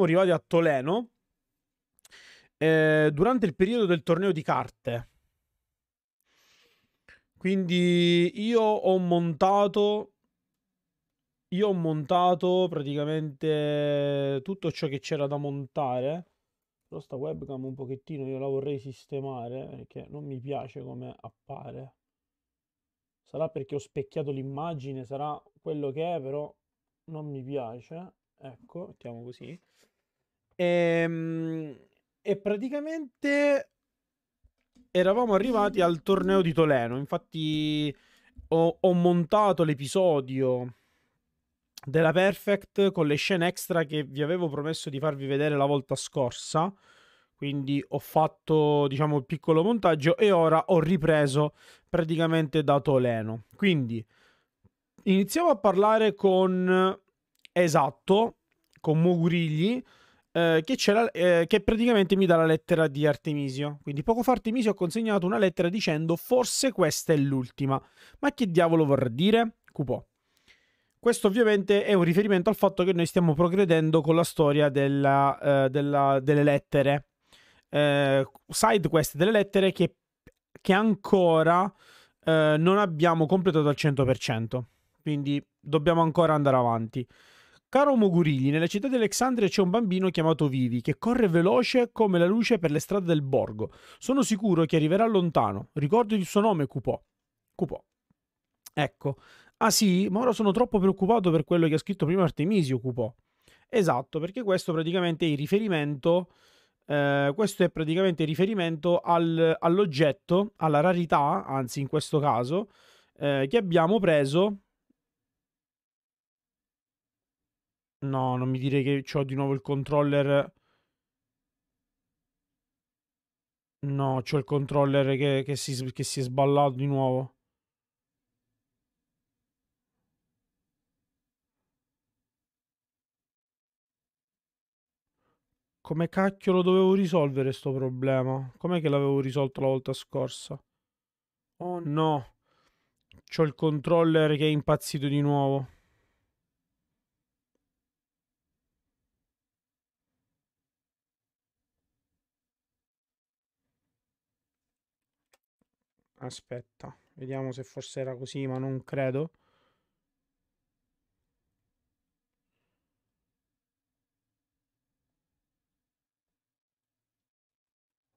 siamo arrivati a Toleno durante il periodo del torneo di carte. Quindi io ho montato praticamente tutto ciò che c'era da montare. Però sta webcam un pochettino io la vorrei sistemare perché non mi piace come appare. Sarà perché ho specchiato l'immagine, sarà quello che è, però non mi piace. Ecco, mettiamo così. E praticamente eravamo arrivati al torneo di Toleno. Infatti ho montato l'episodio della Perfect con le scene extra che vi avevo promesso di farvi vedere la volta scorsa. Quindi ho fatto, diciamo, il piccolo montaggio e ora ho ripreso praticamente da Toleno. Quindi iniziamo a parlare con, esatto, con Mogurigli, che praticamente mi dà la lettera di Artemisio. Quindi poco fa Artemisio ha consegnato una lettera dicendo forse questa è l'ultima. Ma che diavolo vorrà dire? Cupò. Questo ovviamente è un riferimento al fatto che noi stiamo progredendo con la storia delle lettere. Side quest delle lettere che ancora non abbiamo completato al 100%, quindi dobbiamo ancora andare avanti. Caro Mogurigli, nella città di Alexandria c'è un bambino chiamato Vivi che corre veloce come la luce per le strade del borgo. Sono sicuro che arriverà lontano. Ricordo il suo nome, Cupò. Cupò. Ecco. Ah sì? Ma ora sono troppo preoccupato per quello che ha scritto prima Artemisio, Cupò. Esatto, perché questo praticamente è il riferimento. Questo è praticamente il riferimento all'oggetto, alla rarità, anzi in questo caso, che abbiamo preso. No, non mi dire che c'ho di nuovo il controller. No, c'ho il controller che si è sballato di nuovo. Come cacchio lo dovevo risolvere sto problema? Com'è che l'avevo risolto la volta scorsa? Oh no! C'ho il controller che è impazzito di nuovo. Aspetta, vediamo se forse era così, ma non credo.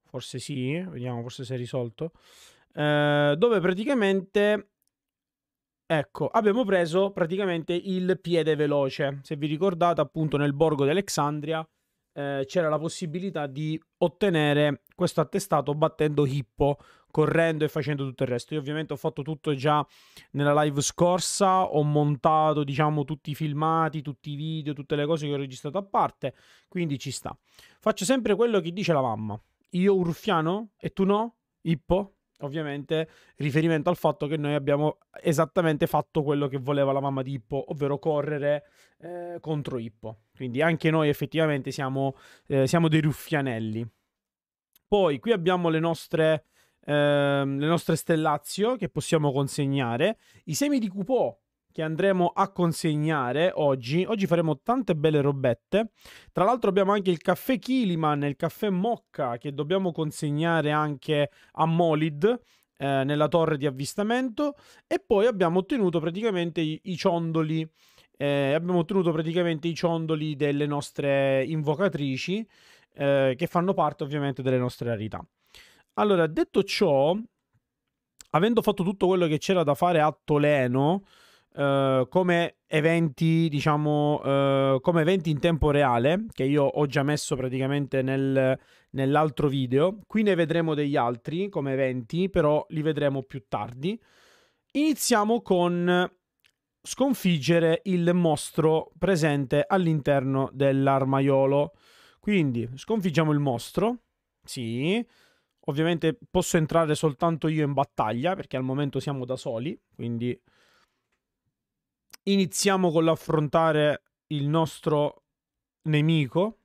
Forse sì, vediamo, forse si è risolto. Dove praticamente, ecco, abbiamo preso praticamente il piede veloce. Se vi ricordate, appunto, nel borgo di Alexandria c'era la possibilità di ottenere questo attestato battendo Hippo, correndo e facendo tutto il resto. Io ovviamente ho fatto tutto già nella live scorsa, ho montato, diciamo, tutti i filmati, tutti i video, tutte le cose che ho registrato a parte, quindi ci sta. Faccio sempre quello che dice la mamma. Io un ruffiano e tu no, Hippo? Ovviamente riferimento al fatto che noi abbiamo esattamente fatto quello che voleva la mamma di Hippo, ovvero correre contro Hippo. Quindi anche noi effettivamente siamo dei ruffianelli. Poi qui abbiamo le nostre stellazio che possiamo consegnare, i semi di Cupò che andremo a consegnare oggi. Oggi faremo tante belle robette. Tra l'altro abbiamo anche il caffè Kiliman e il caffè Mocca che dobbiamo consegnare anche a Molid nella torre di avvistamento. E poi abbiamo ottenuto praticamente i ciondoli. Abbiamo ottenuto praticamente i ciondoli delle nostre invocatrici che fanno parte ovviamente delle nostre rarità. Allora, detto ciò, avendo fatto tutto quello che c'era da fare a Toleno, come eventi, diciamo, come eventi in tempo reale, che io ho già messo praticamente nell'altro video. Qui ne vedremo degli altri come eventi, però li vedremo più tardi. Iniziamo con sconfiggere il mostro presente all'interno dell'armaiolo. Quindi sconfiggiamo il mostro. Sì. Ovviamente posso entrare soltanto io in battaglia, perché al momento siamo da soli, quindi iniziamo con l'affrontare il nostro nemico.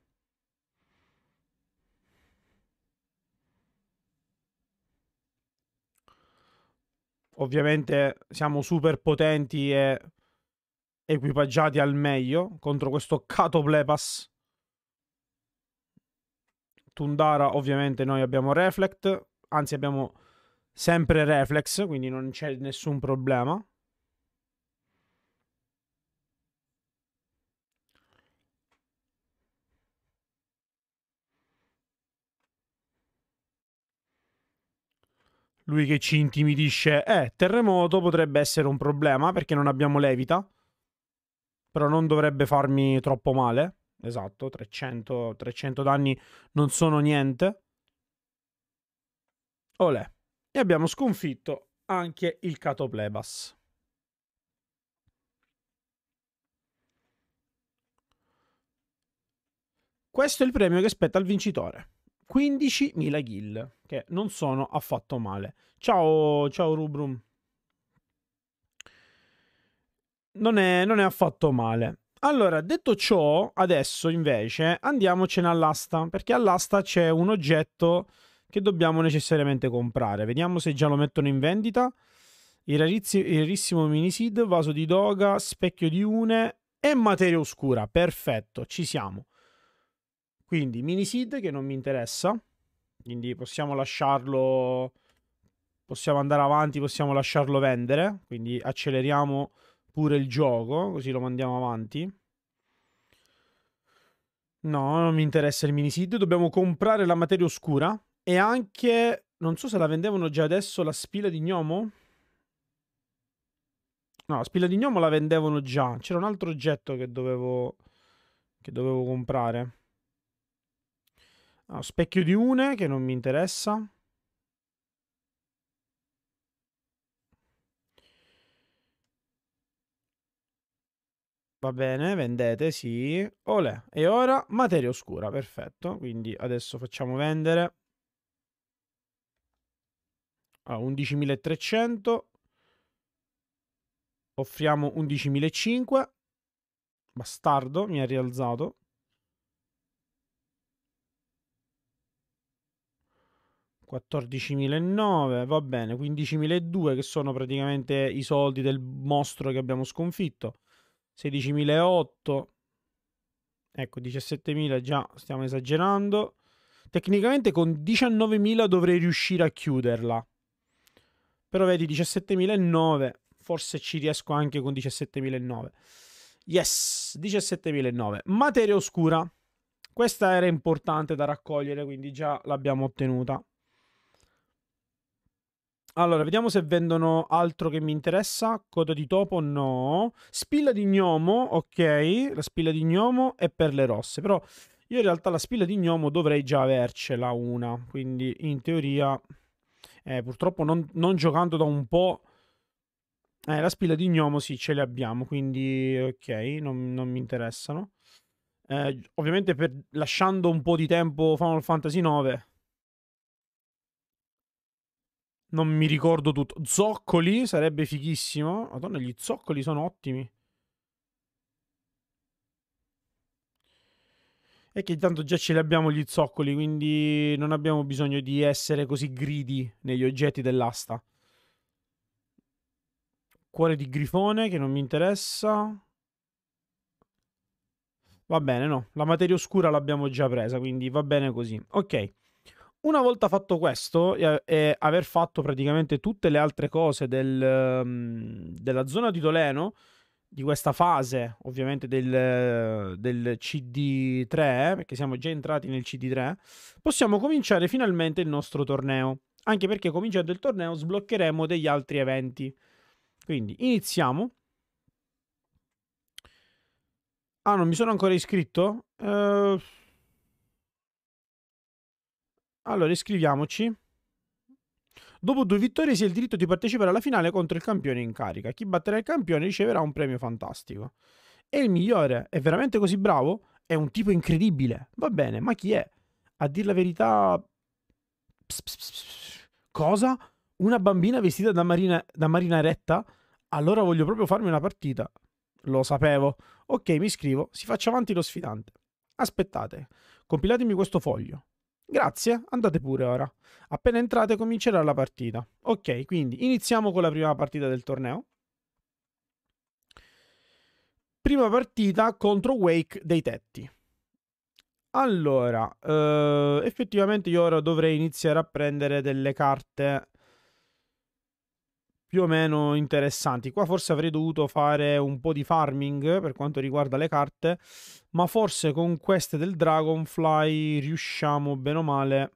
Ovviamente siamo super potenti e equipaggiati al meglio contro questo Catoplepas. Tundara ovviamente noi abbiamo Reflect, anzi abbiamo sempre Reflex, quindi non c'è nessun problema. Lui che ci intimidisce. Terremoto potrebbe essere un problema perché non abbiamo levita. Però non dovrebbe farmi troppo male. Esatto, 300 danni non sono niente. Olè. E abbiamo sconfitto anche il Catoplebas. Questo è il premio che spetta al vincitore. 15.000 gil, che non sono affatto male. Ciao, ciao Rubrum. Non è affatto male. Allora, detto ciò, adesso invece andiamocene all'asta, perché all'asta c'è un oggetto che dobbiamo necessariamente comprare. Vediamo se già lo mettono in vendita. Il rarissimo minisid, vaso di doga, specchio di une e materia oscura. Perfetto, ci siamo. Quindi minisid che non mi interessa, quindi possiamo lasciarlo, possiamo andare avanti, possiamo lasciarlo vendere, quindi acceleriamo pure il gioco, così lo mandiamo avanti. No, non mi interessa il minisid, dobbiamo comprare la materia oscura e anche, non so se la vendevano già adesso, la spilla di gnomo? No, la spilla di gnomo la vendevano già, c'era un altro oggetto che dovevo comprare. No, specchio di une che non mi interessa. Va bene, vendete, sì. Olè. E ora materia oscura, perfetto. Quindi adesso facciamo vendere. Allora, 11.300. Offriamo 11.500. Bastardo, mi ha rialzato. $14.900, va bene, $15.200 che sono praticamente i soldi del mostro che abbiamo sconfitto, $16.800, ecco, $17.000 già stiamo esagerando, tecnicamente con $19.000 dovrei riuscire a chiuderla, però vedi $17.900, forse ci riesco anche con $17.900, yes, $17.900, materia oscura, questa era importante da raccogliere, quindi già l'abbiamo ottenuta. Allora, vediamo se vendono altro che mi interessa. Coda di topo, no. Spilla di gnomo, ok. La spilla di gnomo è per le rosse. Però io in realtà la spilla di gnomo dovrei già avercela una. Quindi in teoria, purtroppo non giocando da un po', la spilla di gnomo sì, ce le abbiamo. Quindi ok, non mi interessano. Ovviamente lasciando un po' di tempo Final Fantasy 9. Non mi ricordo tutto. Zoccoli sarebbe fighissimo. Madonna, gli zoccoli sono ottimi. E che intanto già ce li abbiamo gli zoccoli, quindi non abbiamo bisogno di essere così greedy negli oggetti dell'asta. Cuore di grifone che non mi interessa. Va bene, no. La materia oscura l'abbiamo già presa, quindi va bene così. Ok. Una volta fatto questo e aver fatto praticamente tutte le altre cose della zona di Toleno, di questa fase ovviamente del CD3, perché siamo già entrati nel CD3, possiamo cominciare finalmente il nostro torneo. Anche perché cominciando il torneo sbloccheremo degli altri eventi. Quindi iniziamo. Ah, non mi sono ancora iscritto? Allora, iscriviamoci. Dopo 2 vittorie si ha il diritto di partecipare alla finale contro il campione in carica. Chi batterà il campione riceverà un premio fantastico. È il migliore? È veramente così bravo? È un tipo incredibile. Va bene, ma chi è? A dir la verità... Pss, pss, pss, pss. Cosa? Una bambina vestita da marinaretta? Allora voglio proprio farmi una partita. Lo sapevo. Ok, mi iscrivo. Si faccia avanti lo sfidante. Aspettate. Compilatemi questo foglio. Grazie, andate pure ora. Appena entrate comincerà la partita. Ok, quindi iniziamo con la prima partita del torneo. Prima partita contro Wake dei Tetti. Allora, effettivamente io ora dovrei iniziare a prendere delle carte più o meno interessanti. Qua forse avrei dovuto fare un po' di farming per quanto riguarda le carte, ma forse con queste del Dragonfly riusciamo bene o male.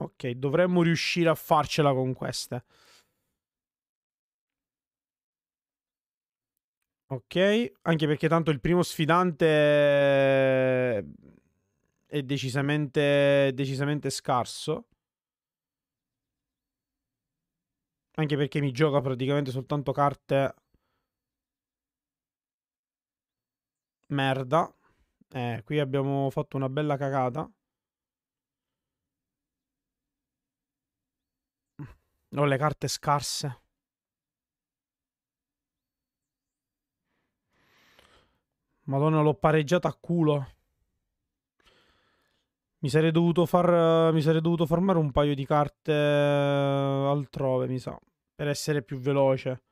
Ok, dovremmo riuscire a farcela con queste. Ok, anche perché tanto il primo sfidante è decisamente scarso. Anche perché mi gioca praticamente soltanto carte merda. Qui abbiamo fatto una bella cagata. Ho le carte scarse. Madonna, l'ho pareggiata a culo. Mi sarei dovuto farmare un paio di carte altrove, mi sa, per essere più veloce.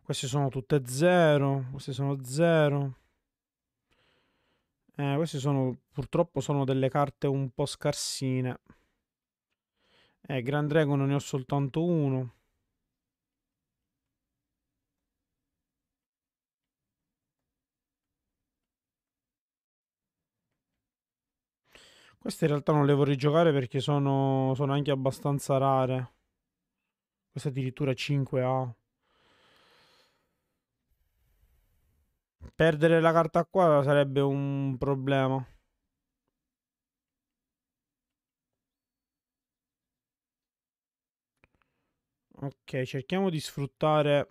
Queste sono tutte 0. Queste sono 0. Queste sono, purtroppo sono delle carte un po' scarsine. Grand Dragon ne ho soltanto uno. Queste in realtà non le vorrei giocare perché sono anche abbastanza rare. Questa addirittura 5A. Perdere la carta qua sarebbe un problema. Ok, cerchiamo di sfruttare...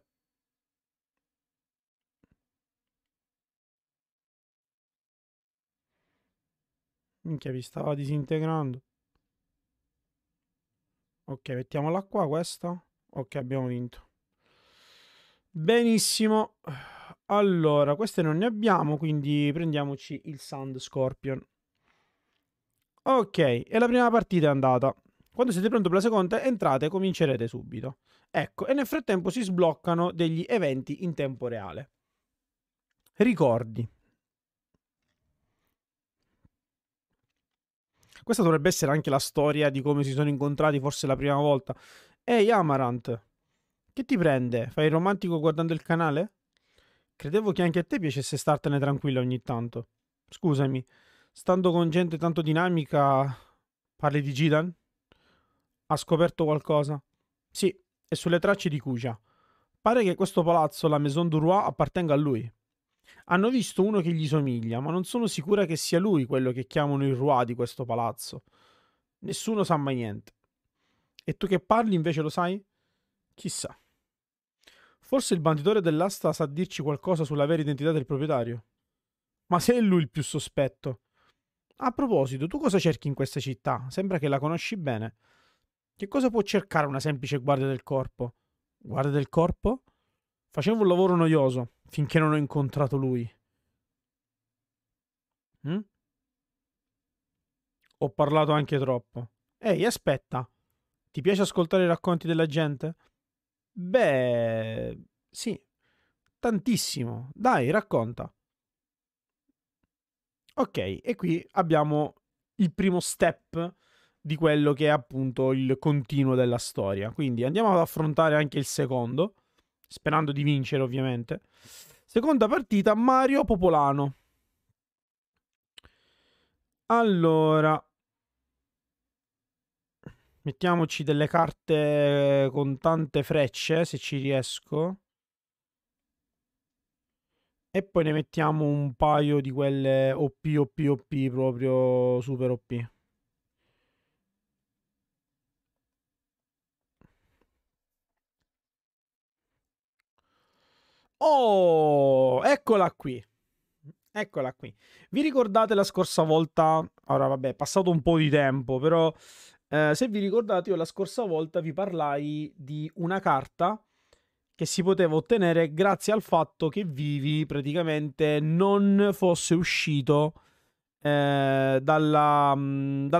Minchia, mi stava disintegrando. Ok, mettiamola qua questa. Ok, abbiamo vinto. Benissimo. Allora, queste non ne abbiamo, quindi prendiamoci il Sand Scorpion. Ok, e la prima partita è andata. Quando siete pronti per la seconda, entrate e comincerete subito. Ecco, e nel frattempo si sbloccano degli eventi in tempo reale. Ricordi. Questa dovrebbe essere anche la storia di come si sono incontrati, forse la prima volta. Ehi, Amarant, che ti prende? Fai il romantico guardando il canale? Credevo che anche a te piacesse startene tranquilla ogni tanto. Scusami, stando con gente tanto dinamica... Parli di Zidane? Ha scoperto qualcosa? Sì, è sulle tracce di Kuja. Pare che questo palazzo, la Maison du Roi, appartenga a lui. Hanno visto uno che gli somiglia, ma non sono sicura che sia lui quello che chiamano il Roi di questo palazzo. Nessuno sa mai niente. E tu che parli invece lo sai? Chissà. Forse il banditore dell'asta sa dirci qualcosa sulla vera identità del proprietario. Ma se è lui il più sospetto. A proposito, tu cosa cerchi in questa città? Sembra che la conosci bene. Che cosa può cercare una semplice guardia del corpo? Guardia del corpo? Facevo un lavoro noioso. Finché non ho incontrato lui. Ho parlato anche troppo. Ehi, aspetta. Ti piace ascoltare i racconti della gente? Beh, sì. Tantissimo. Dai, racconta. Ok, e qui abbiamo il primo step di quello che è appunto il continuo della storia. Quindi andiamo ad affrontare anche il secondo. Sperando di vincere, ovviamente. Seconda partita, Mario Popolano. Allora, mettiamoci delle carte con tante frecce, se ci riesco. E poi ne mettiamo un paio di quelle OP, proprio super OP. Oh, eccola qui. Eccola qui. Vi ricordate la scorsa volta? Ora vabbè, è passato un po' di tempo, però se vi ricordate io la scorsa volta vi parlai di una carta che si poteva ottenere grazie al fatto che Vivi praticamente non fosse uscito dalla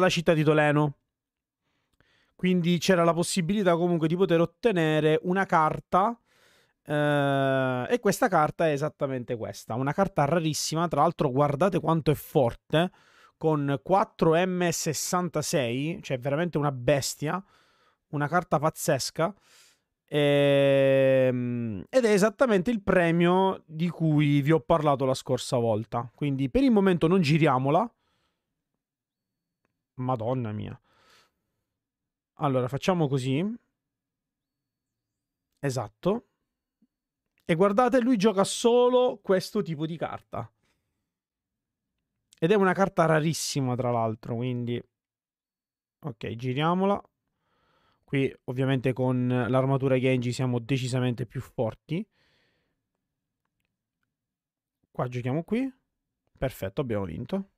città di Toleno. Quindi c'era la possibilità comunque di poter ottenere una carta, e questa carta è esattamente questa, una carta rarissima, tra l'altro guardate quanto è forte, con 4M66, cioè veramente una bestia, una carta pazzesca, ed è esattamente il premio di cui vi ho parlato la scorsa volta. Quindi per il momento non giriamola. Madonna mia. Allora facciamo così. Esatto. E guardate, lui gioca solo questo tipo di carta. Ed è una carta rarissima tra l'altro, quindi ok, giriamola. Qui ovviamente con l'armatura Genji siamo decisamente più forti. Qua giochiamo qui. Perfetto, abbiamo vinto.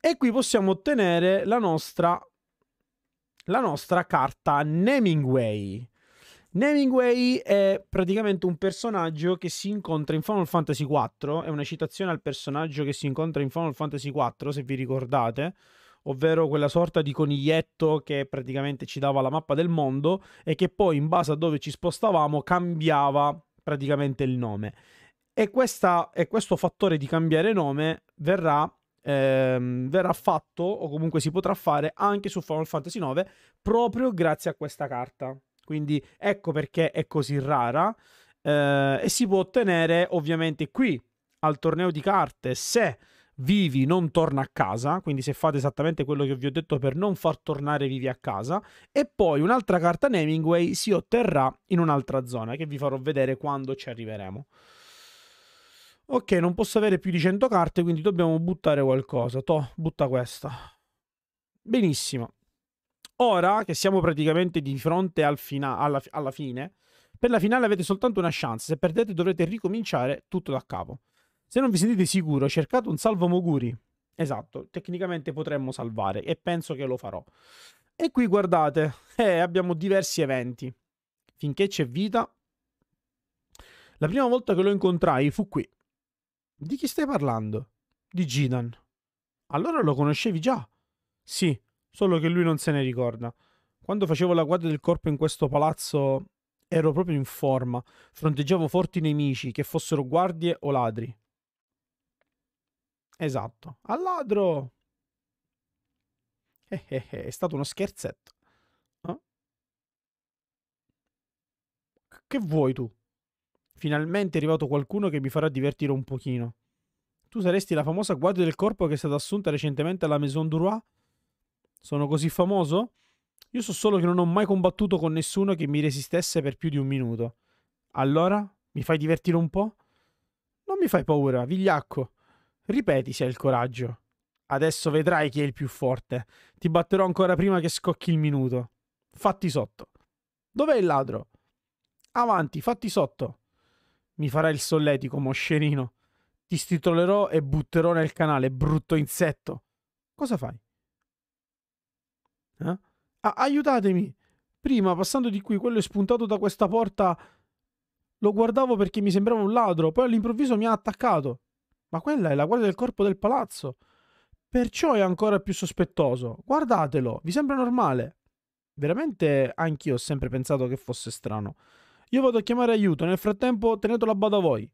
E qui possiamo ottenere la nostra carta Nemingway. Nemingway è praticamente un personaggio che si incontra in Final Fantasy 4. È una citazione al personaggio che si incontra in Final Fantasy 4, se vi ricordate. Ovvero quella sorta di coniglietto che praticamente ci dava la mappa del mondo e che poi in base a dove ci spostavamo cambiava praticamente il nome. E questo fattore di cambiare nome verrà fatto, o comunque si potrà fare, anche su Final Fantasy 9 proprio grazie a questa carta. Quindi ecco perché è così rara, e si può ottenere ovviamente qui al torneo di carte se Vivi non torna a casa, quindi se fate esattamente quello che vi ho detto per non far tornare Vivi a casa. E poi un'altra carta Nemingway si otterrà in un'altra zona che vi farò vedere quando ci arriveremo. Ok, non posso avere più di 100 carte, quindi dobbiamo buttare qualcosa. Toh, butta questa. Benissimo. Ora che siamo praticamente di fronte alla fine, per la finale avete soltanto una chance. Se perdete dovrete ricominciare tutto da capo. Se non vi sentite sicuro, cercate un salvo Moguri. Esatto, tecnicamente potremmo salvare e penso che lo farò. E qui guardate, abbiamo diversi eventi. Finché c'è vita. La prima volta che lo incontrai fu qui. Di chi stai parlando? Di Zidane. Allora lo conoscevi già? Sì, solo che lui non se ne ricorda. Quando facevo la guardia del corpo in questo palazzo ero proprio in forma. Fronteggiavo forti nemici, che fossero guardie o ladri. Esatto. Al ladro! È stato uno scherzetto. Eh? Che vuoi tu? Finalmente è arrivato qualcuno che mi farà divertire un pochino. Tu saresti la famosa guardia del corpo che è stata assunta recentemente alla Maison du Roi? Sono così famoso? Io so solo che non ho mai combattuto con nessuno che mi resistesse per più di un minuto. Allora? Mi fai divertire un po'? Non mi fai paura, vigliacco. Ripeti se hai il coraggio. Adesso vedrai chi è il più forte. Ti batterò ancora prima che scocchi il minuto. Fatti sotto. Dov'è il ladro? Avanti, fatti sotto. Mi farai il solletico, moscerino. Ti stitolerò e butterò nel canale, brutto insetto. Cosa fai? Eh? Ah, aiutatemi! Prima, passando di qui, quello è spuntato da questa porta. Lo guardavo perché mi sembrava un ladro, poi all'improvviso mi ha attaccato. Ma quella è la guardia del corpo del palazzo. Perciò è ancora più sospettoso. Guardatelo, vi sembra normale? Veramente anch'io ho sempre pensato che fosse strano. Io vado a chiamare aiuto, nel frattempo tenetelo a bada voi.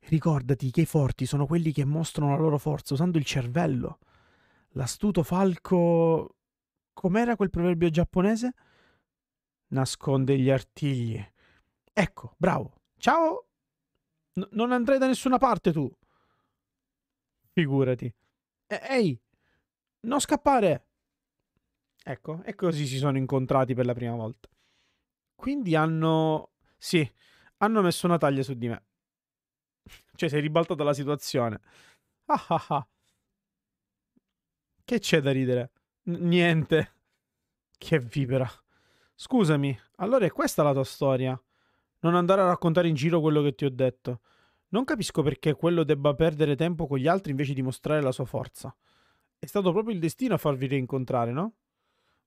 Ricordati che i forti sono quelli che mostrano la loro forza usando il cervello. L'astuto falco... Com'era quel proverbio giapponese? Nasconde gli artigli. Ecco, bravo. Ciao! Non andrai da nessuna parte tu. Figurati. Ehi! Non scappare! Ecco, e così si sono incontrati per la prima volta. Quindi hanno... Sì, hanno messo una taglia su di me. Cioè, si è ribaltata la situazione. Ah ah ah. Che c'è da ridere? Niente. Che vipera. Scusami, allora è questa la tua storia? Non andare a raccontare in giro quello che ti ho detto. Non capisco perché quello debba perdere tempo con gli altri invece di mostrare la sua forza. È stato proprio il destino a farvi rincontrare, no?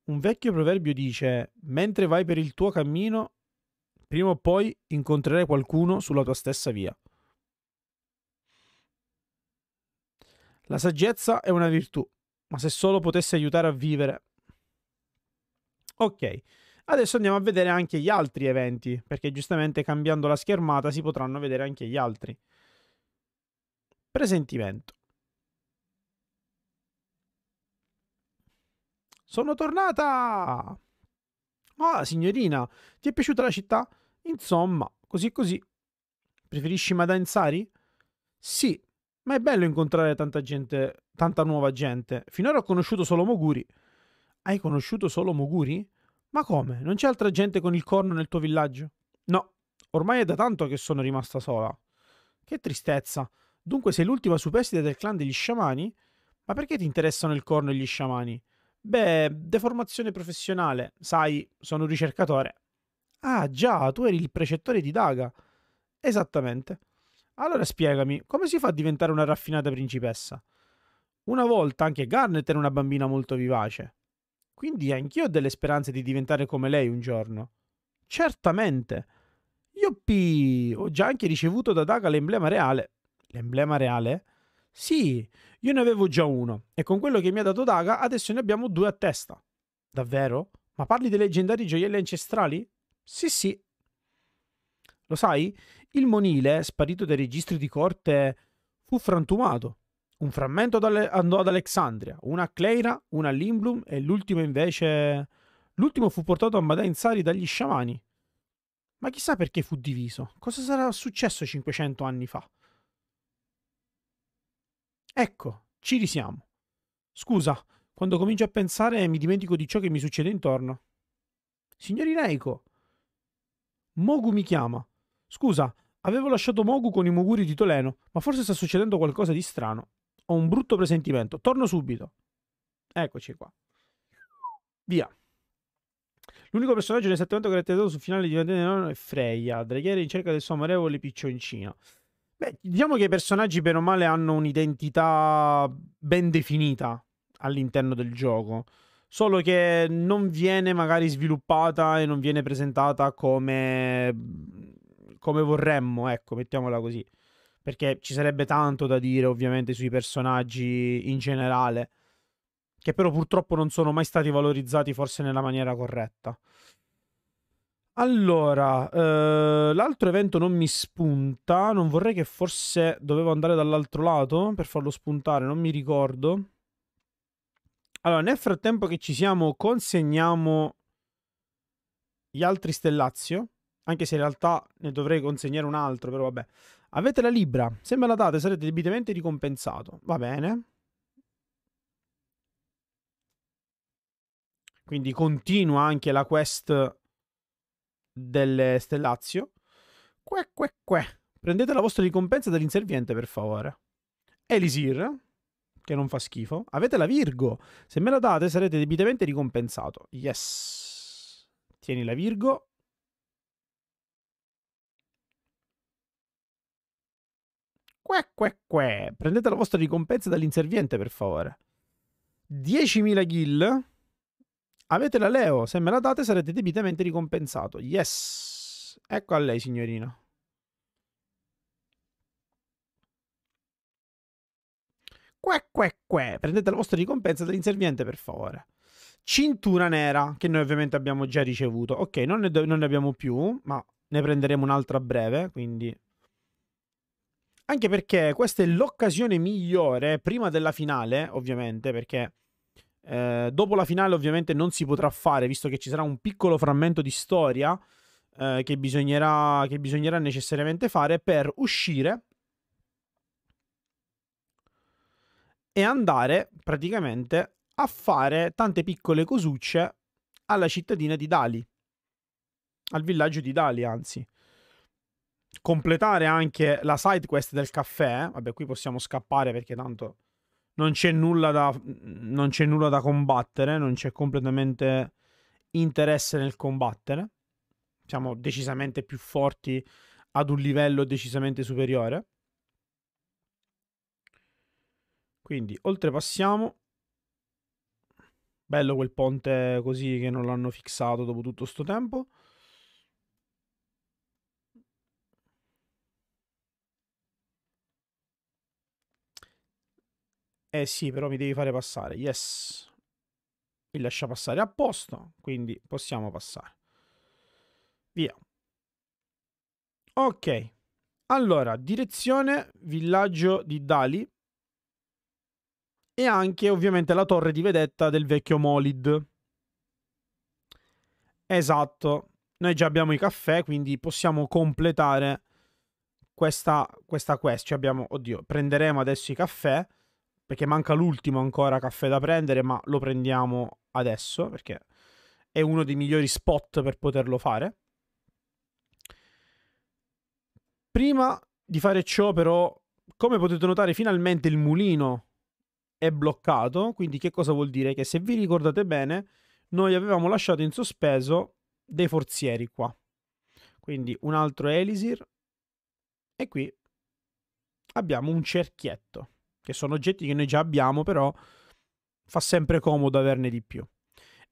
Un vecchio proverbio dice: mentre vai per il tuo cammino, prima o poi incontrerai qualcuno sulla tua stessa via. La saggezza è una virtù. Ma se solo potesse aiutare a vivere. Ok, adesso andiamo a vedere anche gli altri eventi, perché giustamente cambiando la schermata si potranno vedere anche gli altri. Presentimento. Sono tornata! Ah, signorina, ti è piaciuta la città? Insomma, così così. Preferisci Madansari? Sì, ma è bello incontrare tanta gente, tanta nuova gente. Finora ho conosciuto solo Moguri. Hai conosciuto solo Moguri? Ma come? Non c'è altra gente con il corno nel tuo villaggio? No, ormai è da tanto che sono rimasta sola. Che tristezza. Dunque sei l'ultima superstite del clan degli sciamani? Ma perché ti interessano il corno e gli sciamani? Beh, deformazione professionale. Sai, sono un ricercatore. Ah già, tu eri il precettore di Daga. Esattamente. Allora spiegami, come si fa a diventare una raffinata principessa? Una volta anche Garnet era una bambina molto vivace. Quindi anch'io ho delle speranze di diventare come lei un giorno. Certamente. Yuppie! Ho già anche ricevuto da Daga l'emblema reale. L'emblema reale? Sì, io ne avevo già uno. E con quello che mi ha dato Daga adesso ne abbiamo due a testa. Davvero? Ma parli dei leggendari gioielli ancestrali? Sì, sì. Lo sai? Il monile, sparito dai registri di corte, fu frantumato. Un frammento andò ad Alexandria, una a Cleira, una a Lindblum e l'ultimo invece... L'ultimo fu portato a Madansari dagli sciamani. Ma chissà perché fu diviso. Cosa sarà successo 500 anni fa? Ecco, ci risiamo. Scusa, quando comincio a pensare mi dimentico di ciò che mi succede intorno. Signorina Eiko, Mogu mi chiama. Scusa, avevo lasciato Mogu con i Moguri di Toleno, ma forse sta succedendo qualcosa di strano. Ho un brutto presentimento. Torno subito. Eccoci qua. Via. L'unico personaggio nel 7 caratterizzato sul finale di Vendetta è Freya, draghiera in cerca del suo amorevole piccioncino. Beh, diciamo che i personaggi bene o male hanno un'identità ben definita all'interno del gioco, solo che non viene magari sviluppata e non viene presentata come vorremmo, ecco, mettiamola così. Perché ci sarebbe tanto da dire ovviamente sui personaggi in generale, che però purtroppo non sono mai stati valorizzati forse nella maniera corretta. Allora, l'altro evento non mi spunta, non vorrei che forse dovevo andare dall'altro lato per farlo spuntare, non mi ricordo. Allora, nel frattempo che ci siamo consegniamo gli altri Stellazio, anche se in realtà ne dovrei consegnare un altro, però vabbè. Avete la Libra, se me la date sarete debitamente ricompensato. Va bene. Quindi continua anche la quest delle Stellazio. Prendete la vostra ricompensa dall'inserviente, per favore. Elisir, che non fa schifo. Avete la Virgo, se me la date sarete debitamente ricompensato. Yes. Tieni la Virgo. Prendete la vostra ricompensa dall'inserviente, per favore. 10.000 gil. Avete la Leo, se me la date sarete debitamente ricompensato. Yes. Ecco a lei, signorina. Prendete la vostra ricompensa dall'inserviente, per favore. Cintura nera, che noi ovviamente abbiamo già ricevuto. Ok, non ne abbiamo più, ma ne prenderemo un'altra a breve, quindi... Anche perché questa è l'occasione migliore, prima della finale, ovviamente, perché dopo la finale ovviamente non si potrà fare, visto che ci sarà un piccolo frammento di storia che bisognerà necessariamente fare per uscire e andare praticamente a fare tante piccole cosucce alla cittadina di Dali, al villaggio di Dali, anzi. Completare anche la side quest del caffè. Vabbè, qui possiamo scappare perché tanto non c'è nulla da combattere, non c'è completamente interesse nel combattere. Siamo decisamente più forti ad un livello decisamente superiore. Quindi oltrepassiamo. Bello quel ponte così che non l'hanno fissato dopo tutto sto tempo. Eh sì, però mi devi fare passare. Yes. Il lascia passare a posto, quindi possiamo passare. Via. Ok. Allora, direzione villaggio di Dali. E anche ovviamente la torre di vedetta del vecchio Molid. Esatto. Noi già abbiamo i caffè, quindi possiamo completare questa quest. Cioè abbiamo, oddio, prenderemo adesso i caffè, perché manca l'ultimo ancora caffè da prendere, ma lo prendiamo adesso, perché è uno dei migliori spot per poterlo fare. Prima di fare ciò però, come potete notare, finalmente il mulino è bloccato, quindi che cosa vuol dire? Che se vi ricordate bene, noi avevamo lasciato in sospeso dei forzieri qua. Quindi un altro Elisir e qui abbiamo un cerchietto, che sono oggetti che noi già abbiamo, però fa sempre comodo averne di più.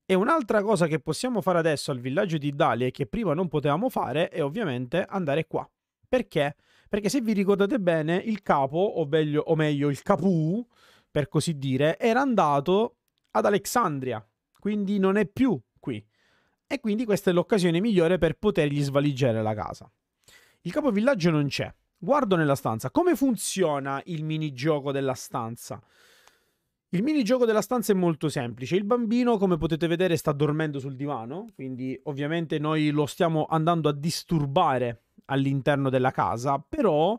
E un'altra cosa che possiamo fare adesso al villaggio di Dali e che prima non potevamo fare è ovviamente andare qua. Perché? Perché se vi ricordate bene, il capo, o meglio il capù, per così dire, era andato ad Alexandria, quindi non è più qui. E quindi questa è l'occasione migliore per potergli svaligiare la casa. Il capovillaggio non c'è. Guardo nella stanza. Come funziona il minigioco della stanza? Il minigioco della stanza è molto semplice. Il bambino, come potete vedere, sta dormendo sul divano, quindi ovviamente noi lo stiamo andando a disturbare all'interno della casa, però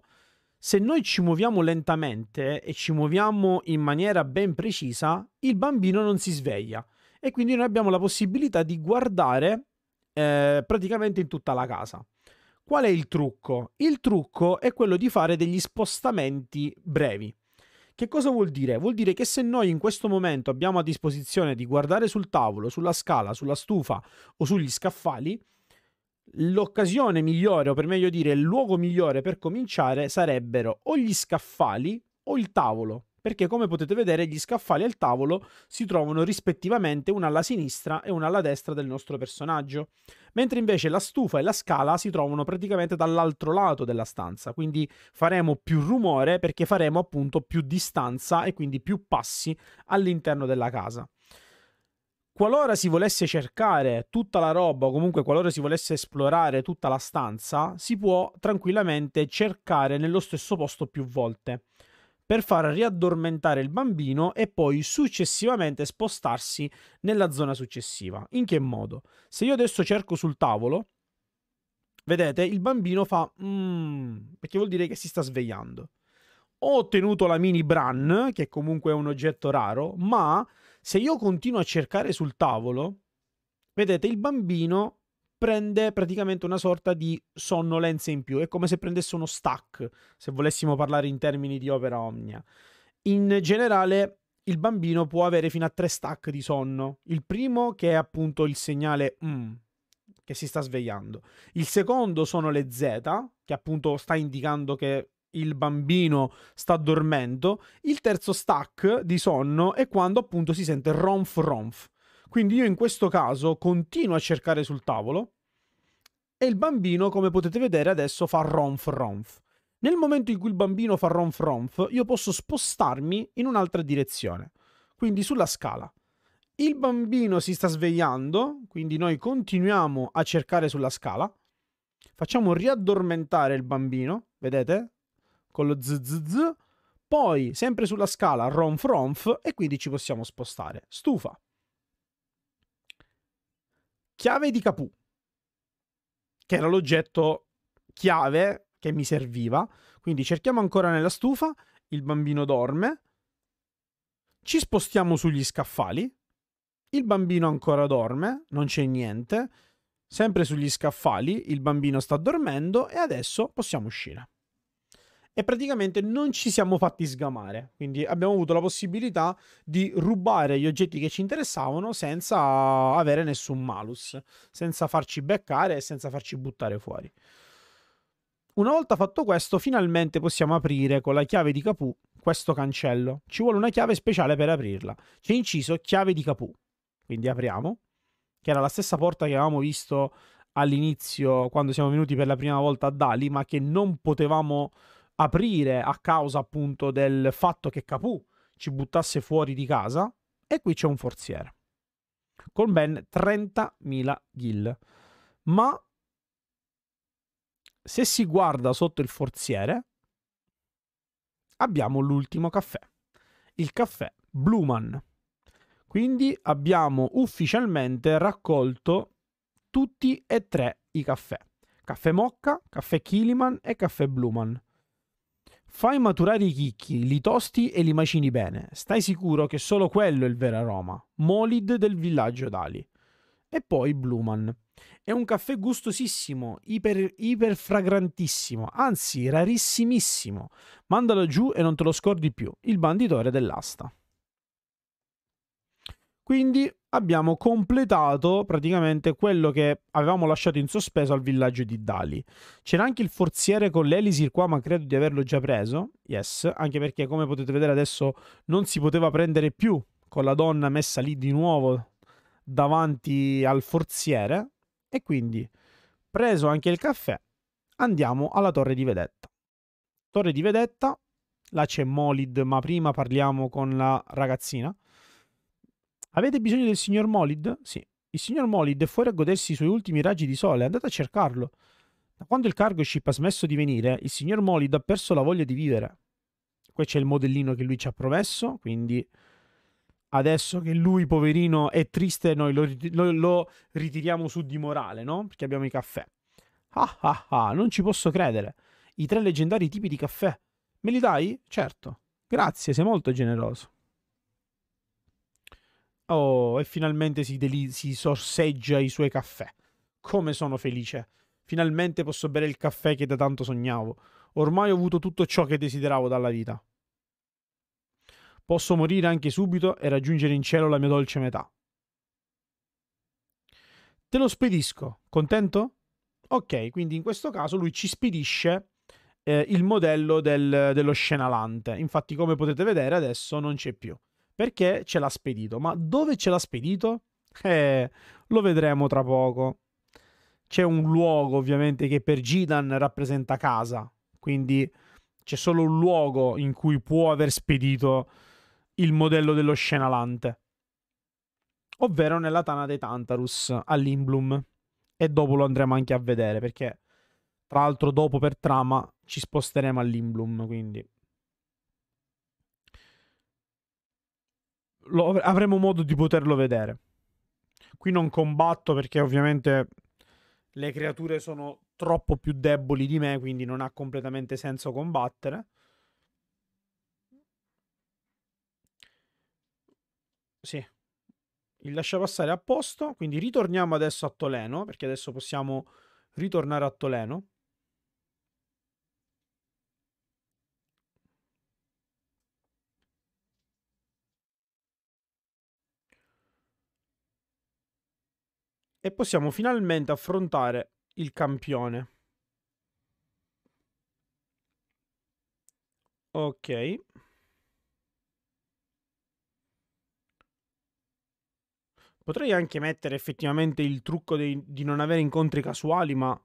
se noi ci muoviamo lentamente e ci muoviamo in maniera ben precisa, il bambino non si sveglia e quindi noi abbiamo la possibilità di guardare praticamente in tutta la casa. Qual è il trucco? Il trucco è quello di fare degli spostamenti brevi. Che cosa vuol dire? Vuol dire che se noi in questo momento abbiamo a disposizione di guardare sul tavolo, sulla scala, sulla stufa o sugli scaffali, l'occasione migliore, o per meglio dire il luogo migliore per cominciare sarebbero o gli scaffali o il tavolo, perché come potete vedere gli scaffali e il tavolo si trovano rispettivamente una alla sinistra e una alla destra del nostro personaggio, mentre invece la stufa e la scala si trovano praticamente dall'altro lato della stanza, quindi faremo più rumore perché faremo appunto più distanza e quindi più passi all'interno della casa. Qualora si volesse cercare tutta la roba o comunque qualora si volesse esplorare tutta la stanza, si può tranquillamente cercare nello stesso posto più volte per far riaddormentare il bambino e poi successivamente spostarsi nella zona successiva. In che modo? Se io adesso cerco sul tavolo, vedete, il bambino fa perché vuol dire che si sta svegliando. Ho ottenuto la mini Bran, che comunque è un oggetto raro, ma se io continuo a cercare sul tavolo, vedete, il bambino prende praticamente una sorta di sonnolenza in più. È come se prendesse uno stack, se volessimo parlare in termini di Opera Omnia. In generale, il bambino può avere fino a 3 stack di sonno. Il primo, che è appunto il segnale che si sta svegliando. Il secondo sono le Z, che appunto sta indicando che il bambino sta dormendo. Il terzo stack di sonno è quando appunto si sente ronf ronf. Quindi io in questo caso continuo a cercare sul tavolo e il bambino, come potete vedere adesso, fa ronf ronf. Nel momento in cui il bambino fa ronf ronf, io posso spostarmi in un'altra direzione, quindi sulla scala. Il bambino si sta svegliando, quindi noi continuiamo a cercare sulla scala, facciamo riaddormentare il bambino, vedete? Con lo zzz, poi sempre sulla scala ronf ronf e quindi ci possiamo spostare. Stufa. Chiave di capù, che era l'oggetto chiave che mi serviva. Quindi cerchiamo ancora nella stufa, il bambino dorme, ci spostiamo sugli scaffali, il bambino ancora dorme, non c'è niente, sempre sugli scaffali, il bambino sta dormendo e adesso possiamo uscire. E praticamente non ci siamo fatti sgamare, quindi abbiamo avuto la possibilità di rubare gli oggetti che ci interessavano senza avere nessun malus, senza farci beccare e senza farci buttare fuori. Una volta fatto questo, finalmente possiamo aprire con la chiave di capù questo cancello. Ci vuole una chiave speciale per aprirla. C'è inciso chiave di capù, quindi apriamo, che era la stessa porta che avevamo visto all'inizio quando siamo venuti per la prima volta a Dali, ma che non potevamo aprire a causa appunto del fatto che Capù ci buttasse fuori di casa. E qui c'è un forziere. con ben 30.000 gil. Ma se si guarda sotto il forziere abbiamo l'ultimo caffè, il caffè Bluman. Quindi abbiamo ufficialmente raccolto tutti e tre i caffè. Caffè Mocca, caffè Kiliman e caffè Bluman. Fai maturare i chicchi, li tosti e li macini bene. Stai sicuro che solo quello è il vero aroma. Molid del villaggio Dali. E poi Bluman. È un caffè gustosissimo, iperfragrantissimo, anzi rarissimissimo. Mandalo giù e non te lo scordi più. Il banditore dell'asta. Quindi abbiamo completato praticamente quello che avevamo lasciato in sospeso al villaggio di Dali. C'era anche il forziere con l'Elisir qua, ma credo di averlo già preso. Yes, anche perché come potete vedere adesso non si poteva prendere più con la donna messa lì di nuovo davanti al forziere. E quindi, preso anche il caffè, andiamo alla torre di vedetta. Torre di vedetta, là c'è Molid, ma prima parliamo con la ragazzina. Avete bisogno del signor Molid? Sì. Il signor Molid è fuori a godersi i suoi ultimi raggi di sole. Andate a cercarlo. Da quando il cargo ship ha smesso di venire, il signor Molid ha perso la voglia di vivere. Qui c'è il modellino che lui ci ha promesso, quindi adesso che lui, poverino, è triste, noi lo ritiriamo su di morale, no? Perché abbiamo i caffè. Ah ah ah, non ci posso credere. I tre leggendari tipi di caffè. Me li dai? Certo. Grazie, sei molto generoso. Oh, e finalmente si sorseggia i suoi caffè. Come sono felice. Finalmente posso bere il caffè che da tanto sognavo. Ormai ho avuto tutto ciò che desideravo dalla vita. Posso morire anche subito e raggiungere in cielo la mia dolce metà. Te lo spedisco. Contento? Ok, quindi in questo caso lui ci spedisce il modello dello Scenalante. Infatti, come potete vedere, adesso non c'è più. Perché ce l'ha spedito? Ma dove ce l'ha spedito? Lo vedremo tra poco. C'è un luogo ovviamente che per Zidane rappresenta casa, quindi c'è solo un luogo in cui può aver spedito il modello dello Scenalante, ovvero nella tana dei Tantalus a Lindblum, e dopo lo andremo anche a vedere perché tra l'altro dopo per trama ci sposteremo a Lindblum, quindi avremo modo di poterlo vedere. Qui non combatto perché ovviamente le creature sono troppo più deboli di me, quindi non ha completamente senso combattere. Sì, il lasciapassare a posto. Quindi ritorniamo adesso a Toleno, perché adesso possiamo ritornare a Toleno. E possiamo finalmente affrontare il campione. Ok. Potrei anche mettere effettivamente il trucco di non avere incontri casuali, ma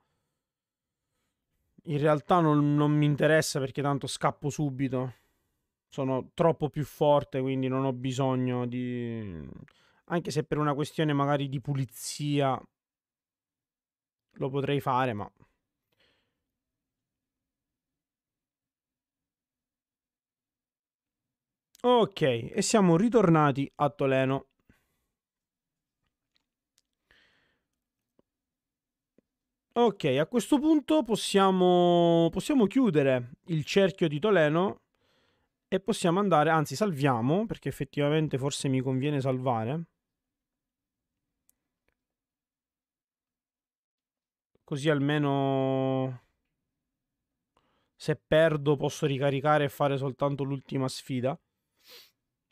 in realtà non mi interessa perché tanto scappo subito. Sono troppo più forte, quindi non ho bisogno di... Anche se per una questione magari di pulizia lo potrei fare, ma... Ok, e siamo ritornati a Toleno. Ok, a questo punto possiamo chiudere il cerchio di Toleno e possiamo andare... Anzi, salviamo, perché effettivamente forse mi conviene salvare. Così almeno se perdo posso ricaricare e fare soltanto l'ultima sfida.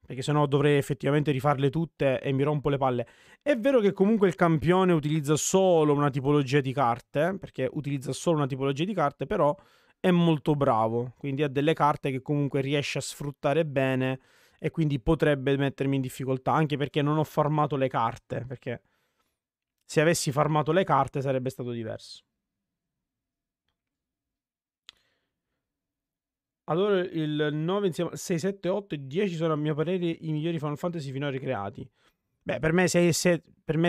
Perché sennò dovrei effettivamente rifarle tutte e mi rompo le palle. È vero che comunque il campione utilizza solo una tipologia di carte. Perché utilizza solo una tipologia di carte, però è molto bravo. Quindi ha delle carte che comunque riesce a sfruttare bene. E quindi potrebbe mettermi in difficoltà. Anche perché non ho farmato le carte. Perché... se avessi farmato le carte sarebbe stato diverso. Allora il 9 insieme al 6, 7, 8 e 10 sono a mio parere i migliori Final Fantasy finora creati. Beh, per me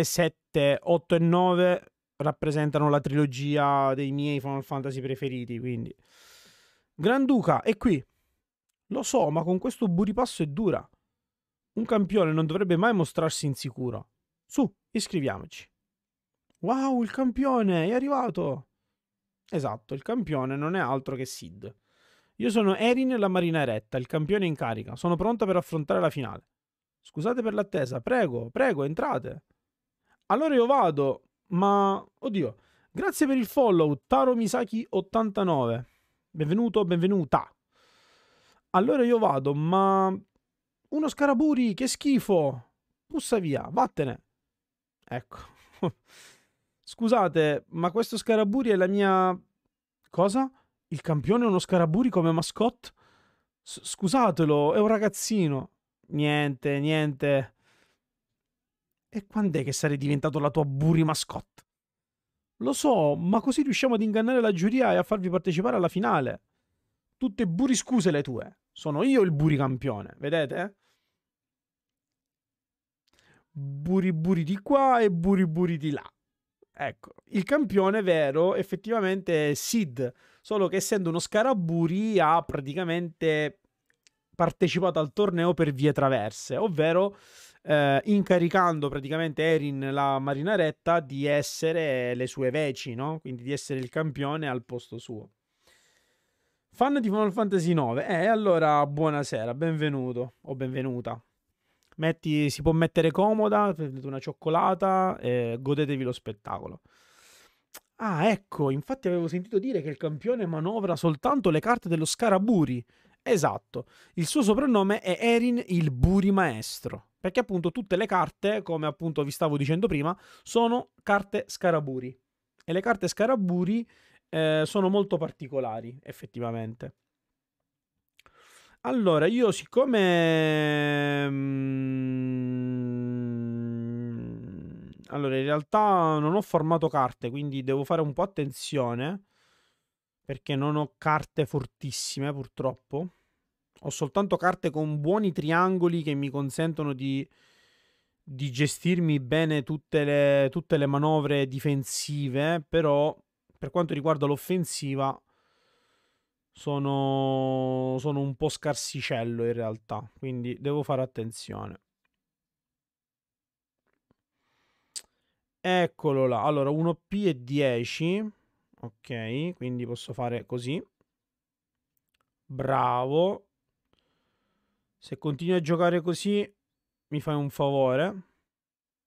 7, 8 e 9 rappresentano la trilogia dei miei Final Fantasy preferiti, quindi... Granduca è qui. Lo so, ma con questo buripasso è dura. Un campione non dovrebbe mai mostrarsi insicuro. Su, iscriviamoci. Wow, il campione è arrivato! Esatto, il campione non è altro che Sid. Io sono Erin, la marina eretta, il campione in carica. Sono pronta per affrontare la finale. Scusate per l'attesa, prego, prego, entrate. Allora io vado, ma... Oddio, grazie per il follow, Taro Misaki 89. Benvenuto, benvenuta. Allora io vado, ma... Uno Scaraburi, che schifo! Pussa via, vattene. Ecco. Scusate, ma questo Scaraburi è la mia... Cosa? Il campione è uno Scaraburi come mascotte? Scusatelo, è un ragazzino. Niente, niente. E quand'è che sarei diventato la tua buri mascotte? Lo so, ma così riusciamo ad ingannare la giuria e a farvi partecipare alla finale. Tutte buri scuse le tue. Sono io il buri campione, vedete? Buri buri di qua e buri buri di là. Ecco, il campione vero effettivamente è Sid, solo che essendo uno Scaraburi ha praticamente partecipato al torneo per vie traverse, ovvero incaricando praticamente Erin, la marina eretta, di essere le sue veci, no? Quindi di essere il campione al posto suo. Fan di Final Fantasy 9. Allora buonasera, benvenuto o benvenuta. Si può mettere comoda, prendete una cioccolata e godetevi lo spettacolo. Ah, ecco, infatti avevo sentito dire che il campione manovra soltanto le carte dello Scaraburi. Esatto, il suo soprannome è Erin il Buri Maestro, perché appunto tutte le carte, come appunto vi stavo dicendo prima, sono carte Scaraburi. E le carte Scaraburi sono molto particolari, effettivamente. Allora, io siccome... Allora, in realtà non ho formato carte, quindi devo fare un po' attenzione, perché non ho carte fortissime, purtroppo. Ho soltanto carte con buoni triangoli che mi consentono di gestirmi bene tutte le manovre difensive, però per quanto riguarda l'offensiva... Sono un po' scarsicello in realtà, quindi devo fare attenzione. Eccolo là. Allora, 1P e 10. Ok, quindi posso fare così. Bravo. Se continui a giocare così, mi fai un favore.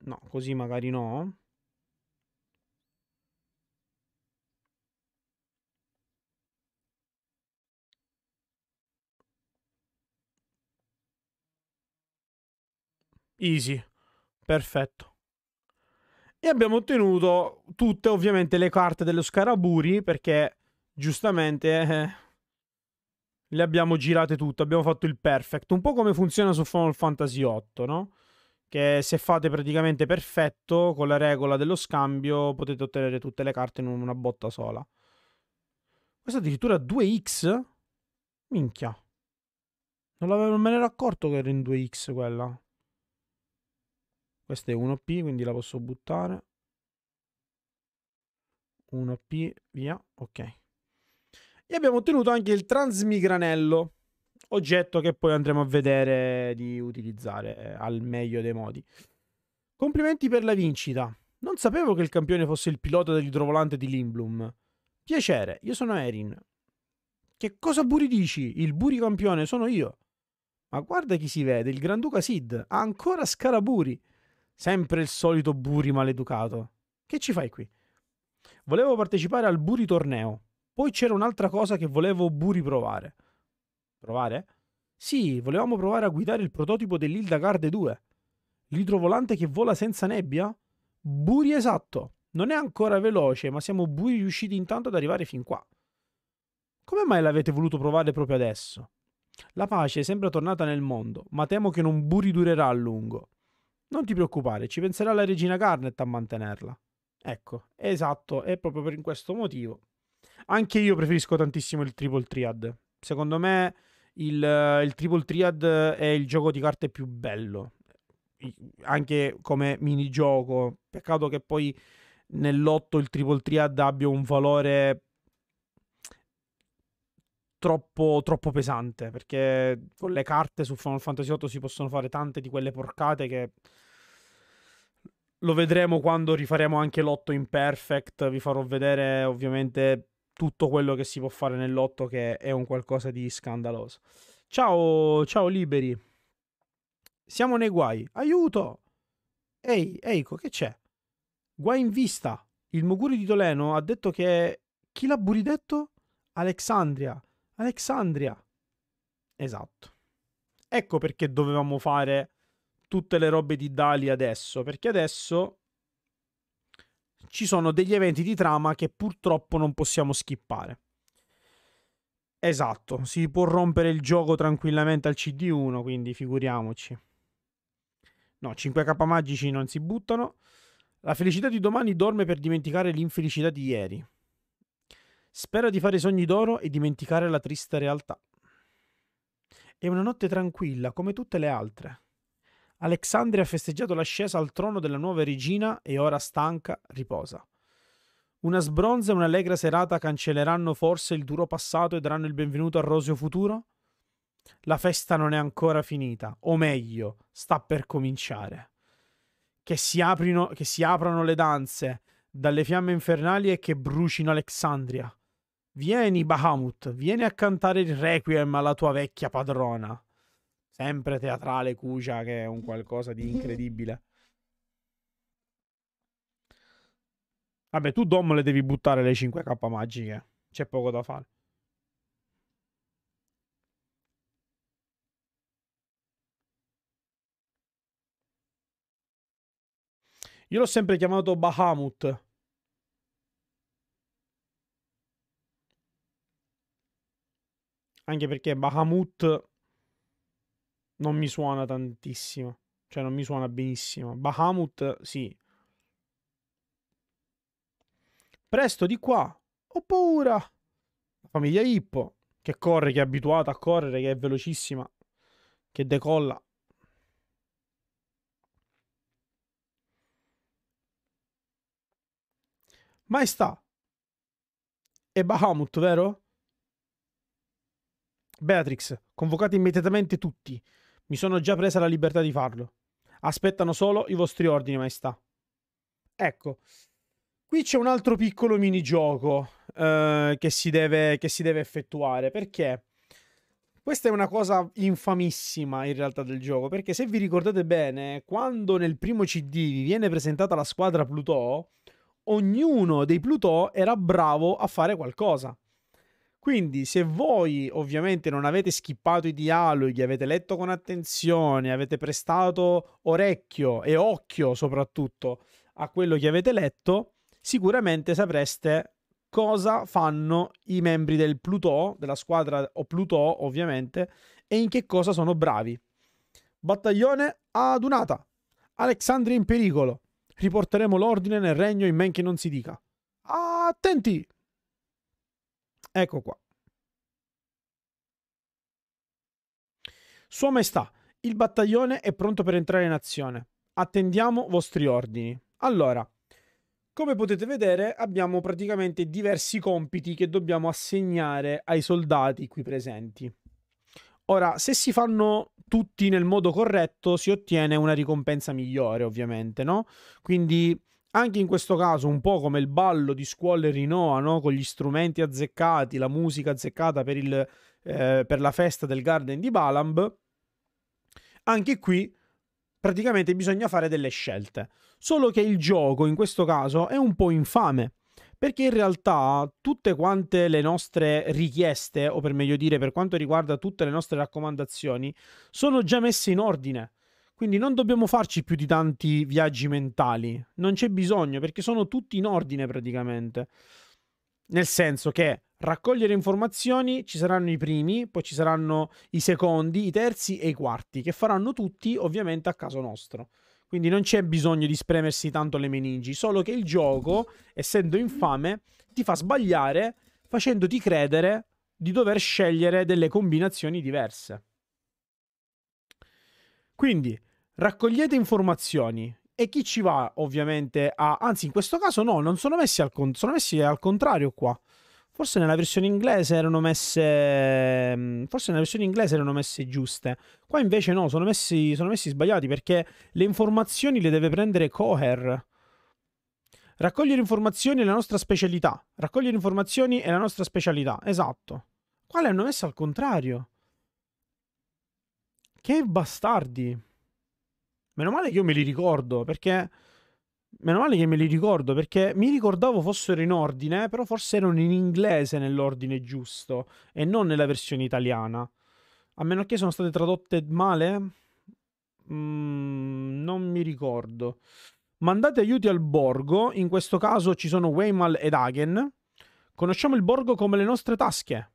No, così magari no. Easy, perfetto. E abbiamo ottenuto tutte ovviamente le carte dello Scaraburi, perché giustamente le abbiamo girate tutte, abbiamo fatto il perfect. Un po' come funziona su Final Fantasy 8, no? Che se fate praticamente perfetto con la regola dello scambio potete ottenere tutte le carte in una botta sola. Questa addirittura 2x? Minchia. Non me ne ero accorto che era in 2x quella. Questa è 1P, quindi la posso buttare. 1P, via, ok. E abbiamo ottenuto anche il transmigranello, oggetto che poi andremo a vedere di utilizzare al meglio dei modi. Complimenti per la vincita. Non sapevo che il campione fosse il pilota dell'idrovolante di Lindblum. Piacere, io sono Erin. Che cosa buri dici? Il buri campione sono io. Ma guarda chi si vede, il Granduca Sid, ha ancora Scaraburi. Sempre il solito buri maleducato. Che ci fai qui? Volevo partecipare al buri torneo. Poi c'era un'altra cosa che volevo buri provare. Provare? Sì, volevamo provare a guidare il prototipo dell'Hildagarde 2. L'idrovolante che vola senza nebbia? Buri esatto. Non è ancora veloce, ma siamo buri riusciti intanto ad arrivare fin qua. Come mai l'avete voluto provare proprio adesso? La pace sembra tornata nel mondo, ma temo che non buri durerà a lungo. Non ti preoccupare, ci penserà la regina Garnet a mantenerla. Ecco, esatto, è proprio per questo motivo. Anche io preferisco tantissimo il Triple Triad. Secondo me il Triple Triad è il gioco di carte più bello. anche come minigioco. Peccato che poi nell'8 il triple triad abbia un valore troppo pesante, perché con le carte su Final Fantasy 8 si possono fare tante di quelle porcate che lo vedremo quando rifaremo anche l'8 imperfect. Vi farò vedere ovviamente tutto quello che si può fare nell'8, che è un qualcosa di scandaloso. Ciao liberi, siamo nei guai, aiuto. Ehi Eiko, che c'è? Guai in vista. Il Moguri di Toleno ha detto che... Chi l'ha buridetto? Alexandria. Esatto. Ecco perché dovevamo fare tutte le robe di Dali adesso, perché adesso ci sono degli eventi di trama che purtroppo non possiamo skippare. Esatto, si può rompere il gioco tranquillamente al CD1, quindi figuriamoci. No, 5k magici non si buttano. La felicità di domani dorme per dimenticare l'infelicità di ieri. Spera di fare sogni d'oro e dimenticare la triste realtà. È una notte tranquilla, come tutte le altre. Alexandria ha festeggiato l'ascesa al trono della nuova regina e ora stanca riposa. Una sbronza e un'allegra serata cancelleranno forse il duro passato e daranno il benvenuto al roseo futuro? La festa non è ancora finita, o meglio, sta per cominciare. Che si aprano le danze dalle fiamme infernali e che brucino Alexandria. Vieni Bahamut, vieni a cantare il requiem alla tua vecchia padrona. Sempre teatrale Kuja, che è un qualcosa di incredibile. Vabbè, tu Dom le devi buttare le 5k magiche, c'è poco da fare. Io l'ho sempre chiamato Bahamut. Anche perché Bahamut non mi suona tantissimo. Cioè non mi suona benissimo. Bahamut, sì. Presto di qua. Ho paura. La famiglia Hippo, che corre, che è abituata a correre, che è velocissima, che decolla. Maestà, è Bahamut, vero? Beatrix, convocate immediatamente tutti. Mi sono già presa la libertà di farlo. Aspettano solo i vostri ordini, maestà. Ecco, qui c'è un altro piccolo minigioco che si deve effettuare, perché questa è una cosa infamissima in realtà del gioco, perché se vi ricordate bene, quando nel primo CD vi viene presentata la squadra Plutò, ognuno dei Plutò era bravo a fare qualcosa. Quindi se voi ovviamente non avete skippato i dialoghi, avete letto con attenzione, avete prestato orecchio e occhio soprattutto a quello che avete letto, sicuramente sapreste cosa fanno i membri del Plutò, della squadra o Plutò ovviamente, e in che cosa sono bravi. Battaglione adunata. Alexandria in pericolo. Riporteremo l'ordine nel regno in men che non si dica. Attenti! Ecco qua. Sua Maestà, il battaglione è pronto per entrare in azione. Attendiamo vostri ordini. Allora, come potete vedere, abbiamo praticamente diversi compiti che dobbiamo assegnare ai soldati qui presenti. Ora, se si fanno tutti nel modo corretto si ottiene una ricompensa migliore, ovviamente, no? Quindi anche in questo caso un po' come il ballo di scuole Rinoa, no? Con gli strumenti azzeccati, la musica azzeccata per la festa del Garden di Balamb, anche qui praticamente bisogna fare delle scelte. Solo che il gioco in questo caso è un po' infame, perché in realtà tutte quante le nostre richieste, o per meglio dire per quanto riguarda tutte le nostre raccomandazioni, sono già messe in ordine. Quindi non dobbiamo farci più di tanti viaggi mentali, non c'è bisogno perché sono tutti in ordine praticamente. Nel senso che raccogliere informazioni ci saranno i primi, poi ci saranno i secondi, i terzi e i quarti, che faranno tutti ovviamente a caso nostro. Quindi non c'è bisogno di spremersi tanto le meningi, solo che il gioco, essendo infame, ti fa sbagliare facendoti credere di dover scegliere delle combinazioni diverse. Quindi Raccogliete informazioni. E chi ci va ovviamente a... Anzi, in questo caso no, non sono messi al, sono messi al contrario qua. Forse nella versione inglese erano messe... Forse nella versione inglese erano messe giuste. Qua invece no, sono messi sbagliati, perché le informazioni le deve prendere Coher. Raccogliere informazioni è la nostra specialità. Raccogliere informazioni è la nostra specialità, esatto. Qua le hanno messe al contrario. Che bastardi. Meno male che io me li ricordo, perché... Meno male che me li ricordo, perché mi ricordavo fossero in ordine, però forse erano in inglese nell'ordine giusto, e non nella versione italiana. A meno che sono state tradotte male? Non mi ricordo. Mandate aiuti al borgo, in questo caso ci sono Weymal ed Hagen. Conosciamo il borgo come le nostre tasche.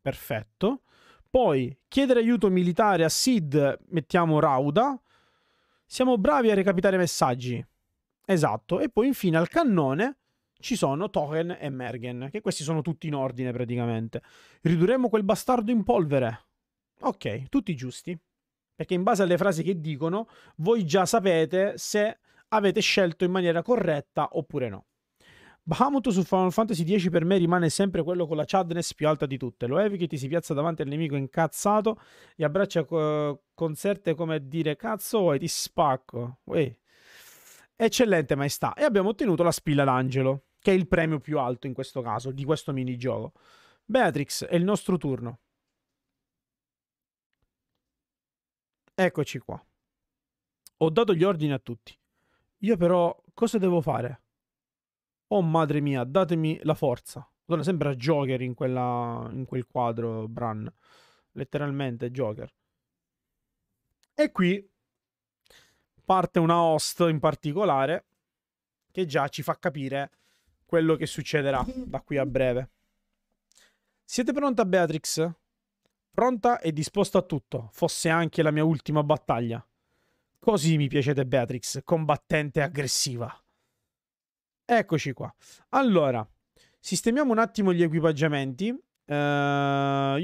Perfetto. Poi, chiedere aiuto militare a Sid, mettiamo Rauda. Siamo bravi a recapitare messaggi. Esatto. E poi infine al cannone ci sono Token e Mergen, che questi sono tutti in ordine praticamente. Ridurremo quel bastardo in polvere. Ok, tutti giusti. Perché in base alle frasi che dicono, voi già sapete se avete scelto in maniera corretta oppure no. Bahamut su Final Fantasy 10 per me rimane sempre quello con la chadness più alta di tutte. Lo eviti, ti si piazza davanti al nemico incazzato, gli abbraccia concerte come dire cazzo vuoi, ti spacco. Uè. Eccellente maestà. E abbiamo ottenuto la spilla d'angelo, che è il premio più alto in questo caso, di questo minigioco. Beatrix, è il nostro turno. Eccoci qua. Ho dato gli ordini a tutti. Io però cosa devo fare? Oh madre mia, datemi la forza. Madonna, sembra Joker in quel quadro, Bran. Letteralmente Joker. E qui parte una host in particolare che già ci fa capire quello che succederà da qui a breve. Siete pronta, Beatrix? Pronta e disposta a tutto, fosse anche la mia ultima battaglia. Così mi piacete, Beatrix, combattente e aggressiva. Eccoci qua. Allora, sistemiamo un attimo gli equipaggiamenti. Io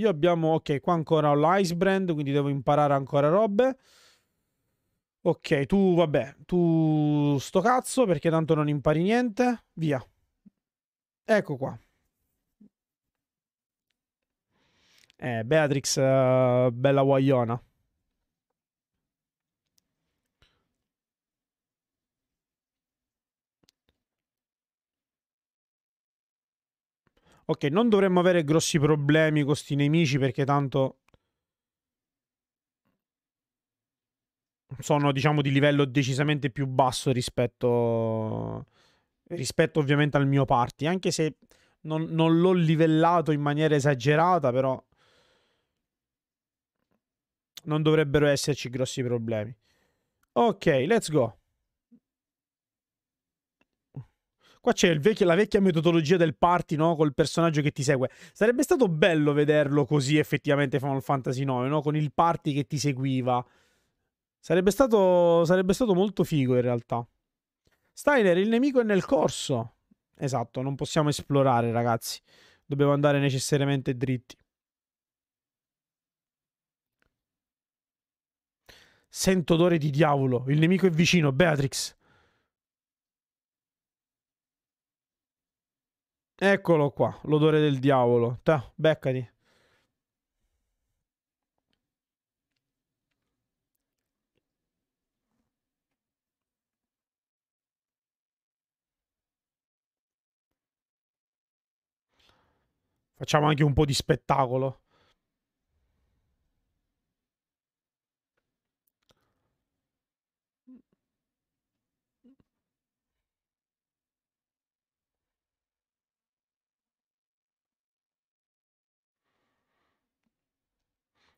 abbiamo, ok, qua ancora ho l'Icebrand, quindi devo imparare ancora robe. Ok, tu vabbè, tu sto cazzo, perché tanto non impari niente. Via. Ecco qua. Beatrix, bella guagliona. Ok, non dovremmo avere grossi problemi con questi nemici, perché tanto sono, diciamo, di livello decisamente più basso rispetto ovviamente al mio party. Anche se non l'ho livellato in maniera esagerata, però non dovrebbero esserci grossi problemi. Ok, let's go. Qua c'è la vecchia metodologia del party, no? Col personaggio che ti segue. Sarebbe stato bello vederlo così effettivamente Final Fantasy 9, no? Con il party che ti seguiva. Sarebbe stato molto figo in realtà. Steiner, il nemico è nel corso. Esatto, non possiamo esplorare, ragazzi. Dobbiamo andare necessariamente dritti. Sento odore di diavolo. Il nemico è vicino, Beatrix. Eccolo qua, l'odore del diavolo. Ta, beccati. Facciamo anche un po' di spettacolo.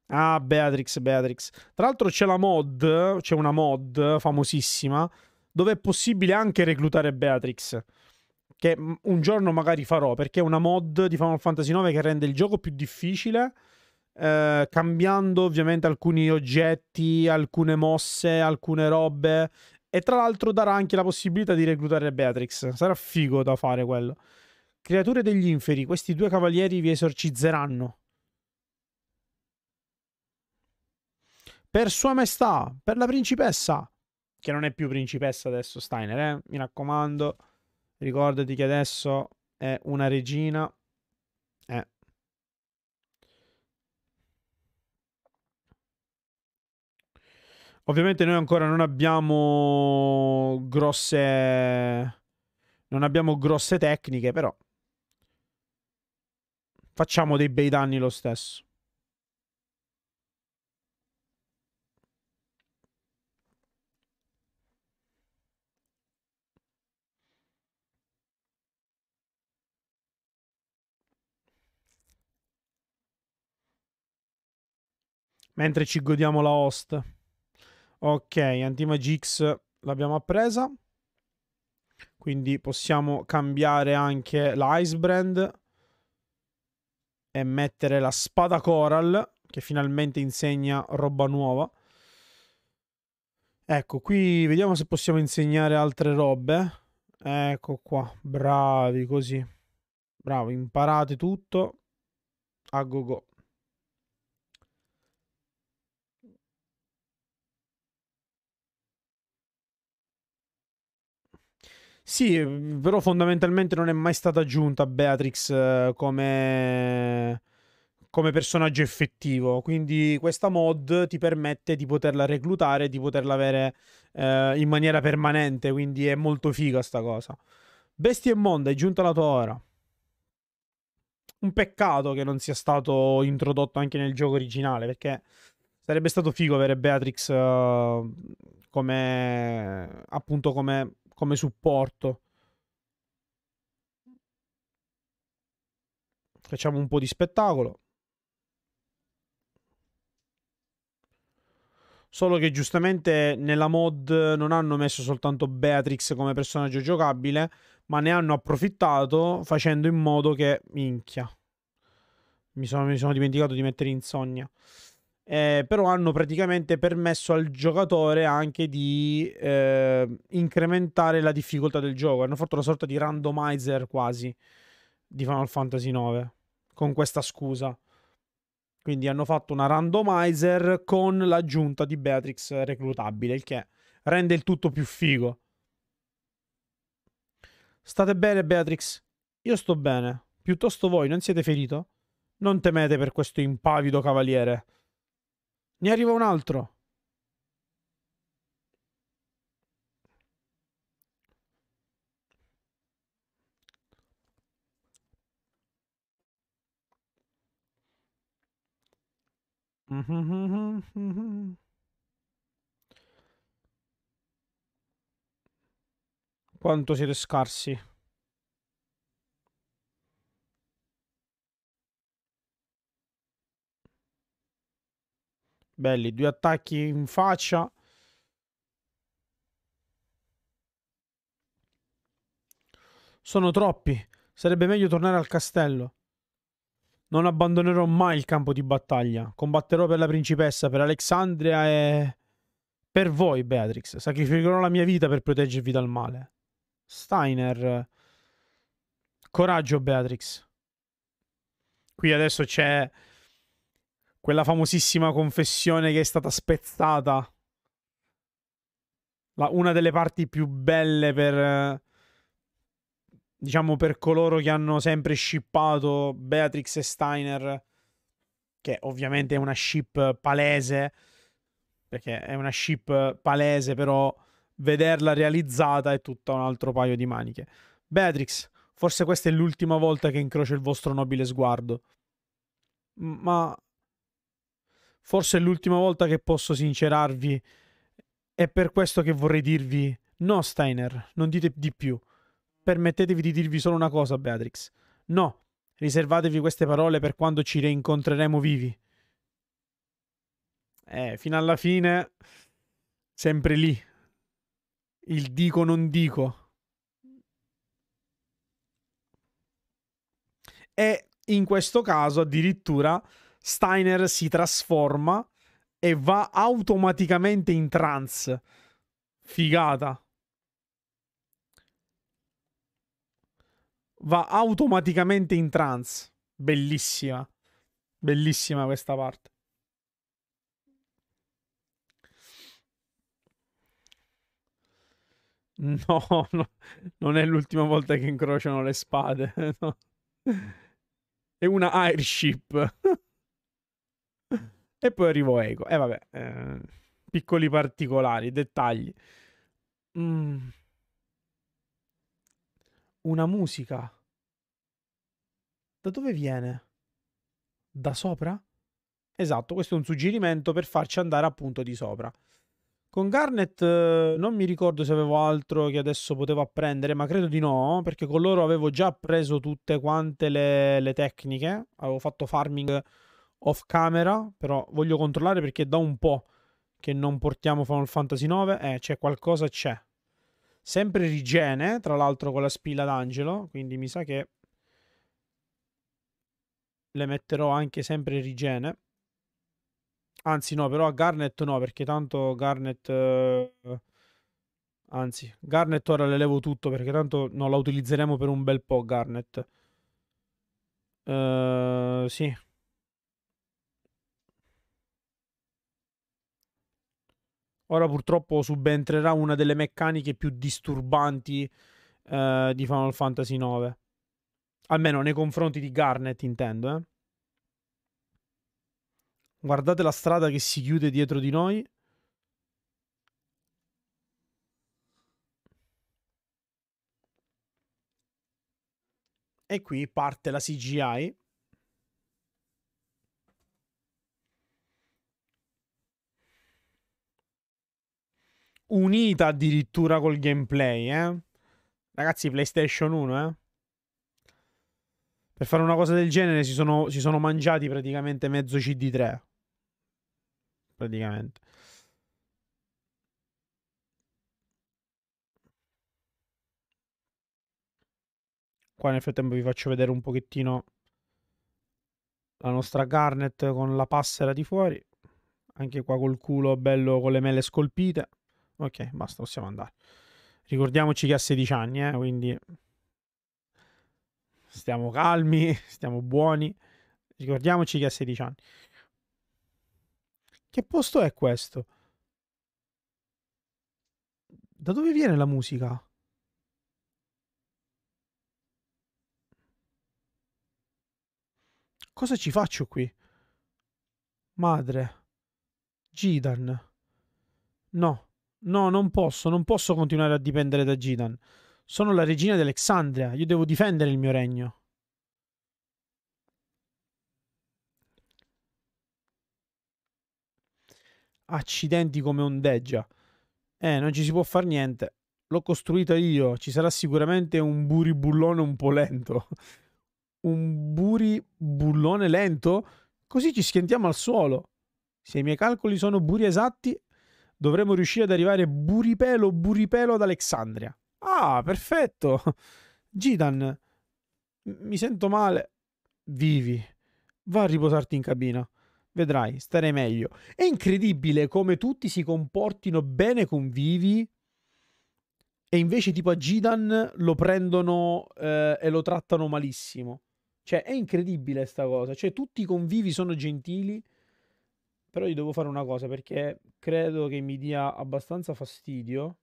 Ah, Beatrix, Beatrix. Tra l'altro c'è la mod, c'è una mod famosissima dove è possibile anche reclutare Beatrix, che un giorno magari farò, perché è una mod di Final Fantasy 9 che rende il gioco più difficile, cambiando ovviamente alcuni oggetti, alcune mosse, alcune robe, e tra l'altro darà anche la possibilità di reclutare Beatrix. Sarà figo da fare quello. Creature degli inferi, questi due cavalieri vi esorcizzeranno. Per sua maestà, per la principessa. Che non è più principessa adesso, Steiner, eh? Mi raccomando. Ricordati che adesso è una regina. Ovviamente noi ancora non abbiamo grosse... Non abbiamo grosse tecniche, però facciamo dei bei danni lo stesso. Mentre ci godiamo la host. Ok, Antimagia X l'abbiamo appresa. Quindi possiamo cambiare anche la Icebrand e mettere la spada Coral, che finalmente insegna roba nuova. Ecco, qui vediamo se possiamo insegnare altre robe. Ecco qua, bravi così. Bravo, imparate tutto a go-go. Sì, però fondamentalmente non è mai stata aggiunta Beatrix come personaggio effettivo. Quindi questa mod ti permette di poterla reclutare, di poterla avere in maniera permanente. Quindi è molto figa sta cosa. Bestia immonda, è giunta la tua ora. Un peccato che non sia stato introdotto anche nel gioco originale, perché sarebbe stato figo avere Beatrix come supporto. Facciamo un po' di spettacolo. Solo che giustamente nella mod non hanno messo soltanto Beatrix come personaggio giocabile, ma ne hanno approfittato facendo in modo che... Minchia, mi sono dimenticato di mettere Insonnia. Però hanno praticamente permesso al giocatore anche di incrementare la difficoltà del gioco. Hanno fatto una sorta di randomizer quasi di Final Fantasy 9 con questa scusa. Quindi hanno fatto una randomizer con l'aggiunta di Beatrix reclutabile, il che rende il tutto più figo. State bene, Beatrix? Io sto bene. Piuttosto voi, non siete ferito? Non temete per questo impavido cavaliere. Ne arriva un altro. Quanto siete scarsi. Belli, 2 attacchi in faccia. Sono troppi. Sarebbe meglio tornare al castello. Non abbandonerò mai il campo di battaglia. Combatterò per la principessa, per Alexandria e... per voi, Beatrix. Sacrificherò la mia vita per proteggervi dal male. Steiner. Coraggio, Beatrix. Qui adesso c'è... quella famosissima confessione che è stata spezzata. Una delle parti più belle per... diciamo per coloro che hanno sempre shippato Beatrix e Steiner. Che ovviamente è una ship palese. Perché è una ship palese, però vederla realizzata è tutto un altro paio di maniche. Beatrix, forse questa è l'ultima volta che incrocio il vostro nobile sguardo. Ma... forse è l'ultima volta che posso sincerarvi. È per questo che vorrei dirvi... No, Steiner, non dite di più. Permettetevi di dirvi solo una cosa, Beatrix. No, riservatevi queste parole per quando ci reincontreremo vivi. Fino alla fine... sempre lì. Il dico non dico. E in questo caso addirittura... Steiner si trasforma e va automaticamente in trance. Figata. Va automaticamente in trance. Bellissima. Bellissima questa parte. No, no, non è l'ultima volta che incrociano le spade. No. È una airship. E poi arrivo Eiko. E vabbè, piccoli particolari, dettagli. Una musica. Da dove viene? Da sopra? Esatto, questo è un suggerimento per farci andare appunto di sopra. Con Garnet non mi ricordo se avevo altro che adesso potevo apprendere, ma credo di no, perché con loro avevo già preso tutte quante le tecniche. Avevo fatto farming off camera, però voglio controllare perché da un po' che non portiamo Final Fantasy 9. C'è qualcosa, c'è. Sempre Rigene, tra l'altro con la spilla d'angelo, quindi mi sa che le metterò anche sempre Rigene. Anzi no, però a Garnet no, perché tanto Garnet... anzi, Garnet ora le levo tutto, perché tanto non la utilizzeremo per un bel po' Garnet. Sì. Ora purtroppo subentrerà una delle meccaniche più disturbanti di Final Fantasy 9. Almeno nei confronti di Garnet, intendo, eh. Guardate la strada che si chiude dietro di noi. E qui parte la CGI. Unita addirittura col gameplay, eh. Ragazzi, PlayStation 1, eh. Per fare una cosa del genere si sono mangiati praticamente mezzo CD3. Praticamente. Qua nel frattempo vi faccio vedere un pochettino la nostra Garnet con la passera di fuori. Anche qua col culo bello con le mele scolpite. Ok, basta, possiamo andare. Ricordiamoci che ha 16 anni, quindi stiamo calmi, stiamo buoni. Ricordiamoci che ha 16 anni. Che posto è questo? Da dove viene la musica? Cosa ci faccio qui? Madre. Zidane. No, no, non posso continuare a dipendere da Zidane. Sono la regina di Alexandria, io devo difendere il mio regno. Accidenti come ondeggia. Non ci si può far niente. L'ho costruita io. Ci sarà sicuramente un buribullone un po' lento. Un buribullone lento? Così ci schiantiamo al suolo. Se i miei calcoli sono buri esatti, dovremo riuscire ad arrivare buripelo buripelo ad Alexandria. Ah, perfetto. Zidane, mi sento male. Vivi, va a riposarti in cabina. Vedrai, starei meglio. È incredibile come tutti si comportino bene con Vivi e invece tipo a Zidane lo prendono e lo trattano malissimo. Cioè, è incredibile sta cosa. Cioè, tutti con Vivi sono gentili, però io devo fare una cosa perché credo che mi dia abbastanza fastidio.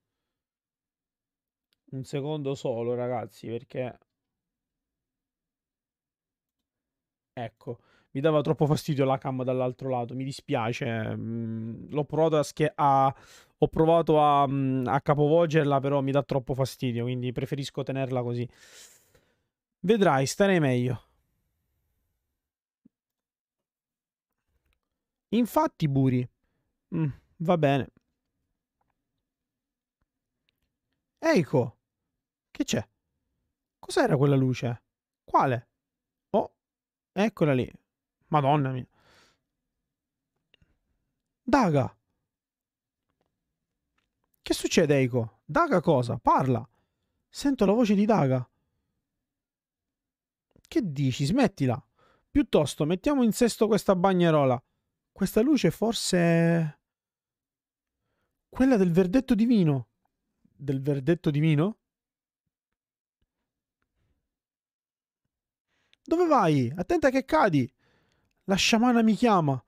Un secondo solo, ragazzi, perché... Ecco. Mi dava troppo fastidio la cam dall'altro lato, mi dispiace. L'ho provato a capovolgerla, però mi dà troppo fastidio, quindi preferisco tenerla così. Vedrai, starei meglio. Infatti, Buri. Va bene. Eiko, che c'è? Cos'era quella luce? Quale? Oh, eccola lì. Madonna mia. Daga. Che succede, Eiko? Daga cosa? Parla. Sento la voce di Daga. Che dici? Smettila. Piuttosto, mettiamo in sesto questa bagnarola. Questa luce forse... quella del verdetto divino. Del verdetto divino? Dove vai? Attenta che cadi. La sciamana mi chiama.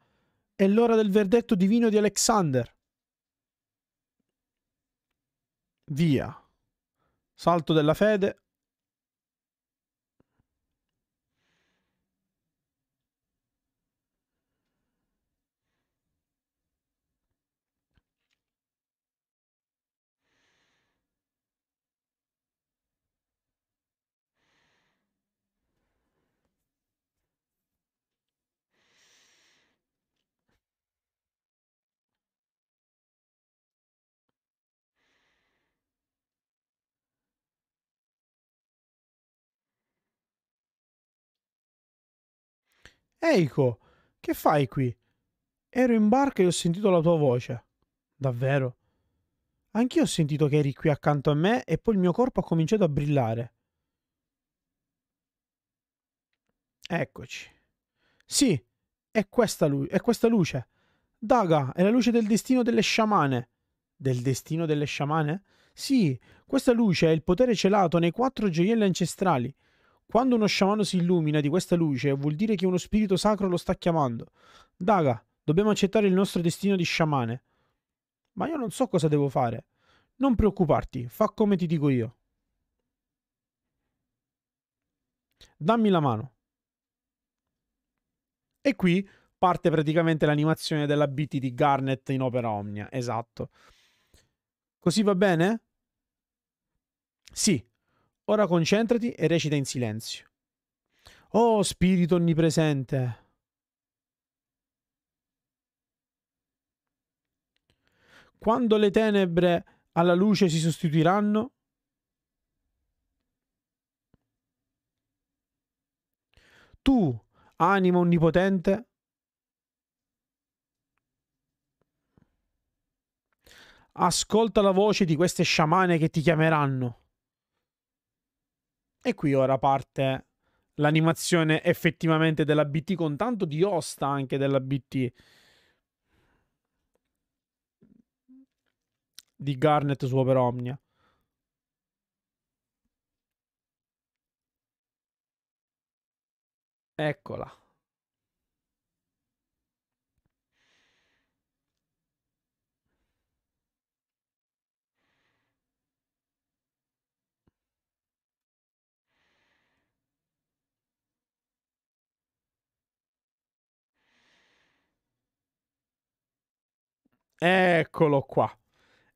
È l'ora del verdetto divino di Alexander. Via. Salto della fede. Eiko, che fai qui? Ero in barca e ho sentito la tua voce. Davvero? Anch'io ho sentito che eri qui accanto a me e poi il mio corpo ha cominciato a brillare. Eccoci. Sì, è questa luce. Daga, è la luce del destino delle sciamane. Del destino delle sciamane? Sì, questa luce è il potere celato nei 4 gioielli ancestrali. Quando uno sciamano si illumina di questa luce, vuol dire che uno spirito sacro lo sta chiamando. Daga, dobbiamo accettare il nostro destino di sciamane. Ma io non so cosa devo fare. Non preoccuparti, fa come ti dico io. Dammi la mano. E qui parte praticamente l'animazione della BT di Garnet in Opera Omnia. Esatto. Così va bene? Sì. Ora concentrati e recita in silenzio. Oh, spirito onnipresente! Quando le tenebre alla luce si sostituiranno, tu, anima onnipotente, ascolta la voce di queste sciamane che ti chiameranno. E qui ora parte l'animazione effettivamente della BT, con tanto di osta anche della BT di Garnet su Opera Omnia. Eccola. Eccolo qua.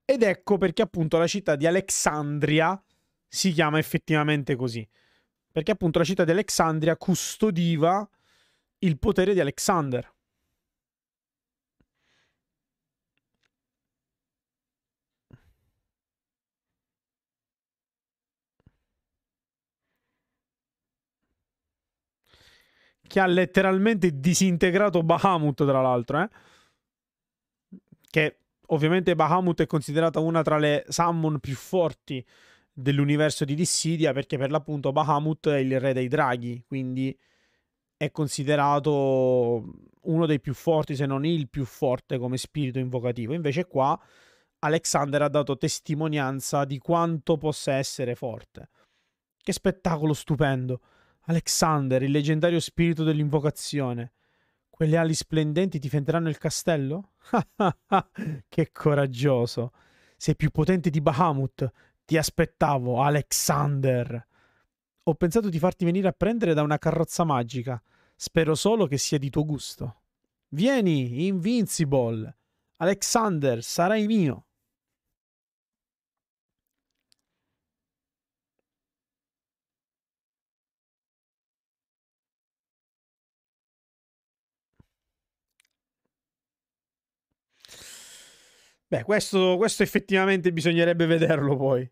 Ed ecco perché appunto la città di Alexandria si chiama effettivamente così. Perché appunto la città di Alexandria custodiva il potere di Alexander. Che ha letteralmente disintegrato Bahamut, tra l'altro, Che ovviamente Bahamut è considerata una tra le summon più forti dell'universo di Dissidia, perché per l'appunto Bahamut è il re dei draghi, quindi è considerato uno dei più forti, se non il più forte come spirito invocativo. Invece qua Alexander ha dato testimonianza di quanto possa essere forte. Che spettacolo stupendo! Alexander, il leggendario spirito dell'invocazione. Quelle ali splendenti ti fenderanno il castello? Che coraggioso! Sei più potente di Bahamut! Ti aspettavo, Alexander! Ho pensato di farti venire a prendere da una carrozza magica. Spero solo che sia di tuo gusto. Vieni, Invincible! Alexander, sarai mio! Beh, questo effettivamente bisognerebbe vederlo poi.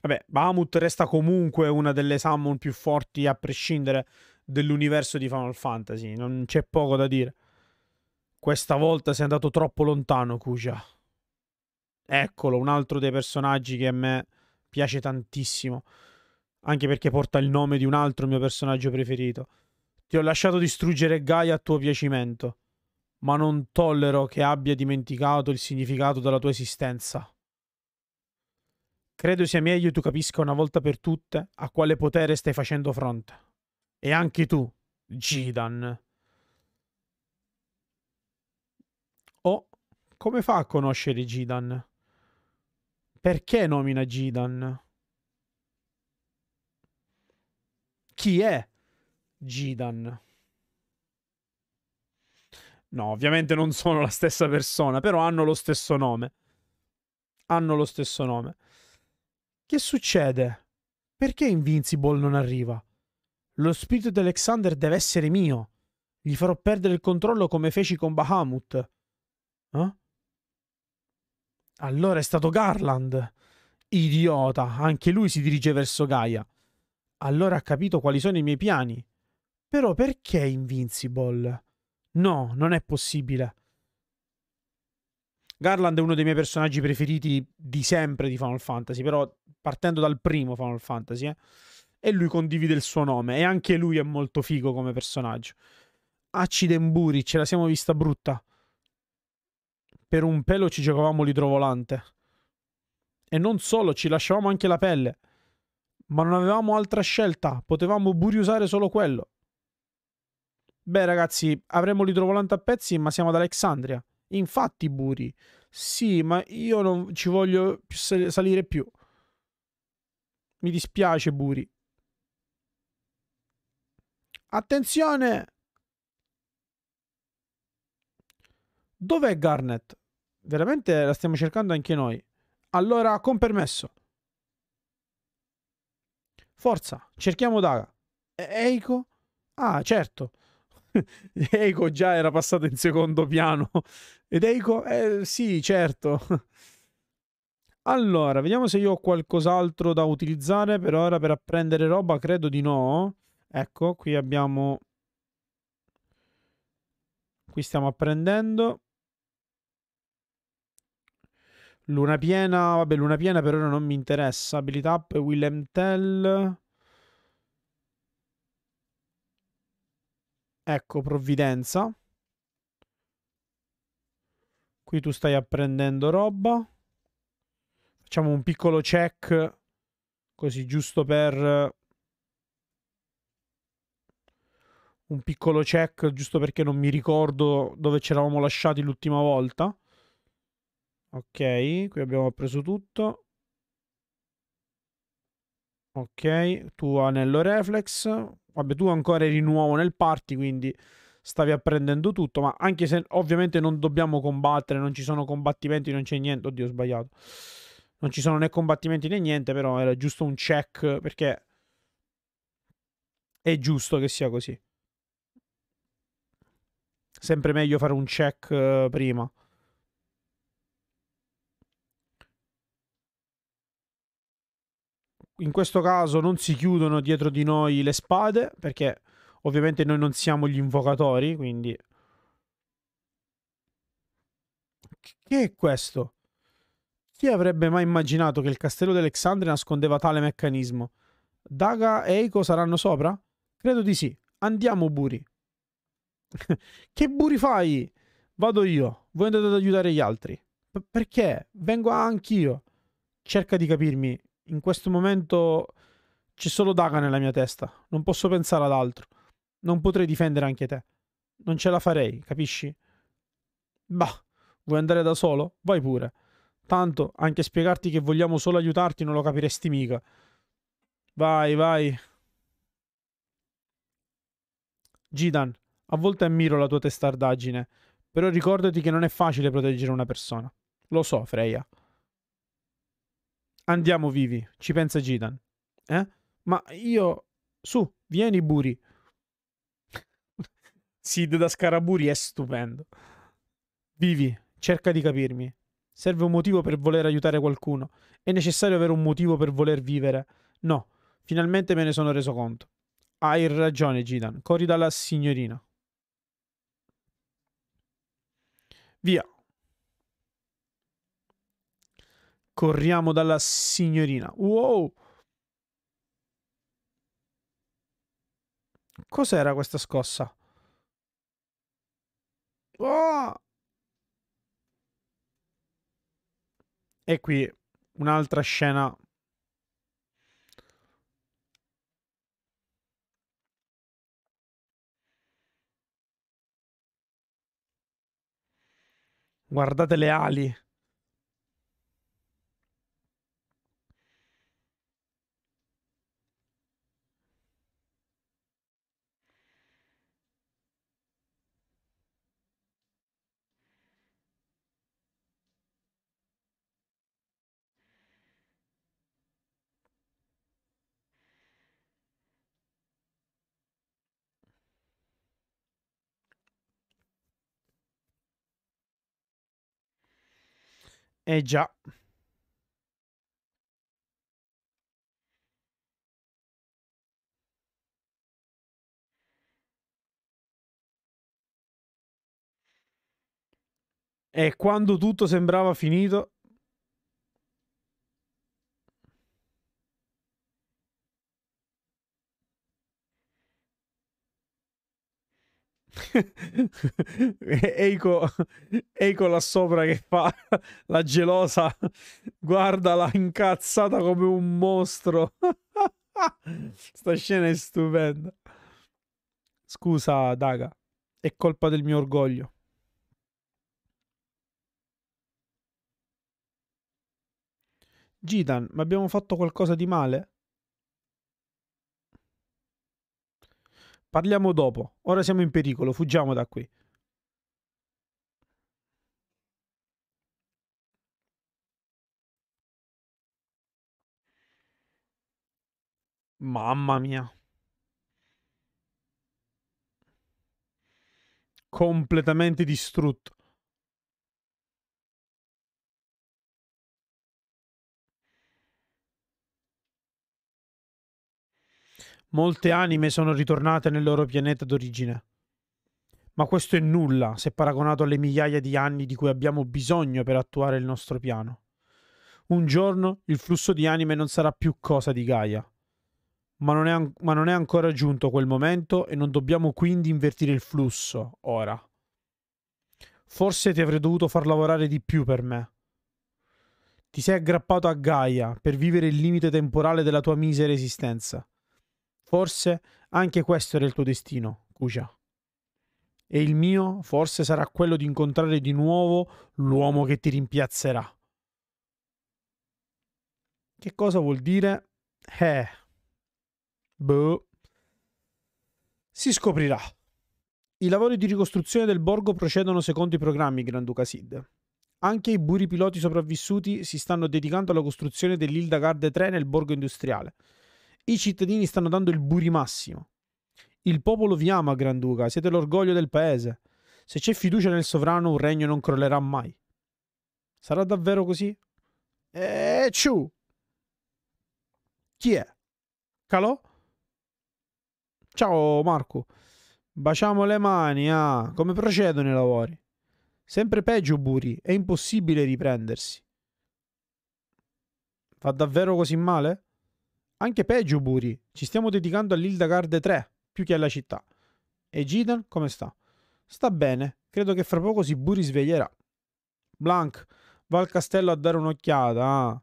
Vabbè, Bahamut resta comunque una delle summon più forti a prescindere dell'universo di Final Fantasy. Non c'è poco da dire. Questa volta sei andato troppo lontano, Kuja. Eccolo, un altro dei personaggi che a me piace tantissimo. Anche perché porta il nome di un altro mio personaggio preferito. Ti ho lasciato distruggere Gaia a tuo piacimento. Ma non tollero che abbia dimenticato il significato della tua esistenza. Credo sia meglio tu capisca una volta per tutte a quale potere stai facendo fronte. E anche tu, Zidane. Oh, come fa a conoscere Zidane? Perché nomina Zidane? Chi è Zidane? No, ovviamente non sono la stessa persona, però hanno lo stesso nome. Hanno lo stesso nome. Che succede? Perché Invincible non arriva? Lo spirito di Alexander deve essere mio. Gli farò perdere il controllo come feci con Bahamut. Eh? Allora è stato Garland. Idiota, anche lui si dirige verso Gaia. Allora ha capito quali sono i miei piani. Però perché Invincible? No, non è possibile. Garland è uno dei miei personaggi preferiti di sempre di Final Fantasy, però partendo dal primo Final Fantasy, e lui condivide il suo nome, e anche lui è molto figo come personaggio. Accidemburi, ce la siamo vista brutta. Per un pelo ci giocavamo l'idrovolante. E non solo, ci lasciavamo anche la pelle. Ma non avevamo altra scelta, potevamo buriusare solo quello. Beh ragazzi, avremo l'idrovolante a pezzi, ma siamo ad Alexandria. Infatti Buri. Sì, ma io non ci voglio salire più. Mi dispiace Buri. Attenzione! Dov'è Garnet? Veramente la stiamo cercando anche noi. Allora, con permesso. Forza, cerchiamo Daga. Eiko? Ah, certo. Eiko già era passato in secondo piano. Ed Eiko? Sì, certo. Allora, vediamo se io ho qualcos'altro da utilizzare per ora per apprendere roba. Credo di no. Ecco, qui abbiamo... Qui stiamo apprendendo. Luna piena, vabbè, luna piena per ora non mi interessa. Abilità up, Willem Tell. Ecco, provvidenza. Qui tu stai apprendendo roba. Facciamo un piccolo check, così giusto per... Un piccolo check, giusto perché non mi ricordo dove ci eravamo lasciati l'ultima volta. Ok, qui abbiamo preso tutto. Ok, tu anello reflex. Vabbè, tu ancora eri nuovo nel party, quindi stavi apprendendo tutto. Ma anche se ovviamente non dobbiamo combattere, non ci sono combattimenti, non c'è niente. Oddio, ho sbagliato. Non ci sono né combattimenti né niente, però era giusto un check, perché è giusto che sia così. Sempre meglio fare un check prima. In questo caso non si chiudono dietro di noi le spade, perché ovviamente noi non siamo gli invocatori, quindi... Che è questo? Chi avrebbe mai immaginato che il castello di Alexandria nascondeva tale meccanismo? Daga e Eiko saranno sopra? Credo di sì. Andiamo, Buri. Che Buri fai? Vado io. Voi andate ad aiutare gli altri. Perché? Vengo anch'io. Cerca di capirmi. In questo momento c'è solo Daga nella mia testa. Non posso pensare ad altro. Non potrei difendere anche te. Non ce la farei, capisci? Bah, vuoi andare da solo? Vai pure. Tanto, anche spiegarti che vogliamo solo aiutarti non lo capiresti mica. Vai, vai. Zidane, a volte ammiro la tua testardaggine. Però ricordati che non è facile proteggere una persona. Lo so, Freya. Andiamo, Vivi, ci pensa Zidane. Eh? Ma io... Su, vieni, Buri. Sid da Scaraburi è stupendo. Vivi, cerca di capirmi. Serve un motivo per voler aiutare qualcuno. È necessario avere un motivo per voler vivere. No, finalmente me ne sono reso conto. Hai ragione, Zidane. Corri dalla signorina. Via. Corriamo dalla signorina. Wow! Cos'era questa scossa? Oh! E qui un'altra scena. Guardate le ali. Eh già. E quando tutto sembrava finito... Eiko là sopra che fa la gelosa, guardala incazzata come un mostro. Sta scena è stupenda. Scusa Daga, è colpa del mio orgoglio. Zidane, ma abbiamo fatto qualcosa di male? Parliamo dopo. Ora siamo in pericolo. Fuggiamo da qui. Mamma mia. Completamente distrutto. Molte anime sono ritornate nel loro pianeta d'origine. Ma questo è nulla se paragonato alle migliaia di anni di cui abbiamo bisogno per attuare il nostro piano. Un giorno il flusso di anime non sarà più cosa di Gaia. Ma non è ancora giunto quel momento e non dobbiamo quindi invertire il flusso, ora. Forse ti avrei dovuto far lavorare di più per me. Ti sei aggrappato a Gaia per vivere il limite temporale della tua misera esistenza. Forse anche questo era il tuo destino, Kuja. E il mio forse sarà quello di incontrare di nuovo l'uomo che ti rimpiazzerà. Che cosa vuol dire? Boh. Si scoprirà. I lavori di ricostruzione del borgo procedono secondo i programmi, Granduca Sid. Anche i buri piloti sopravvissuti si stanno dedicando alla costruzione dell'Hildegarde 3 nel borgo industriale. I cittadini stanno dando il buri massimo. Il popolo vi ama, Granduca, siete l'orgoglio del paese. Se c'è fiducia nel sovrano, un regno non crollerà mai. Sarà davvero così? Ciù! Chi è? Calò? Ciao Marco. Baciamo le mani, ah! Come procedono i lavori? Sempre peggio, Buri, è impossibile riprendersi. Fa davvero così male? Anche peggio, Buri. Ci stiamo dedicando all'Hildegarde 3, più che alla città. E Zidane, come sta? Sta bene. Credo che fra poco si Buri sveglierà. Blank, va al castello a dare un'occhiata. Ah.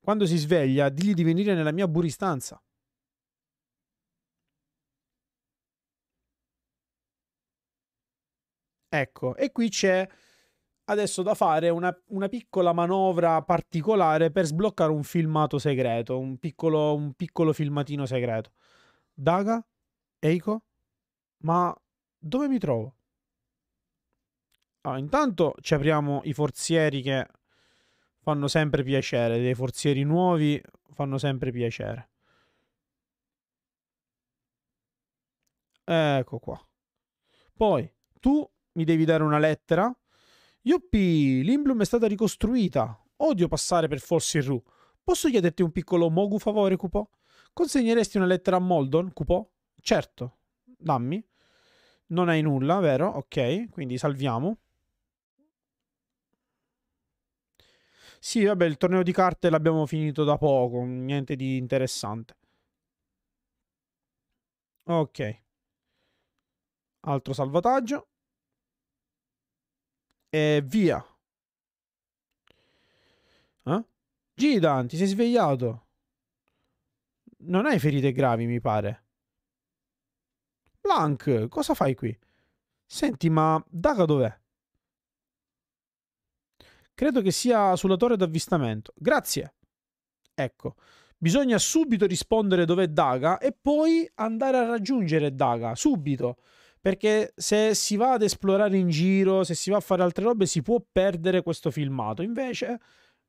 Quando si sveglia, digli di venire nella mia Buri stanza. Ecco, e qui c'è adesso da fare una piccola manovra particolare per sbloccare un filmato segreto, un piccolo filmatino segreto. Daga? Eiko? Ma dove mi trovo? Allora, intanto ci apriamo i forzieri che fanno sempre piacere, dei forzieri nuovi fanno sempre piacere. Ecco qua. Poi tu mi devi dare una lettera. Yuppie, Lindblum è stata ricostruita. Odio passare per falsi ru. Posso chiederti un piccolo mogu favore, Cupo? Consegneresti una lettera a Moldon, Cupo? Certo. Dammi. Non hai nulla, vero? Ok, quindi salviamo. Sì, vabbè, il torneo di carte l'abbiamo finito da poco. Niente di interessante. Ok. Altro salvataggio. E via. Zidane, ti sei svegliato? Non hai ferite gravi, mi pare. Blank, cosa fai qui? Senti, ma Daga dov'è? Credo che sia sulla torre d'avvistamento. Grazie. Ecco, bisogna subito rispondere dov'è Daga e poi andare a raggiungere Daga, subito. Perché se si va ad esplorare in giro, se si va a fare altre robe, si può perdere questo filmato. Invece,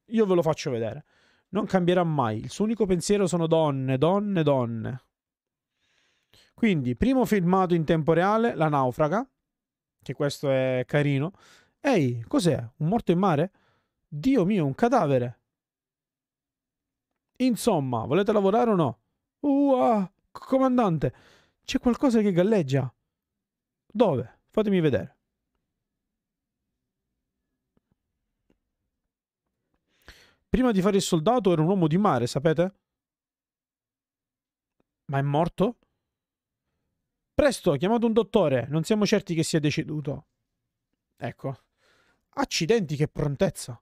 io ve lo faccio vedere. Non cambierà mai. Il suo unico pensiero sono donne, donne, donne. Quindi, primo filmato in tempo reale, la naufraga. Che questo è carino. Ehi, cos'è? Un morto in mare? Dio mio, un cadavere. Insomma, volete lavorare o no? Comandante, c'è qualcosa che galleggia. Dove? Fatemi vedere. Prima di fare il soldato era un uomo di mare, sapete? Ma è morto? Presto, chiamate un dottore. Non siamo certi che sia deceduto. Ecco. Accidenti, che prontezza.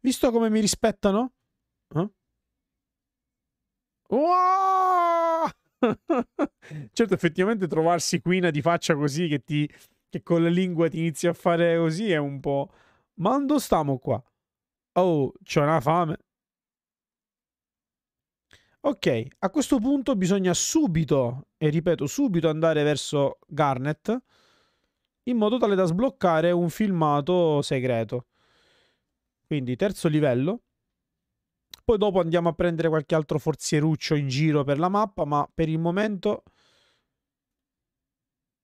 Visto come mi rispettano? Eh? Oh! Certo, effettivamente trovarsi Quina di faccia così che con la lingua ti inizia a fare così è un po'... Ma dove stiamo qua? Oh, c'ho una fame. Ok, a questo punto bisogna subito, e ripeto subito, andare verso Garnet in modo tale da sbloccare un filmato segreto. Quindi terzo livello. Poi dopo andiamo a prendere qualche altro forzieruccio in giro per la mappa, ma per il momento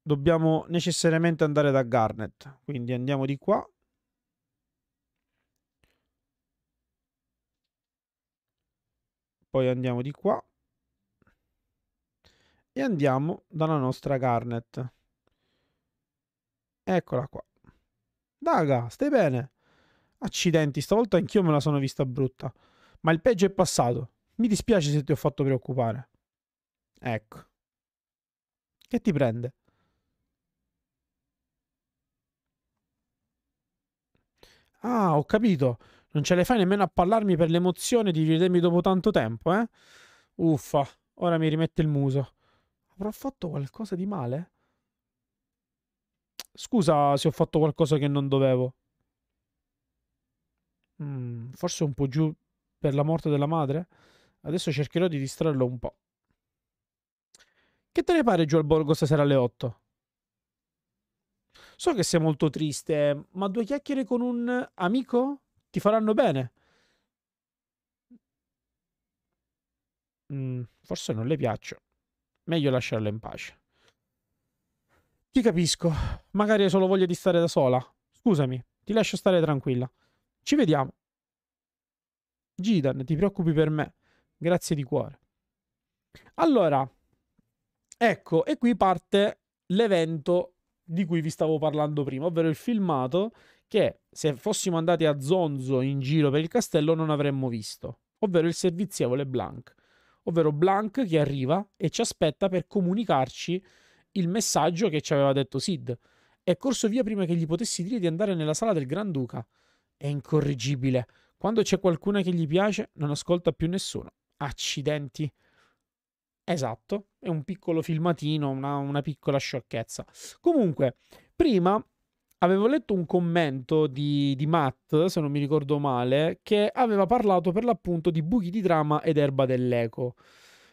dobbiamo necessariamente andare da Garnet. Quindi andiamo di qua. Poi andiamo di qua e andiamo dalla nostra Garnet. Eccola qua. Daga, stai bene? Accidenti, stavolta anch'io me la sono vista brutta. Ma il peggio è passato. Mi dispiace se ti ho fatto preoccupare. Ecco. Che ti prende? Ah, ho capito. Non ce le fai nemmeno a parlarmi per l'emozione di vedermi dopo tanto tempo, eh? Uffa, ora mi rimette il muso. Avrò fatto qualcosa di male? Scusa se ho fatto qualcosa che non dovevo. Forse un po' giù per la morte della madre? Adesso cercherò di distrarlo un po'. Che te ne pare giù al borgo stasera alle 8? So che sei molto triste, ma due chiacchiere con un amico? Ti faranno bene. Forse non le piaccio. Meglio lasciarle in pace. Ti capisco. Magari hai solo voglia di stare da sola. Scusami, ti lascio stare tranquilla. Ci vediamo. Zidane, ti preoccupi per me. Grazie di cuore. Allora, ecco, e qui parte l'evento di cui vi stavo parlando prima, ovvero il filmato che se fossimo andati a zonzo in giro per il castello non avremmo visto, ovvero il servizievole Blank, ovvero Blank che arriva e ci aspetta per comunicarci il messaggio che ci aveva detto Sid. È corso via prima che gli potessi dire di andare nella sala del Granduca. È incorreggibile. Quando c'è qualcuna che gli piace non ascolta più nessuno. Accidenti. Esatto, è un piccolo filmatino, una piccola sciocchezza. Comunque, prima avevo letto un commento di Matt, se non mi ricordo male, che aveva parlato per l'appunto di buchi di trama ed erba dell'eco.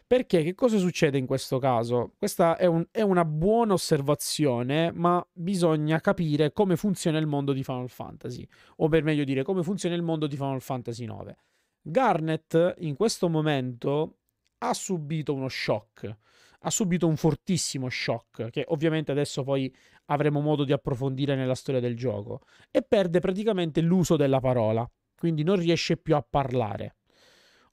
Perché che cosa succede in questo caso? Questa è una buona osservazione, ma bisogna capire come funziona il mondo di Final Fantasy, o per meglio dire, come funziona il mondo di Final Fantasy 9. Garnet in questo momento ha subito uno shock, ha subito un fortissimo shock, che ovviamente adesso poi avremo modo di approfondire nella storia del gioco, e perde praticamente l'uso della parola, quindi non riesce più a parlare.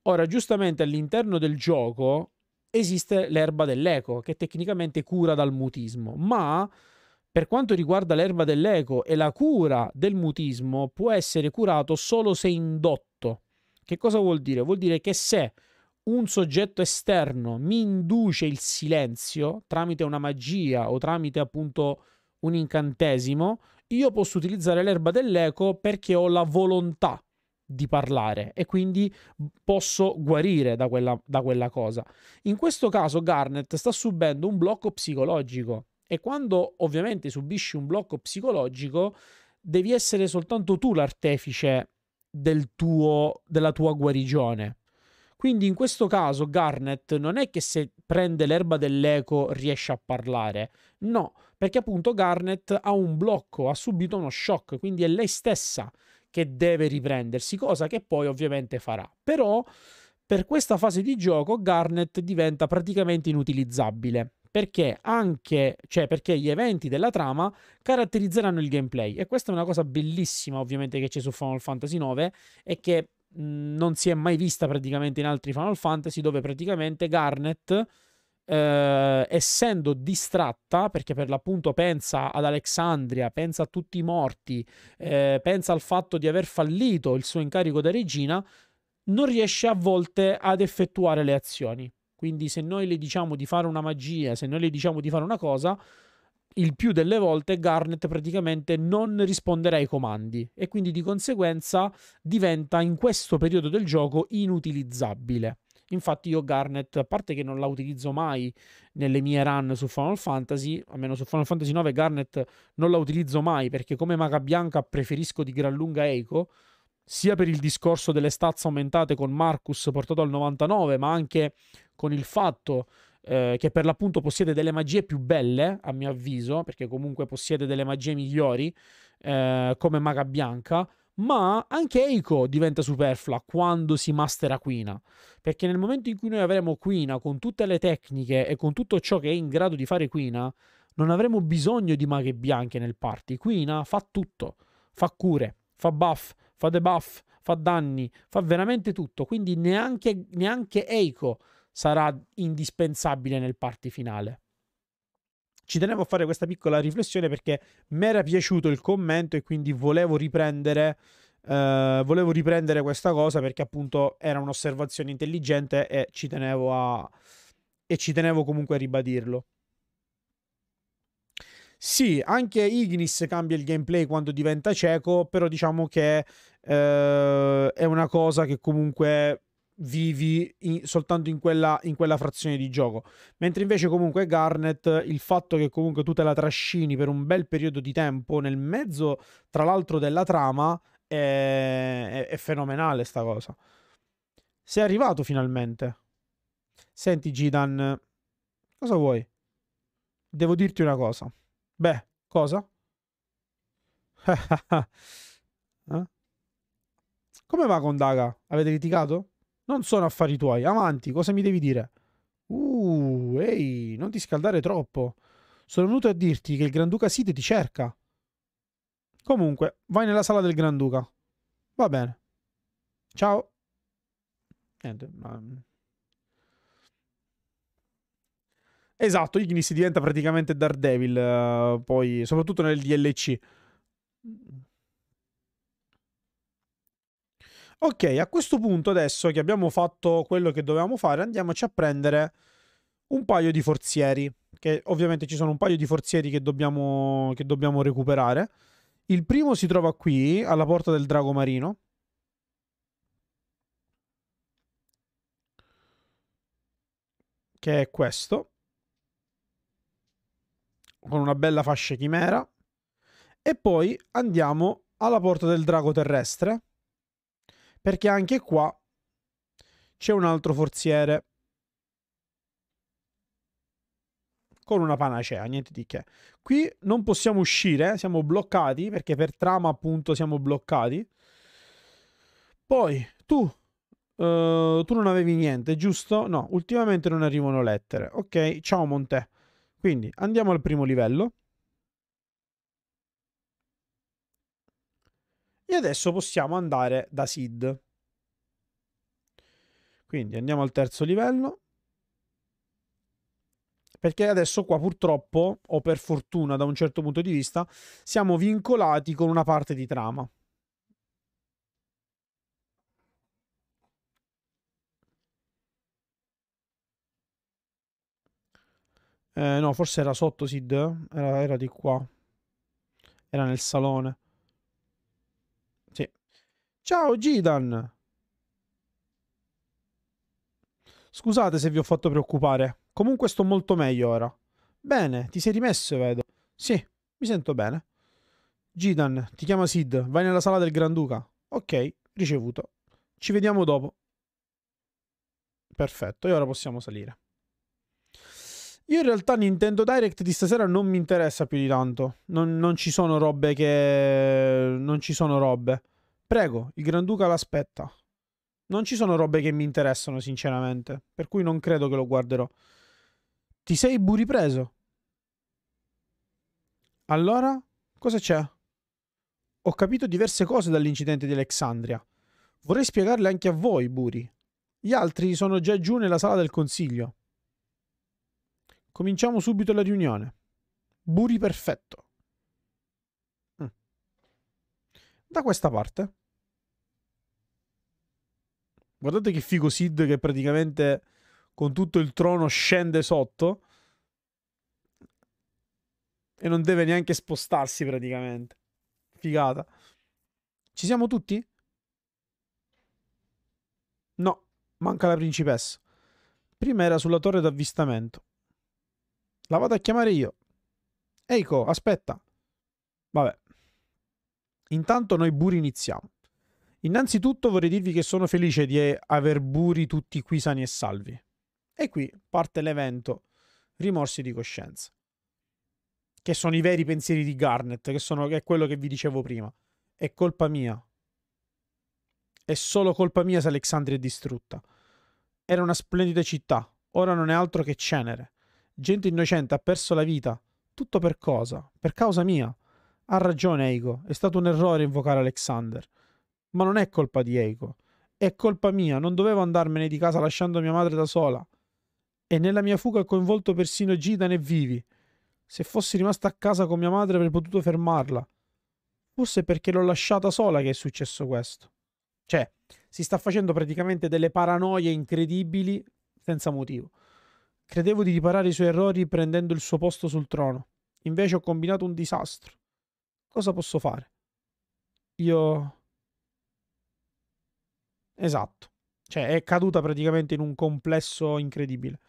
Ora, giustamente all'interno del gioco esiste l'erba dell'eco, che tecnicamente cura dal mutismo, ma per quanto riguarda l'erba dell'eco e la cura del mutismo può essere curato solo se indotto. Che cosa vuol dire? Vuol dire che se un soggetto esterno mi induce il silenzio tramite una magia o tramite appunto un incantesimo, io posso utilizzare l'erba dell'eco perché ho la volontà di parlare e quindi posso guarire da quella cosa. In questo caso Garnet sta subendo un blocco psicologico e quando ovviamente subisci un blocco psicologico devi essere soltanto tu l'artefice della tua guarigione. Quindi in questo caso Garnet non è che se prende l'erba dell'eco riesce a parlare, no, perché appunto Garnet ha un blocco, ha subito uno shock, quindi è lei stessa che deve riprendersi, cosa che poi ovviamente farà. Però per questa fase di gioco Garnet diventa praticamente inutilizzabile, perché anche, perché gli eventi della trama caratterizzeranno il gameplay, e questa è una cosa bellissima ovviamente che c'è su Final Fantasy 9 e che non si è mai vista praticamente in altri Final Fantasy, dove praticamente Garnet, essendo distratta, perché per l'appunto pensa ad Alexandria, pensa a tutti i morti, pensa al fatto di aver fallito il suo incarico da regina, non riesce a volte ad effettuare le azioni. Quindi se noi le diciamo di fare una magia, se noi le diciamo di fare una cosa, il più delle volte Garnet praticamente non risponderà ai comandi e quindi di conseguenza diventa in questo periodo del gioco inutilizzabile. Infatti io Garnet, a parte che non la utilizzo mai nelle mie run su Final Fantasy, almeno su Final Fantasy 9 Garnet non la utilizzo mai, perché come maga bianca preferisco di gran lunga Eiko, sia per il discorso delle stats aumentate con Marcus portato al 99, ma anche con il fatto che per l'appunto possiede delle magie più belle, a mio avviso, perché comunque possiede delle magie migliori come maga bianca. Ma anche Eiko diventa superflua quando si mastera Quina, perché nel momento in cui noi avremo Quina con tutte le tecniche e con tutto ciò che è in grado di fare Quina, non avremo bisogno di maghe bianche nel party. Quina fa tutto, fa cure, fa buff, fa debuff, fa danni, fa veramente tutto, quindi neanche Eiko sarà indispensabile nel party finale. Ci tenevo a fare questa piccola riflessione perché mi era piaciuto il commento e quindi volevo riprendere questa cosa, perché appunto era un'osservazione intelligente e ci tenevo comunque a ribadirlo. Sì, anche Ignis cambia il gameplay quando diventa cieco, però diciamo che è una cosa che comunque vivi soltanto in quella frazione di gioco, mentre invece comunque Garnet, il fatto che comunque tu te la trascini per un bel periodo di tempo nel mezzo tra l'altro della trama è fenomenale sta cosa. Sei arrivato finalmente. Senti Zidane, cosa vuoi? Devo dirti una cosa. Beh, cosa? Eh? Come va con Daga? Avete litigato? Non sono affari tuoi, avanti, cosa mi devi dire? Ehi, non ti scaldare troppo. Sono venuto a dirti che il Granduca Sid ti cerca. Comunque, vai nella sala del Granduca. Va bene. Ciao. Esatto, Ignis diventa praticamente Daredevil, poi, soprattutto nel DLC. Ok, a questo punto adesso che abbiamo fatto quello che dovevamo fare, andiamoci a prendere un paio di forzieri, che ovviamente ci sono un paio di forzieri che dobbiamo recuperare. Il primo si trova qui, alla porta del Drago Marino. Che è questo. Con una bella fascia chimera. E poi andiamo alla porta del Drago Terrestre, perché anche qua c'è un altro forziere con una panacea, niente di che. Qui non possiamo uscire, siamo bloccati, perché per trama appunto siamo bloccati. Poi tu non avevi niente, giusto? No, ultimamente non arrivano lettere. Ok, ciao Monte. Quindi andiamo al primo livello. E adesso possiamo andare da Sid. Quindi andiamo al terzo livello. Perché adesso qua purtroppo, o per fortuna da un certo punto di vista, siamo vincolati con una parte di trama. No, forse era sotto Sid. Era di qua. Era nel salone. Ciao Zidane! Scusate se vi ho fatto preoccupare. Comunque sto molto meglio ora. Bene, ti sei rimesso, vedo. Sì, mi sento bene. Zidane, ti chiama Sid. Vai nella sala del Granduca. Ok, ricevuto. Ci vediamo dopo. Perfetto, e ora possiamo salire. Io in realtà Nintendo Direct di stasera non mi interessa più di tanto. Non ci sono robe che... Non ci sono robe. Prego, il Granduca l'aspetta. Non ci sono robe che mi interessano, sinceramente, per cui non credo che lo guarderò. Ti sei ripreso? Allora, cosa c'è? Ho capito diverse cose dall'incidente di Alexandria. Vorrei spiegarle anche a voi, Buri. Gli altri sono già giù nella sala del consiglio. Cominciamo subito la riunione. Buri perfetto. Da questa parte. Guardate che figo Sid che praticamente con tutto il trono scende sotto e non deve neanche spostarsi praticamente. Figata. Ci siamo tutti? No, manca la principessa. Prima era sulla torre d'avvistamento. La vado a chiamare io. Eiko, aspetta. Vabbè. Intanto noi Buri iniziamo. Innanzitutto vorrei dirvi che sono felice di aver Buri tutti qui sani e salvi. E qui parte l'evento Rimorsi di coscienza, che sono i veri pensieri di Garnet, che è quello che vi dicevo prima. È colpa mia. È solo colpa mia se Alexandria è distrutta. Era una splendida città, ora non è altro che cenere. Gente innocente ha perso la vita. Tutto per cosa? Per causa mia. Ha ragione Eiko, è stato un errore invocare Alexander. Ma non è colpa di Eiko. È colpa mia, non dovevo andarmene di casa lasciando mia madre da sola. E nella mia fuga ho coinvolto persino Zidane e Vivi. Se fossi rimasta a casa con mia madre avrei potuto fermarla. Forse è perché l'ho lasciata sola che è successo questo. Cioè, si sta facendo praticamente delle paranoie incredibili senza motivo. Credevo di riparare i suoi errori prendendo il suo posto sul trono. Invece ho combinato un disastro. Cosa posso fare? Io... Esatto. Cioè, è caduta praticamente in un complesso incredibile.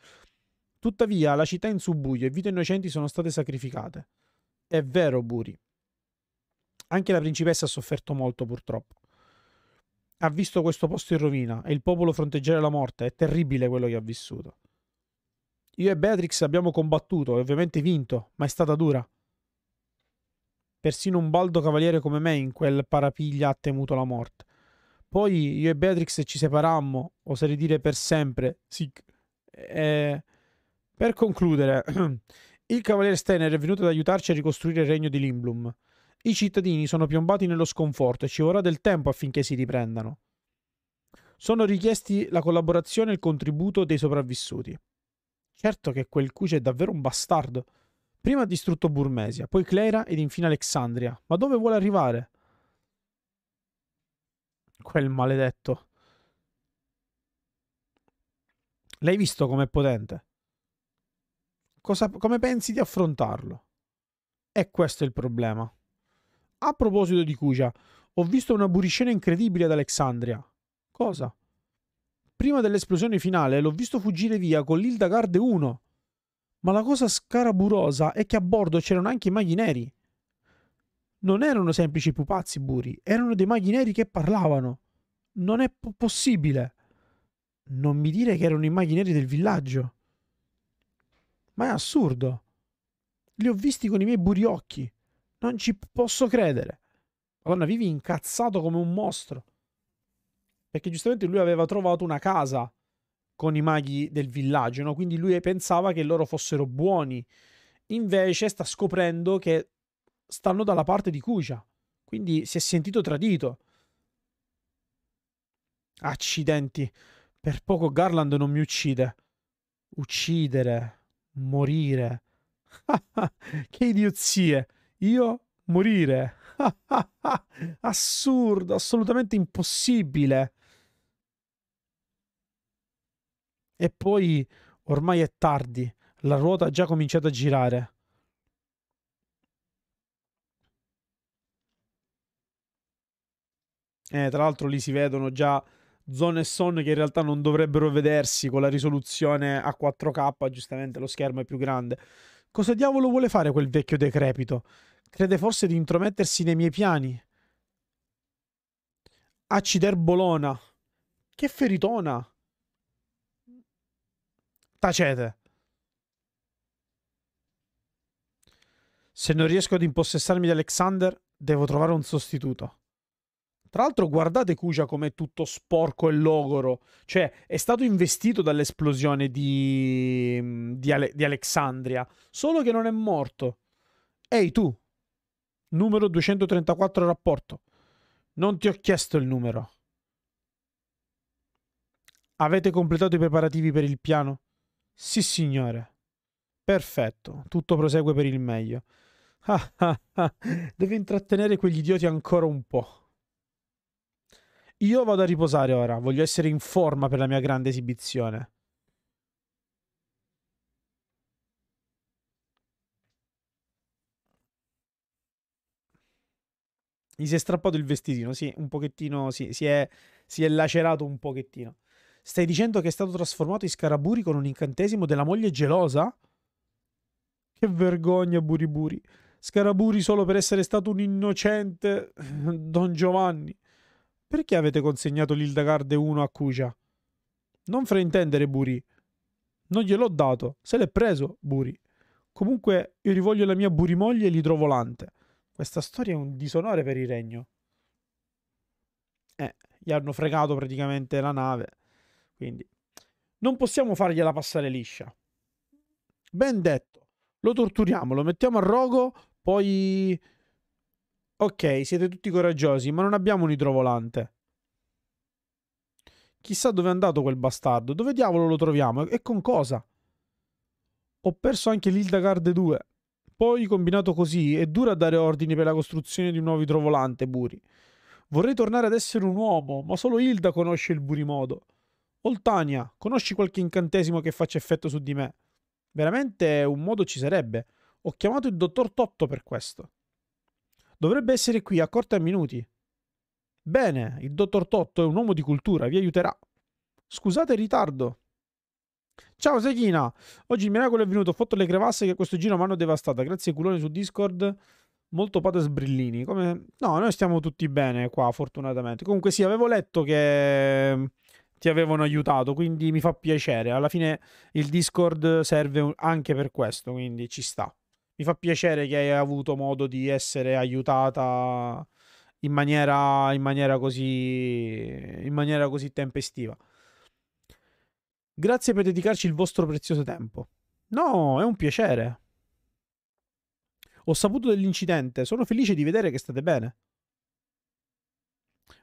Tuttavia, la città è in subbuglio e vite innocenti sono state sacrificate. È vero, Buri. Anche la principessa ha sofferto molto, purtroppo. Ha visto questo posto in rovina e il popolo fronteggiare la morte. È terribile quello che ha vissuto. Io e Beatrix abbiamo combattuto e ovviamente vinto, ma è stata dura. Persino un baldo cavaliere come me in quel parapiglia ha temuto la morte. Poi io e Beatrix ci separammo, oserei dire per sempre. Sì. Per concludere, il cavaliere Steiner è venuto ad aiutarci a ricostruire il regno di Lindblum. I cittadini sono piombati nello sconforto e ci vorrà del tempo affinché si riprendano. Sono richiesti la collaborazione e il contributo dei sopravvissuti. Certo che quel Kuja è davvero un bastardo. Prima ha distrutto Burmecia, poi Clera ed infine Alexandria. Ma dove vuole arrivare? Quel maledetto. L'hai visto com'è potente? Come pensi di affrontarlo? E questo è il problema. A proposito di Kuja, ho visto una buriscena incredibile ad Alexandria. Cosa? Prima dell'esplosione finale l'ho visto fuggire via con l'Hildegarde 1. Ma la cosa scaraburosa è che a bordo c'erano anche i maghi neri. Non erano semplici pupazzi, Buri. Erano dei maghi neri che parlavano. Non è possibile. Non mi dire che erano i maghi neri del villaggio. Ma è assurdo. Li ho visti con i miei buriocchi. Non ci posso credere. Madonna, Vivi incazzato come un mostro. Perché giustamente lui aveva trovato una casa con i maghi del villaggio, no? Quindi lui pensava che loro fossero buoni. Invece sta scoprendo che stanno dalla parte di Kuja. Quindi si è sentito tradito. Accidenti. Per poco Garland non mi uccide. Uccidere. Morire. Che idiozie. Io morire. Assurdo. Assolutamente impossibile. E poi ormai è tardi. La ruota ha già cominciato a girare. Tra l'altro lì si vedono già zone e sonne che in realtà non dovrebbero vedersi con la risoluzione a 4K, giustamente lo schermo è più grande. Cosa diavolo vuole fare quel vecchio decrepito? Crede forse di intromettersi nei miei piani? Acciderbolona. Che feritona. Tacete. Se non riesco ad impossessarmi di Alexander, devo trovare un sostituto. Tra l'altro guardate Kuja com'è tutto sporco e logoro. Cioè, è stato investito dall'esplosione di Alexandria. Solo che non è morto. Ehi tu, numero 234 rapporto. Non ti ho chiesto il numero. Avete completato i preparativi per il piano? Sì, signore. Perfetto, tutto prosegue per il meglio. Ah, ah, ah. Devo intrattenere quegli idioti ancora un po'. Io vado a riposare ora, voglio essere in forma per la mia grande esibizione. Gli si è strappato il vestitino, sì, un pochettino, sì, si è lacerato un pochettino. Stai dicendo che è stato trasformato in Scaraburi con un incantesimo della moglie gelosa? Che vergogna, Buriburi. Scaraburi solo per essere stato un innocente Don Giovanni. Perché avete consegnato l'Hildegarde 1 a Kuja? Non fraintendere, Buri. Non gliel'ho dato. Se l'è preso, Buri. Comunque, io rivoglio la mia burimoglie e l'idrovolante. Questa storia è un disonore per il regno. Gli hanno fregato praticamente la nave. Quindi, non possiamo fargliela passare liscia. Ben detto. Lo torturiamo, lo mettiamo a rogo, poi... Ok, siete tutti coraggiosi, ma non abbiamo un idrovolante. Chissà dove è andato quel bastardo. Dove diavolo lo troviamo? E con cosa? Ho perso anche l'Hildegarde 2. Poi, combinato così, è dura dare ordini per la costruzione di un nuovo idrovolante, Buri. Vorrei tornare ad essere un uomo, ma solo Hilda conosce il burimodo. Oltania, conosci qualche incantesimo che faccia effetto su di me? Veramente un modo ci sarebbe. Ho chiamato il dottor Totto per questo. Dovrebbe essere qui a corte a minuti. Bene, il dottor Totto è un uomo di cultura, vi aiuterà. Scusate il ritardo. Ciao Sechina, oggi il miracolo è venuto, ho fatto le crevasse che questo giro mi hanno devastata. Grazie ai culoni su Discord, molto pates brillini. Come... No, noi stiamo tutti bene qua, fortunatamente. Comunque sì, avevo letto che ti avevano aiutato, quindi mi fa piacere. Alla fine il Discord serve anche per questo, quindi ci sta. Mi fa piacere che hai avuto modo di essere aiutata in maniera così tempestiva. Grazie per dedicarci il vostro prezioso tempo. No, è un piacere. Ho saputo dell'incidente, sono felice di vedere che state bene.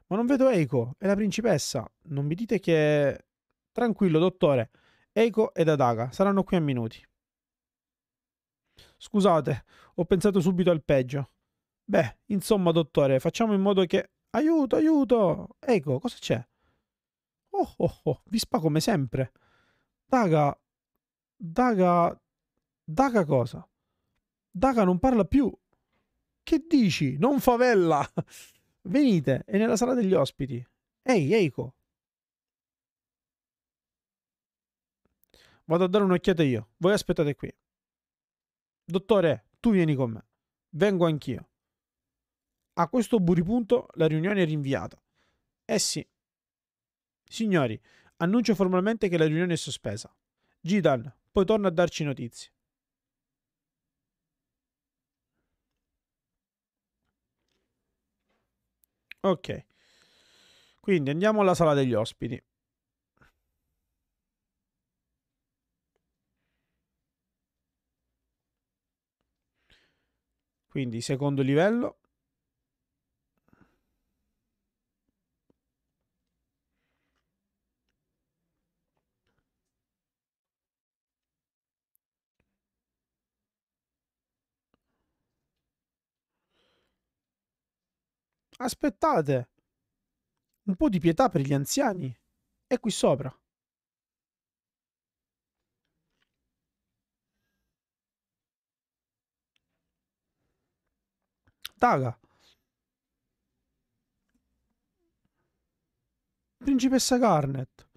Ma non vedo Eiko, è la principessa. Non mi dite che... Tranquillo, dottore. Eiko ed Adaga saranno qui a minuti. Scusate, ho pensato subito al peggio. Beh, insomma, dottore, facciamo in modo che... Aiuto, aiuto! Eiko, cosa c'è? Oh, oh, oh, vi spa come sempre. Daga... Daga... Daga cosa? Daga non parla più. Che dici? Non favella! Venite, è nella sala degli ospiti. Ehi, Eiko. Vado a dare un'occhiata io. Voi aspettate qui. Dottore, tu vieni con me. Vengo anch'io. A questo buripunto la riunione è rinviata. Eh sì. Signori, annuncio formalmente che la riunione è sospesa. Zidane, poi torna a darci notizie. Ok. Quindi andiamo alla sala degli ospiti. Quindi secondo livello. Aspettate. Un po' di pietà per gli anziani. È qui sopra. Daga. Principessa Garnet.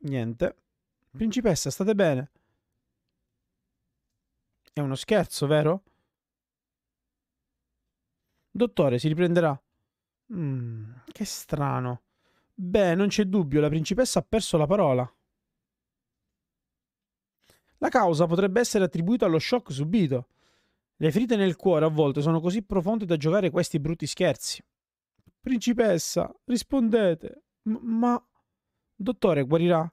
Niente. Principessa, state bene? È uno scherzo, vero? Dottore, si riprenderà. Che strano. Beh, non c'è dubbio, la principessa ha perso la parola. La causa potrebbe essere attribuita allo shock subito. Le ferite nel cuore a volte sono così profonde da giocare questi brutti scherzi. Principessa, rispondete. Ma... Dottore, guarirà?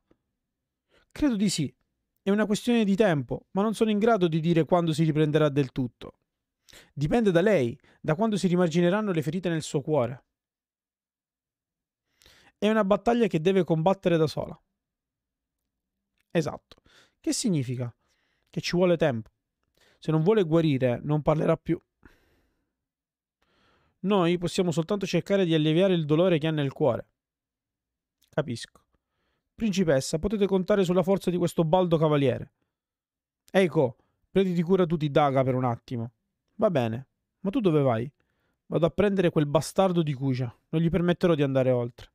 Credo di sì. È una questione di tempo, ma non sono in grado di dire quando si riprenderà del tutto. Dipende da lei, da quando si rimargineranno le ferite nel suo cuore. È una battaglia che deve combattere da sola. Esatto. Che significa? Che ci vuole tempo. Se non vuole guarire, non parlerà più. Noi possiamo soltanto cercare di alleviare il dolore che ha nel cuore. Capisco. Principessa, potete contare sulla forza di questo baldo cavaliere. Eiko, prenditi cura tu di Daga per un attimo. Va bene, ma tu dove vai? Vado a prendere quel bastardo di Kuja. Non gli permetterò di andare oltre.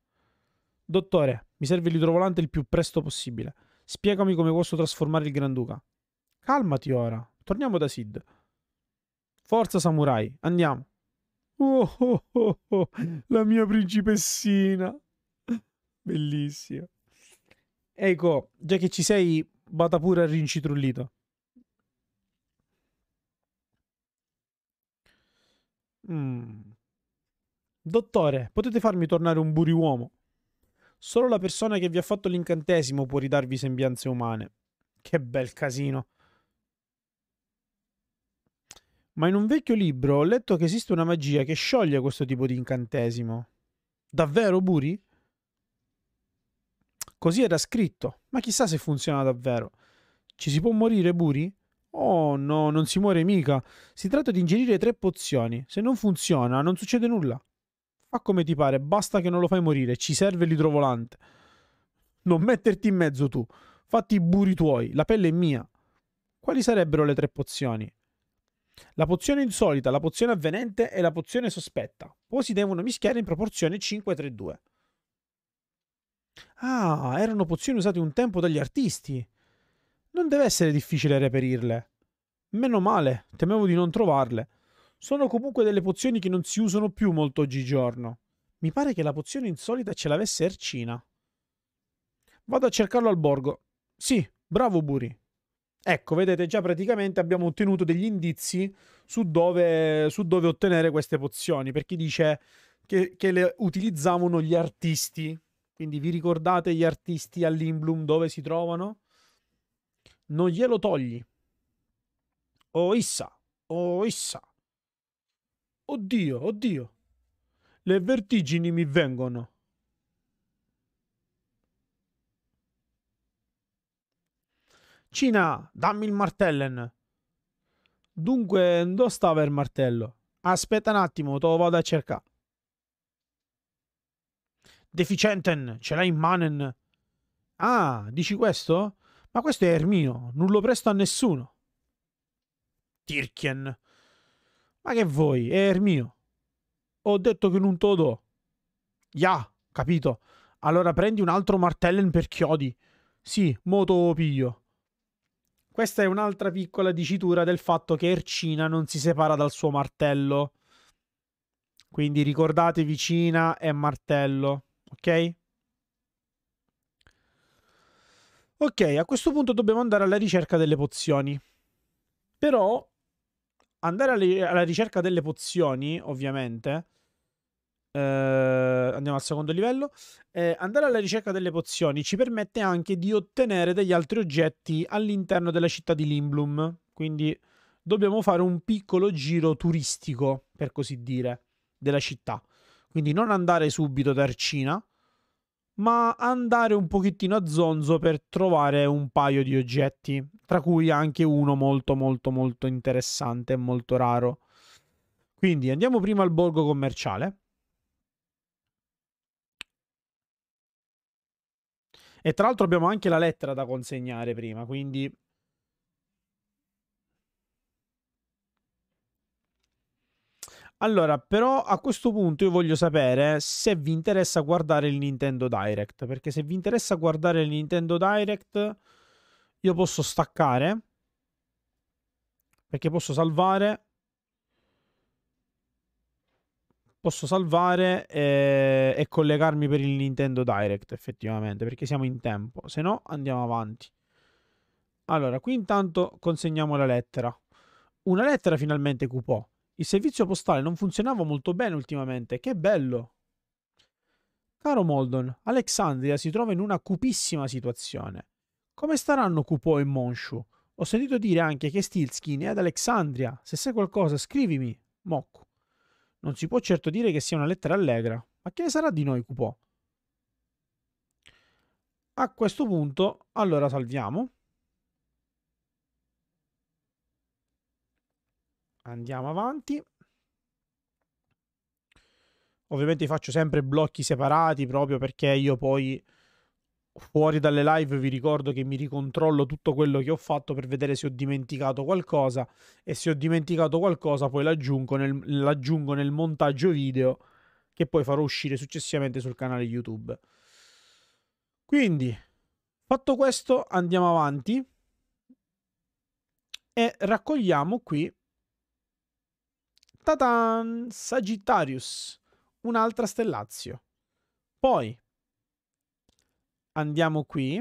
Dottore, mi serve l'idrovolante il più presto possibile. Spiegami come posso trasformare il Granduca. Calmati ora. Torniamo da Sid. Forza, samurai. Andiamo. Oh, oh, oh, oh, la mia principessina. Bellissima. Ecco, già che ci sei, bada pure al rincitrullito. Dottore, potete farmi tornare un buriuomo? Solo la persona che vi ha fatto l'incantesimo può ridarvi sembianze umane. Che bel casino. Ma in un vecchio libro ho letto che esiste una magia che scioglie questo tipo di incantesimo. Davvero, Buri? Così era scritto, ma chissà se funziona davvero. Ci si può morire, Buri? Oh no, non si muore mica. Si tratta di ingerire 3 pozioni. Se non funziona, non succede nulla. Fa come ti pare, basta che non lo fai morire, ci serve l'idrovolante. Non metterti in mezzo tu, fatti i buri tuoi, la pelle è mia. Quali sarebbero le 3 pozioni? La pozione insolita, la pozione avvenente e la pozione sospetta. Poi si devono mischiare in proporzione 5-3-2. Ah, erano pozioni usate un tempo dagli artisti. Non deve essere difficile reperirle. Meno male, temevo di non trovarle. Sono comunque delle pozioni che non si usano più molto oggigiorno. Mi pare che la pozione insolita ce l'avesse Ercina. Vado a cercarlo al borgo. Sì, bravo Buri. Ecco, vedete, già praticamente abbiamo ottenuto degli indizi su dove ottenere queste pozioni, perché dice che le utilizzavano gli artisti. Quindi vi ricordate gli artisti a Lindblum dove si trovano? Non glielo togli. Oh issa, oh issa. Oddio, oddio. Le vertigini mi vengono. Cina, dammi il martellen. Dunque, dove stava il martello? Aspetta un attimo, te lo vado a cercare. Deficienten, ce l'hai in manen. Ah, dici questo? Ma questo è Ermino, non lo presto a nessuno. Tirchien. Ma che vuoi, è Ermino. Ho detto che non te lo do. Ya, capito. Allora prendi un altro martellen per chiodi. Sì, mo te lo piglio. Questa è un'altra piccola dicitura del fatto che Ercina non si separa dal suo martello. Quindi ricordatevi Cina e martello, ok? Ok, a questo punto dobbiamo andare alla ricerca delle pozioni. Però andare alla ricerca delle pozioni, ovviamente, andiamo al secondo livello, andare alla ricerca delle pozioni ci permette anche di ottenere degli altri oggetti all'interno della città di Lindblum, quindi dobbiamo fare un piccolo giro turistico, per così dire, della città. Quindi non andare subito da Ercina, ma andare un pochettino a zonzo per trovare un paio di oggetti, tra cui anche uno molto molto molto interessante e molto raro. Quindi andiamo prima al borgo commerciale. E tra l'altro abbiamo anche la lettera da consegnare prima, quindi... Allora, però a questo punto io voglio sapere se vi interessa guardare il Nintendo Direct, perché se vi interessa guardare il Nintendo Direct io posso staccare, perché posso salvare e collegarmi per il Nintendo Direct effettivamente, perché siamo in tempo, se no andiamo avanti. Allora, qui intanto consegniamo la lettera. Una lettera finalmente, Cupò. Il servizio postale non funzionava molto bene ultimamente. Che bello! Caro Moldon, Alexandria si trova in una cupissima situazione. Come staranno Kupo e Monshu? Ho sentito dire anche che Stilskin è ad Alexandria. Se sai qualcosa, scrivimi. Mokku. Non si può certo dire che sia una lettera allegra. Ma che ne sarà di noi, Kupo? A questo punto, allora salviamo. Andiamo avanti. Ovviamente faccio sempre blocchi separati proprio perché io poi fuori dalle live vi ricordo che mi ricontrollo tutto quello che ho fatto per vedere se ho dimenticato qualcosa, e se ho dimenticato qualcosa poi l'aggiungo nel montaggio video che poi farò uscire successivamente sul canale YouTube. Quindi, fatto questo, andiamo avanti e raccogliamo qui ta-tan! Sagittarius, un'altra stellazio. Poi andiamo qui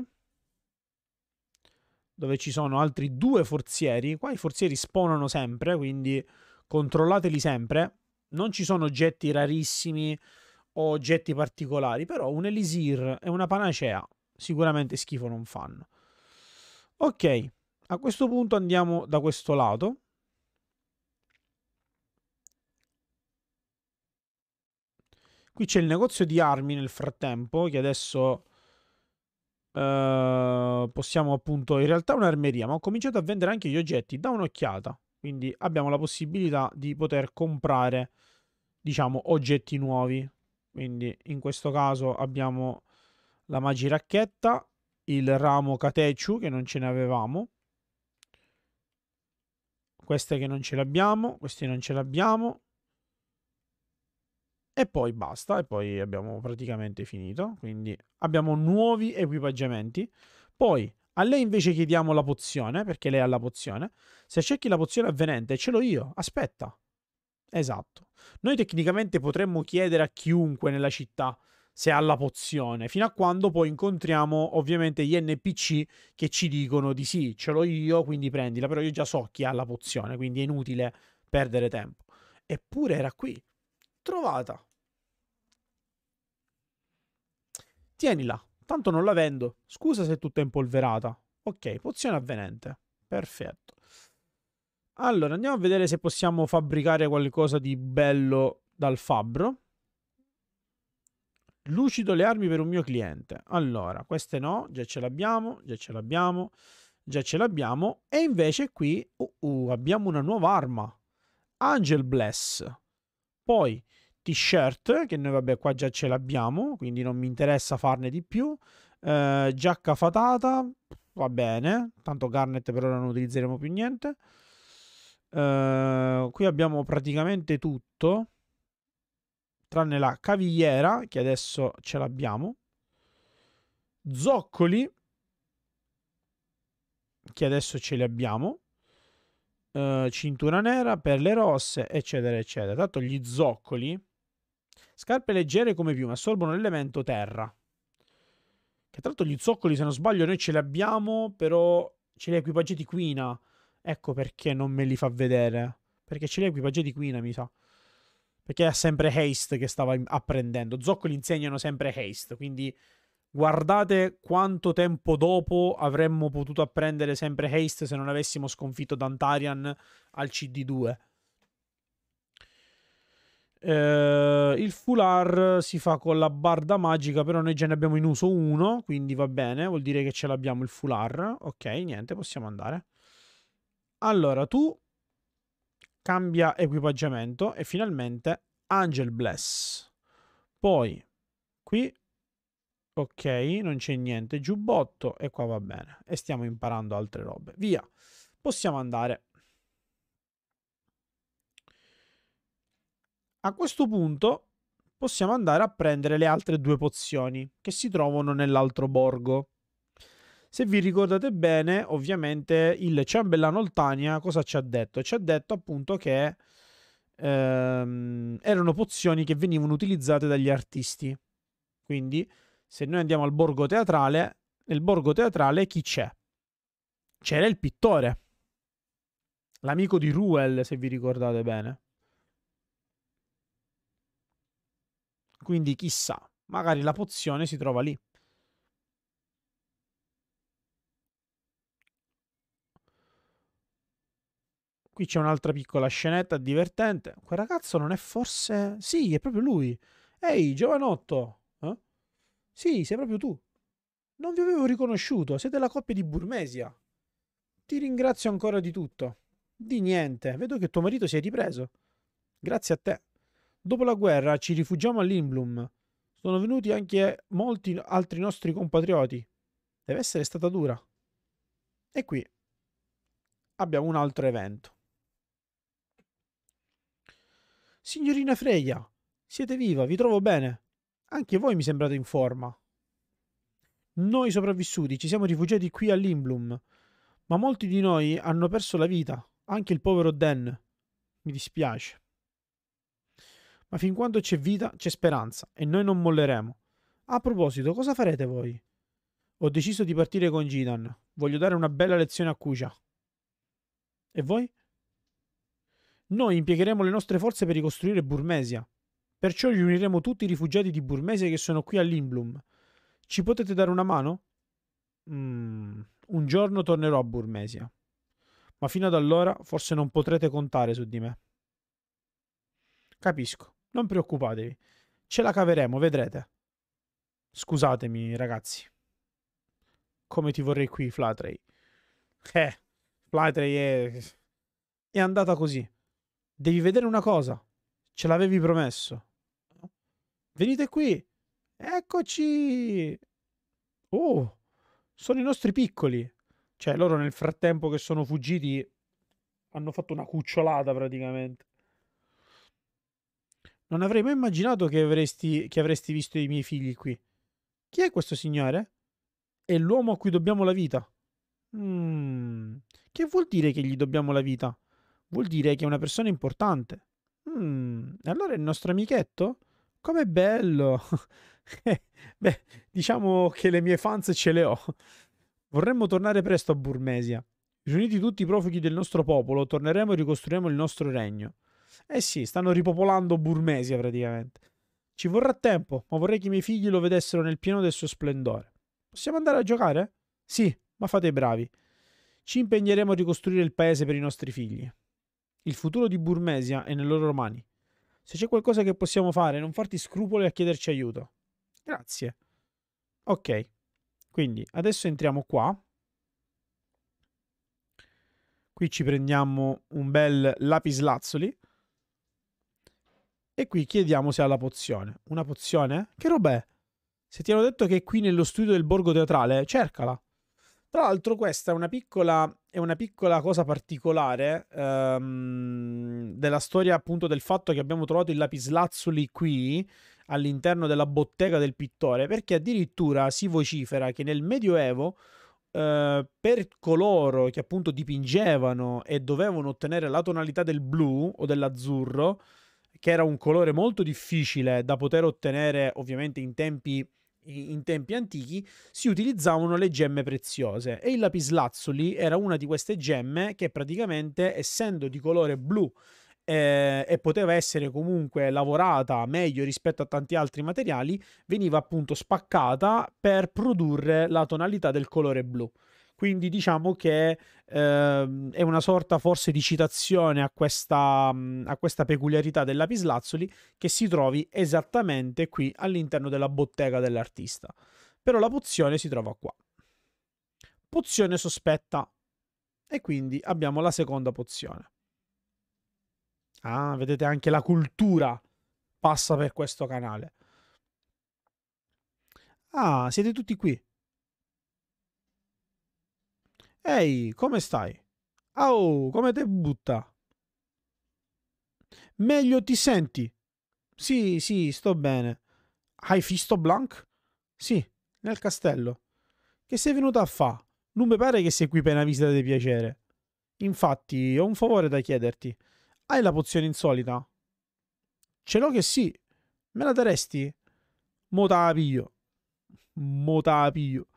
dove ci sono altri due forzieri. Qua i forzieri spawnano sempre, quindi controllateli sempre. Non ci sono oggetti rarissimi o oggetti particolari, però un elisir e una panacea sicuramente schifo non fanno. Ok, a questo punto andiamo da questo lato. Qui c'è il negozio di armi nel frattempo, che adesso possiamo appunto, in realtà è un'armeria, ma ho cominciato a vendere anche gli oggetti. Da un'occhiata, quindi abbiamo la possibilità di poter comprare, diciamo, oggetti nuovi. Quindi in questo caso abbiamo la magiracchetta, il ramo Katechu che non ce ne avevamo, queste che non ce l'abbiamo, questi non ce l'abbiamo. E poi basta, e poi abbiamo praticamente finito, quindi abbiamo nuovi equipaggiamenti. Poi a lei invece chiediamo la pozione, perché lei ha la pozione. Se cerchi la pozione avvenente, ce l'ho io, aspetta. Esatto. Noi tecnicamente potremmo chiedere a chiunque nella città se ha la pozione, fino a quando poi incontriamo ovviamente gli NPC che ci dicono di sì, ce l'ho io, quindi prendila, però io già so chi ha la pozione, quindi è inutile perdere tempo. Eppure era qui, trovata. Tienila, tanto non la vendo. Scusa se è tutta impolverata. Ok, pozione avvenente. Perfetto. Allora, andiamo a vedere se possiamo fabbricare qualcosa di bello dal fabbro. Lucido le armi per un mio cliente. Allora, queste no, già ce l'abbiamo, già ce l'abbiamo, già ce l'abbiamo. E invece qui abbiamo una nuova arma. Angel Bless. Poi t-shirt, che noi vabbè qua già ce l'abbiamo, quindi non mi interessa farne di più. Giacca fatata, va bene, tanto Garnet per ora non utilizzeremo più niente. Qui abbiamo praticamente tutto, tranne la cavigliera, che adesso ce l'abbiamo. Zoccoli, che adesso ce li abbiamo. Cintura nera, perle rosse, eccetera eccetera. Tanto gli zoccoli, scarpe leggere come piume, assorbono l'elemento terra, che tra l'altro gli zoccoli, se non sbaglio, noi ce li abbiamo, però ce li ha equipaggiati Quina. Ecco perché non me li fa vedere, perché ce li ha equipaggiati Quina, mi sa, perché ha sempre haste che stava apprendendo. Zoccoli insegnano sempre haste, quindi guardate quanto tempo dopo avremmo potuto apprendere sempre haste se non avessimo sconfitto Dantarian al CD2. Il foulard si fa con la barda magica, però noi già ne abbiamo in uso uno, quindi va bene, vuol dire che ce l'abbiamo il foulard. Ok, niente, possiamo andare. Allora, tu cambia equipaggiamento e finalmente Angel Bless. Poi qui ok, non c'è niente, giubbotto, e qua va bene, e stiamo imparando altre robe. Via, possiamo andare. A questo punto possiamo andare a prendere le altre due pozioni che si trovano nell'altro borgo. Se vi ricordate bene, ovviamente il ciambellano Oltania cosa ci ha detto? Ci ha detto appunto che erano pozioni che venivano utilizzate dagli artisti, quindi se noi andiamo al borgo teatrale, nel borgo teatrale chi c'è? C'era il pittore, l'amico di Ruel, se vi ricordate bene. Quindi chissà, Magari la pozione si trova lì. Qui c'è un'altra piccola scenetta divertente. Quel ragazzo non è forse... Sì, è proprio lui. Ehi, giovanotto. Eh? Sì, sei proprio tu. Non vi avevo riconosciuto. Siete la coppia di Burmecia. Ti ringrazio ancora di tutto. Di niente. Vedo che tuo marito si è ripreso. Grazie a te. Dopo la guerra ci rifugiamo a Lindblum. Sono venuti anche molti altri nostri compatrioti. Deve essere stata dura. E qui abbiamo un altro evento. Signorina Freya, siete viva, vi trovo bene. Anche voi mi sembrate in forma. Noi sopravvissuti ci siamo rifugiati qui a Lindblum, ma molti di noi hanno perso la vita, anche il povero Dan. Mi dispiace. Ma fin quando c'è vita c'è speranza e noi non molleremo. A proposito, cosa farete voi? Ho deciso di partire con Zidane. Voglio dare una bella lezione a Kuja. E voi? Noi impiegheremo le nostre forze per ricostruire Burmecia. Perciò riuniremo tutti i rifugiati di Burmecia che sono qui a Lindblum. Ci potete dare una mano? Un giorno tornerò a Burmecia. Ma fino ad allora forse non potrete contare su di me. Capisco, non preoccupatevi. Ce la caveremo, vedrete. Scusatemi, ragazzi. Come ti vorrei qui, Flatray. Flatray è andata così. Devi vedere una cosa. Ce l'avevi promesso. Venite qui. Eccoci. Oh, sono i nostri piccoli. Cioè, loro nel frattempo che sono fuggiti hanno fatto una cucciolata praticamente. Non avrei mai immaginato che avresti visto i miei figli qui. Chi è questo signore? È l'uomo a cui dobbiamo la vita. Che vuol dire che gli dobbiamo la vita? Vuol dire che è una persona importante. Allora è il nostro amichetto? Com'è bello! Beh, diciamo che le mie fans ce le ho. Vorremmo tornare presto a Burmecia. Riuniti tutti i profughi del nostro popolo, torneremo e ricostruiremo il nostro regno. Eh sì, stanno ripopolando Burmecia praticamente. Ci vorrà tempo, ma vorrei che i miei figli lo vedessero nel pieno del suo splendore. Possiamo andare a giocare? Sì, ma fate i bravi. Ci impegneremo a ricostruire il paese per i nostri figli. Il futuro di Burmecia è nelle loro mani. Se c'è qualcosa che possiamo fare, non farti scrupoli a chiederci aiuto. Grazie. Ok, quindi adesso entriamo qua. Qui ci prendiamo un bel lapislazzoli. E qui chiediamo se ha la pozione. Una pozione? Che rob'è? Se ti hanno detto che è qui nello studio del borgo teatrale, cercala. Tra l'altro questa è una piccola cosa particolare della storia, appunto, del fatto che abbiamo trovato il lapislazzuli qui all'interno della bottega del pittore, perché addirittura si vocifera che nel Medioevo per coloro che appunto dipingevano e dovevano ottenere la tonalità del blu o dell'azzurro, che era un colore molto difficile da poter ottenere ovviamente in tempi antichi, si utilizzavano le gemme preziose e il lapislazzuli era una di queste gemme che praticamente, essendo di colore blu e poteva essere comunque lavorata meglio rispetto a tanti altri materiali, veniva appunto spaccata per produrre la tonalità del colore blu. Quindi diciamo che è una sorta forse di citazione a questa peculiarità del lapislazzuli che si trovi esattamente qui all'interno della bottega dell'artista. Però la pozione si trova qua. Pozione sospetta. E quindi abbiamo la seconda pozione. Ah, vedete, anche la cultura passa per questo canale. Ah, siete tutti qui. Ehi, come stai? Au, come te butta? Meglio ti senti? Sì, sto bene. Hai visto Blank? Sì, nel castello. Che sei venuta a fa? Non mi pare che sei qui per una visita di piacere. Infatti, ho un favore da chiederti. Hai la pozione insolita? Ce l'ho che sì. Me la daresti? Mo' te la piglio.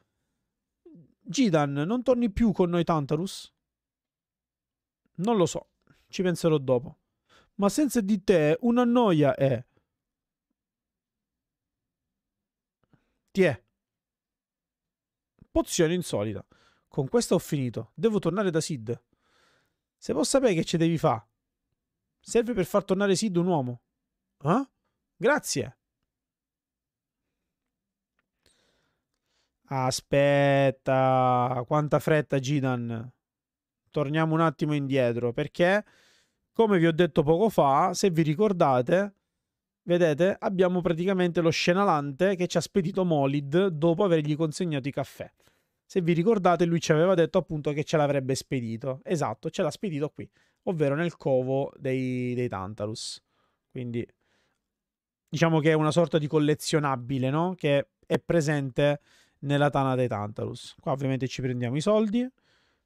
Zidane, non torni più con noi Tantalus? Non lo so, ci penserò dopo. Ma senza di te una noia è. Tiè. Pozione insolita. Con questo ho finito. Devo tornare da Sid. Se posso sapere che ci devi fa. Serve per far tornare Sid un uomo. Eh? Grazie. Aspetta. Quanta fretta, Zidane. Torniamo un attimo indietro. Perché, come vi ho detto poco fa, se vi ricordate... Vedete, abbiamo praticamente lo Scenalante che ci ha spedito Molid dopo avergli consegnato i caffè. Se vi ricordate, lui ci aveva detto appunto che ce l'avrebbe spedito. Esatto, ce l'ha spedito qui, ovvero nel covo dei Tantalus. Quindi diciamo che è una sorta di collezionabile, no? Che è presente nella tana dei Tantalus. Qua ovviamente ci prendiamo i soldi,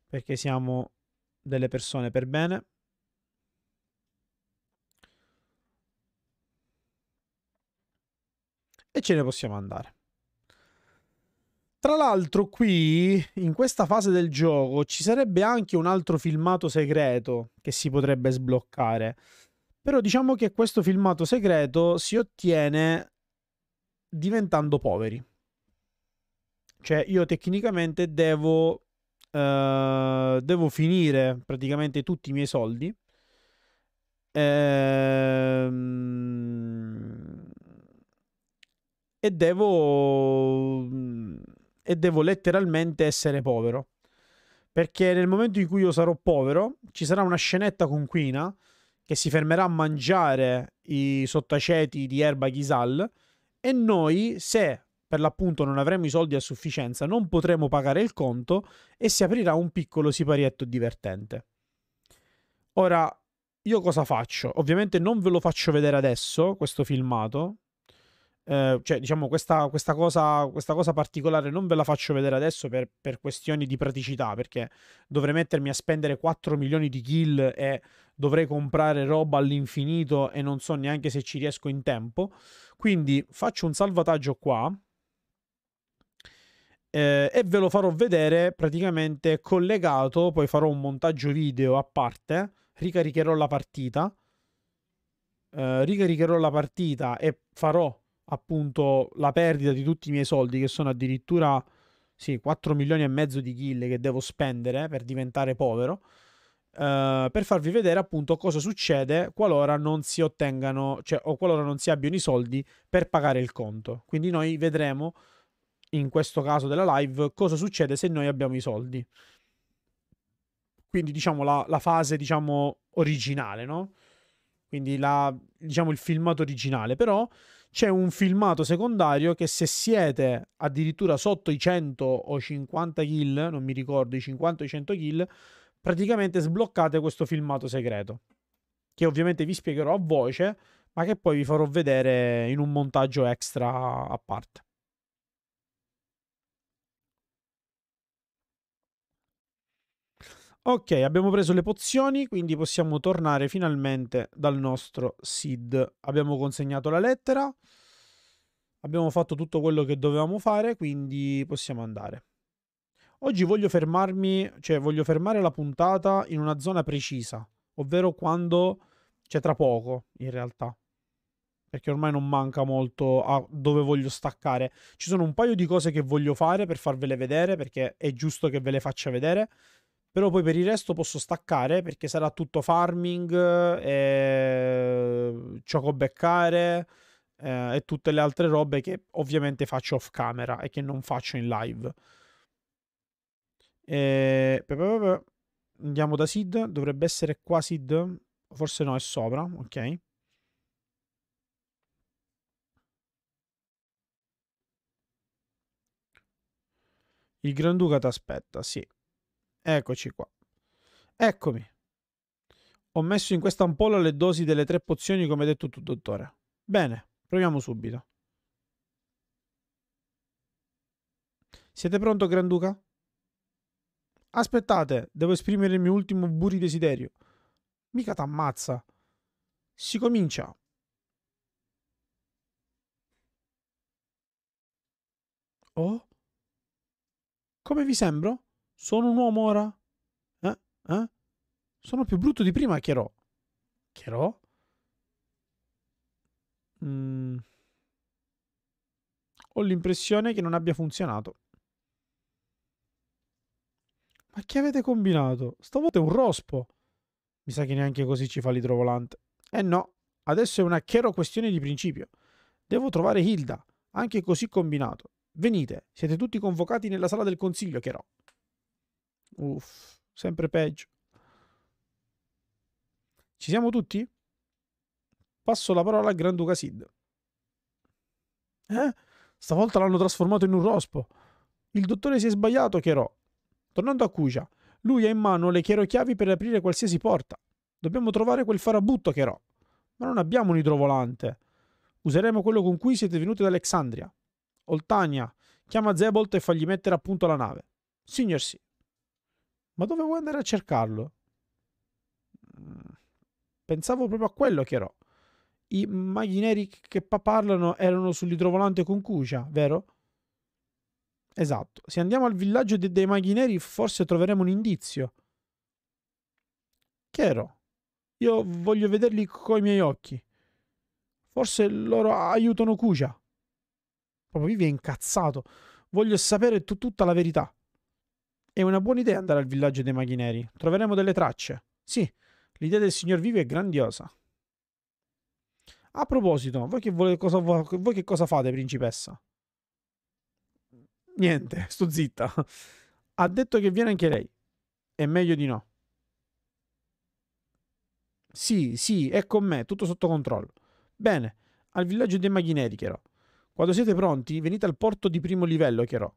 perché siamo delle persone per bene. E ce ne possiamo andare. Tra l'altro qui, in questa fase del gioco, ci sarebbe anche un altro filmato segreto che si potrebbe sbloccare. Però diciamo che questo filmato segreto si ottiene diventando poveri. Cioè io tecnicamente devo finire praticamente tutti i miei soldi. E devo letteralmente essere povero, perché nel momento in cui io sarò povero ci sarà una scenetta con Quina che si fermerà a mangiare i sottaceti di erba ghisal e noi, se per l'appunto non avremo i soldi a sufficienza, non potremo pagare il conto e si aprirà un piccolo siparietto divertente. Ora, io cosa faccio? Ovviamente non ve lo faccio vedere adesso questo filmato. Cioè diciamo questa cosa particolare non ve la faccio vedere adesso per questioni di praticità, perché dovrei mettermi a spendere 4 milioni di kill e dovrei comprare roba all'infinito e non so neanche se ci riesco in tempo. Quindi faccio un salvataggio qua e ve lo farò vedere praticamente collegato. Poi farò un montaggio video a parte, ricaricherò la partita, e farò appunto la perdita di tutti i miei soldi, che sono addirittura sì, 4 milioni e mezzo di kill che devo spendere per diventare povero, per farvi vedere appunto cosa succede qualora non si ottengano, cioè, o qualora non si abbiano i soldi per pagare il conto. Quindi noi vedremo in questo caso della live cosa succede se noi abbiamo i soldi. Quindi diciamo la fase diciamo originale, no? Quindi diciamo il filmato originale. Però c'è un filmato secondario che, se siete addirittura sotto i 100 o 50 kill, non mi ricordo, i 50 o i 100 kill, praticamente sbloccate questo filmato segreto, che ovviamente vi spiegherò a voce, ma che poi vi farò vedere in un montaggio extra a parte. Ok, abbiamo preso le pozioni, quindi possiamo tornare finalmente dal nostro Sid. Abbiamo consegnato la lettera, abbiamo fatto tutto quello che dovevamo fare, quindi possiamo andare. Oggi voglio fermarmi, cioè voglio fermare la puntata in una zona precisa, ovvero quando c'è tra poco, in realtà. Perché ormai non manca molto a dove voglio staccare. Ci sono un paio di cose che voglio fare per farvele vedere, perché è giusto che ve le faccia vedere. Però poi per il resto posso staccare, perché sarà tutto farming, ciocobeccare e tutte le altre robe che ovviamente faccio off camera e che non faccio in live. Andiamo da Sid, dovrebbe essere qua Sid, forse no, è sopra, ok. Il Granduca ti aspetta, sì. Eccoci qua. Eccomi. Ho messo in questa ampolla le dosi delle 3 pozioni come detto tu, dottore. Bene, proviamo subito. Siete pronto, Granduca? Aspettate, devo esprimere il mio ultimo buri desiderio. Mica t'ammazza. Si comincia. Oh? Come vi sembro? Sono un uomo ora? Sono più brutto di prima, Chierò. Chierò? Ho l'impressione che non abbia funzionato. Ma che avete combinato? Stavolta è un rospo. Mi sa che neanche così ci fa l'idrovolante. Eh no, adesso è una chiara questione di principio. Devo trovare Hilda, anche così combinato. Venite, siete tutti convocati nella sala del consiglio, Chero. Uff, sempre peggio. Ci siamo tutti? Passo la parola al Granduca Sid. Stavolta l'hanno trasformato in un rospo. Il dottore si è sbagliato, Chero. Tornando a Kuja, lui ha in mano le chiarochiavi per aprire qualsiasi porta. Dobbiamo trovare quel farabutto, Chero. Ma non abbiamo un idrovolante. Useremo quello con cui siete venuti da Alexandria. Oltania, chiama Zebolt e fagli mettere a punto la nave. Signor sì. Ma dove vuoi andare a cercarlo? Pensavo proprio a quello, Chero. I maghi neri che parlano erano sull'idrovolante con Kuja, vero? Esatto. Se andiamo al villaggio dei maghi neri forse troveremo un indizio. Chero, io voglio vederli coi miei occhi. Forse loro aiutano Kuja. Proprio Vivi è incazzato. Voglio sapere tutta la verità. È una buona idea andare al villaggio dei maghi neri. Troveremo delle tracce. Sì, l'idea del signor Vivi è grandiosa. A proposito, voi che cosa fate, principessa? Niente, sto zitta. Ha detto che viene anche lei. È meglio di no. Sì, sì, è con me, tutto sotto controllo. Bene, al villaggio dei maghi neri, Chero. Quando siete pronti, venite al porto di primo livello, Chero.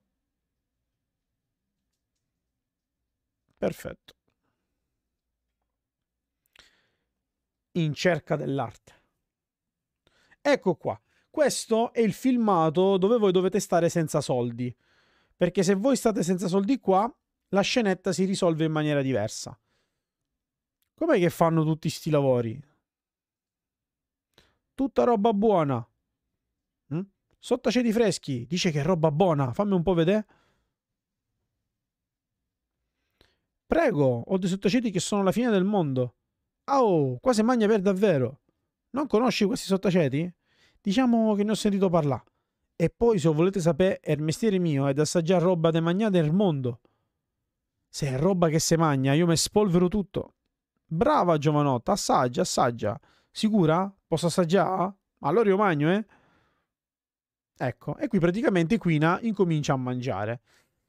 Perfetto. In cerca dell'arte. Ecco qua, questo è il filmato dove voi dovete stare senza soldi, perché se voi state senza soldi qua, la scenetta si risolve in maniera diversa. Com'è che fanno tutti sti lavori? Tutta roba buona. Sotto cedi freschi, dice che è roba buona, fammi un po' vedere. Prego, ho dei sottaceti che sono la fine del mondo. Oh, qua si mangia per davvero. Non conosci questi sottaceti? Diciamo che ne ho sentito parlare. E poi, se volete sapere, è il mestiere mio ed assaggiare roba de magna del mondo. Se è roba che se magna, io mi spolvero tutto. Brava giovanotta, assaggia, assaggia. Sicura? Posso assaggiare? Allora io magno, eh? Ecco, e qui praticamente Quina incomincia a mangiare.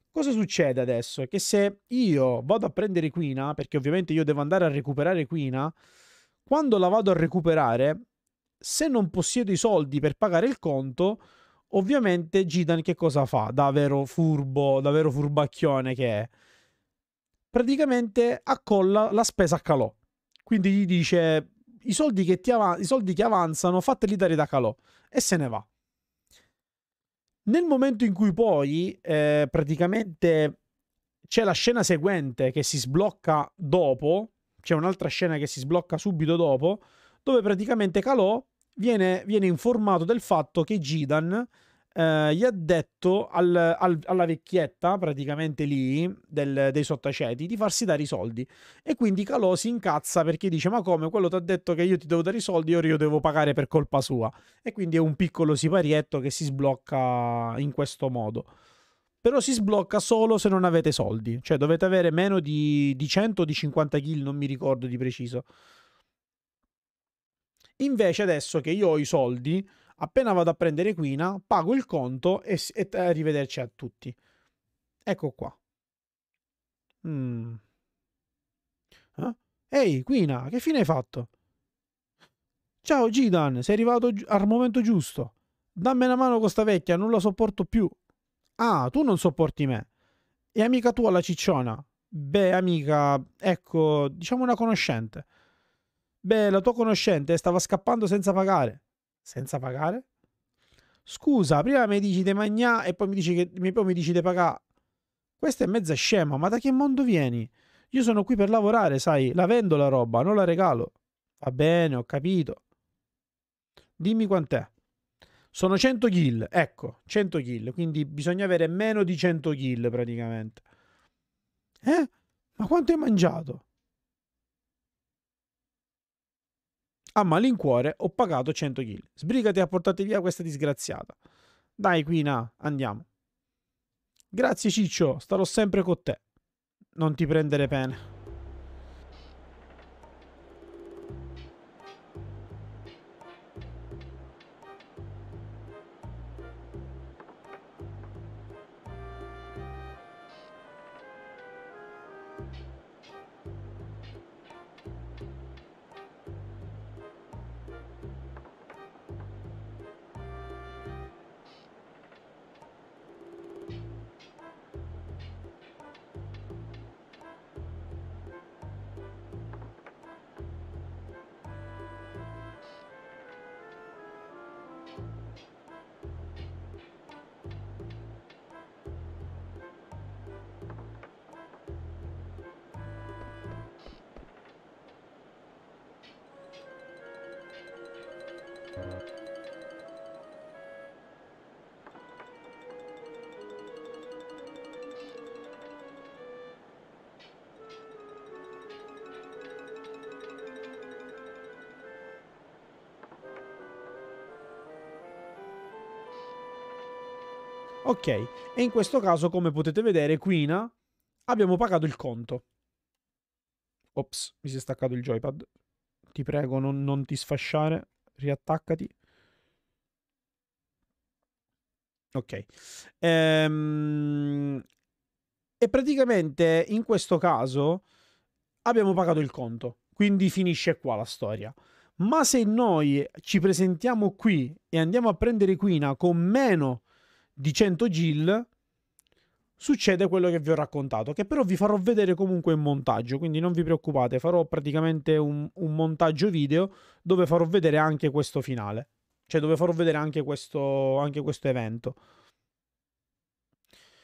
Cosa succede adesso? Che se io vado a prendere Quina, perché ovviamente io devo andare a recuperare Quina, quando la vado a recuperare, se non possiedo i soldi per pagare il conto, ovviamente Zidane che cosa fa? Da vero furbo, da vero furbacchione che è, praticamente accolla la spesa a Calò. Quindi gli dice, i soldi che avanzano fateli dare da Calò, e se ne va. Nel momento in cui poi praticamente c'è la scena seguente che si sblocca dopo, c'è un'altra scena che si sblocca subito dopo, dove praticamente Calò viene informato del fatto che Zidane gli ha detto alla vecchietta, praticamente lì, dei sottaceti, di farsi dare i soldi. E quindi Calò si incazza perché dice, ma come, quello ti ha detto che io ti devo dare i soldi, ora io devo pagare per colpa sua. E quindi è un piccolo siparietto che si sblocca in questo modo. Però si sblocca solo se non avete soldi. Cioè dovete avere meno di 100 o di 50 kill, non mi ricordo di preciso. Invece adesso che io ho i soldi, appena vado a prendere Quina, pago il conto e arrivederci a tutti. Ecco qua. Ehi, Quina, che fine hai fatto? Ciao Zidane, sei arrivato al momento giusto. Dammi una mano con sta vecchia, non la sopporto più. Ah, tu non sopporti me. E amica tua la cicciona? Beh, amica, ecco, diciamo una conoscente. Beh, la tua conoscente stava scappando senza pagare. Senza pagare? Scusa, prima mi dici di magnà e poi mi dici di pagare. Questa è mezza scema, ma da che mondo vieni? Io sono qui per lavorare, sai, la vendo la roba, non la regalo. Va bene, ho capito. Dimmi quant'è. Sono 100 kill, ecco, 100 kill, quindi bisogna avere meno di 100 kill praticamente. Ma quanto hai mangiato? A malincuore ho pagato 100 kill. Sbrigati a portarti via questa disgraziata. Dai, Quina, andiamo. Grazie, Ciccio, starò sempre con te. Non ti prendere pena. Ok, e in questo caso, come potete vedere, Quina, abbiamo pagato il conto. Ops, mi si è staccato il joypad. Ti prego, non ti sfasciare. Riattaccati. Ok. E praticamente, in questo caso, abbiamo pagato il conto. Quindi finisce qua la storia. Ma se noi ci presentiamo qui e andiamo a prendere Quina con meno di 100 gil, succede quello che vi ho raccontato, che però vi farò vedere comunque in montaggio, quindi non vi preoccupate, farò praticamente un montaggio video dove farò vedere anche questo finale, cioè dove farò vedere anche questo evento.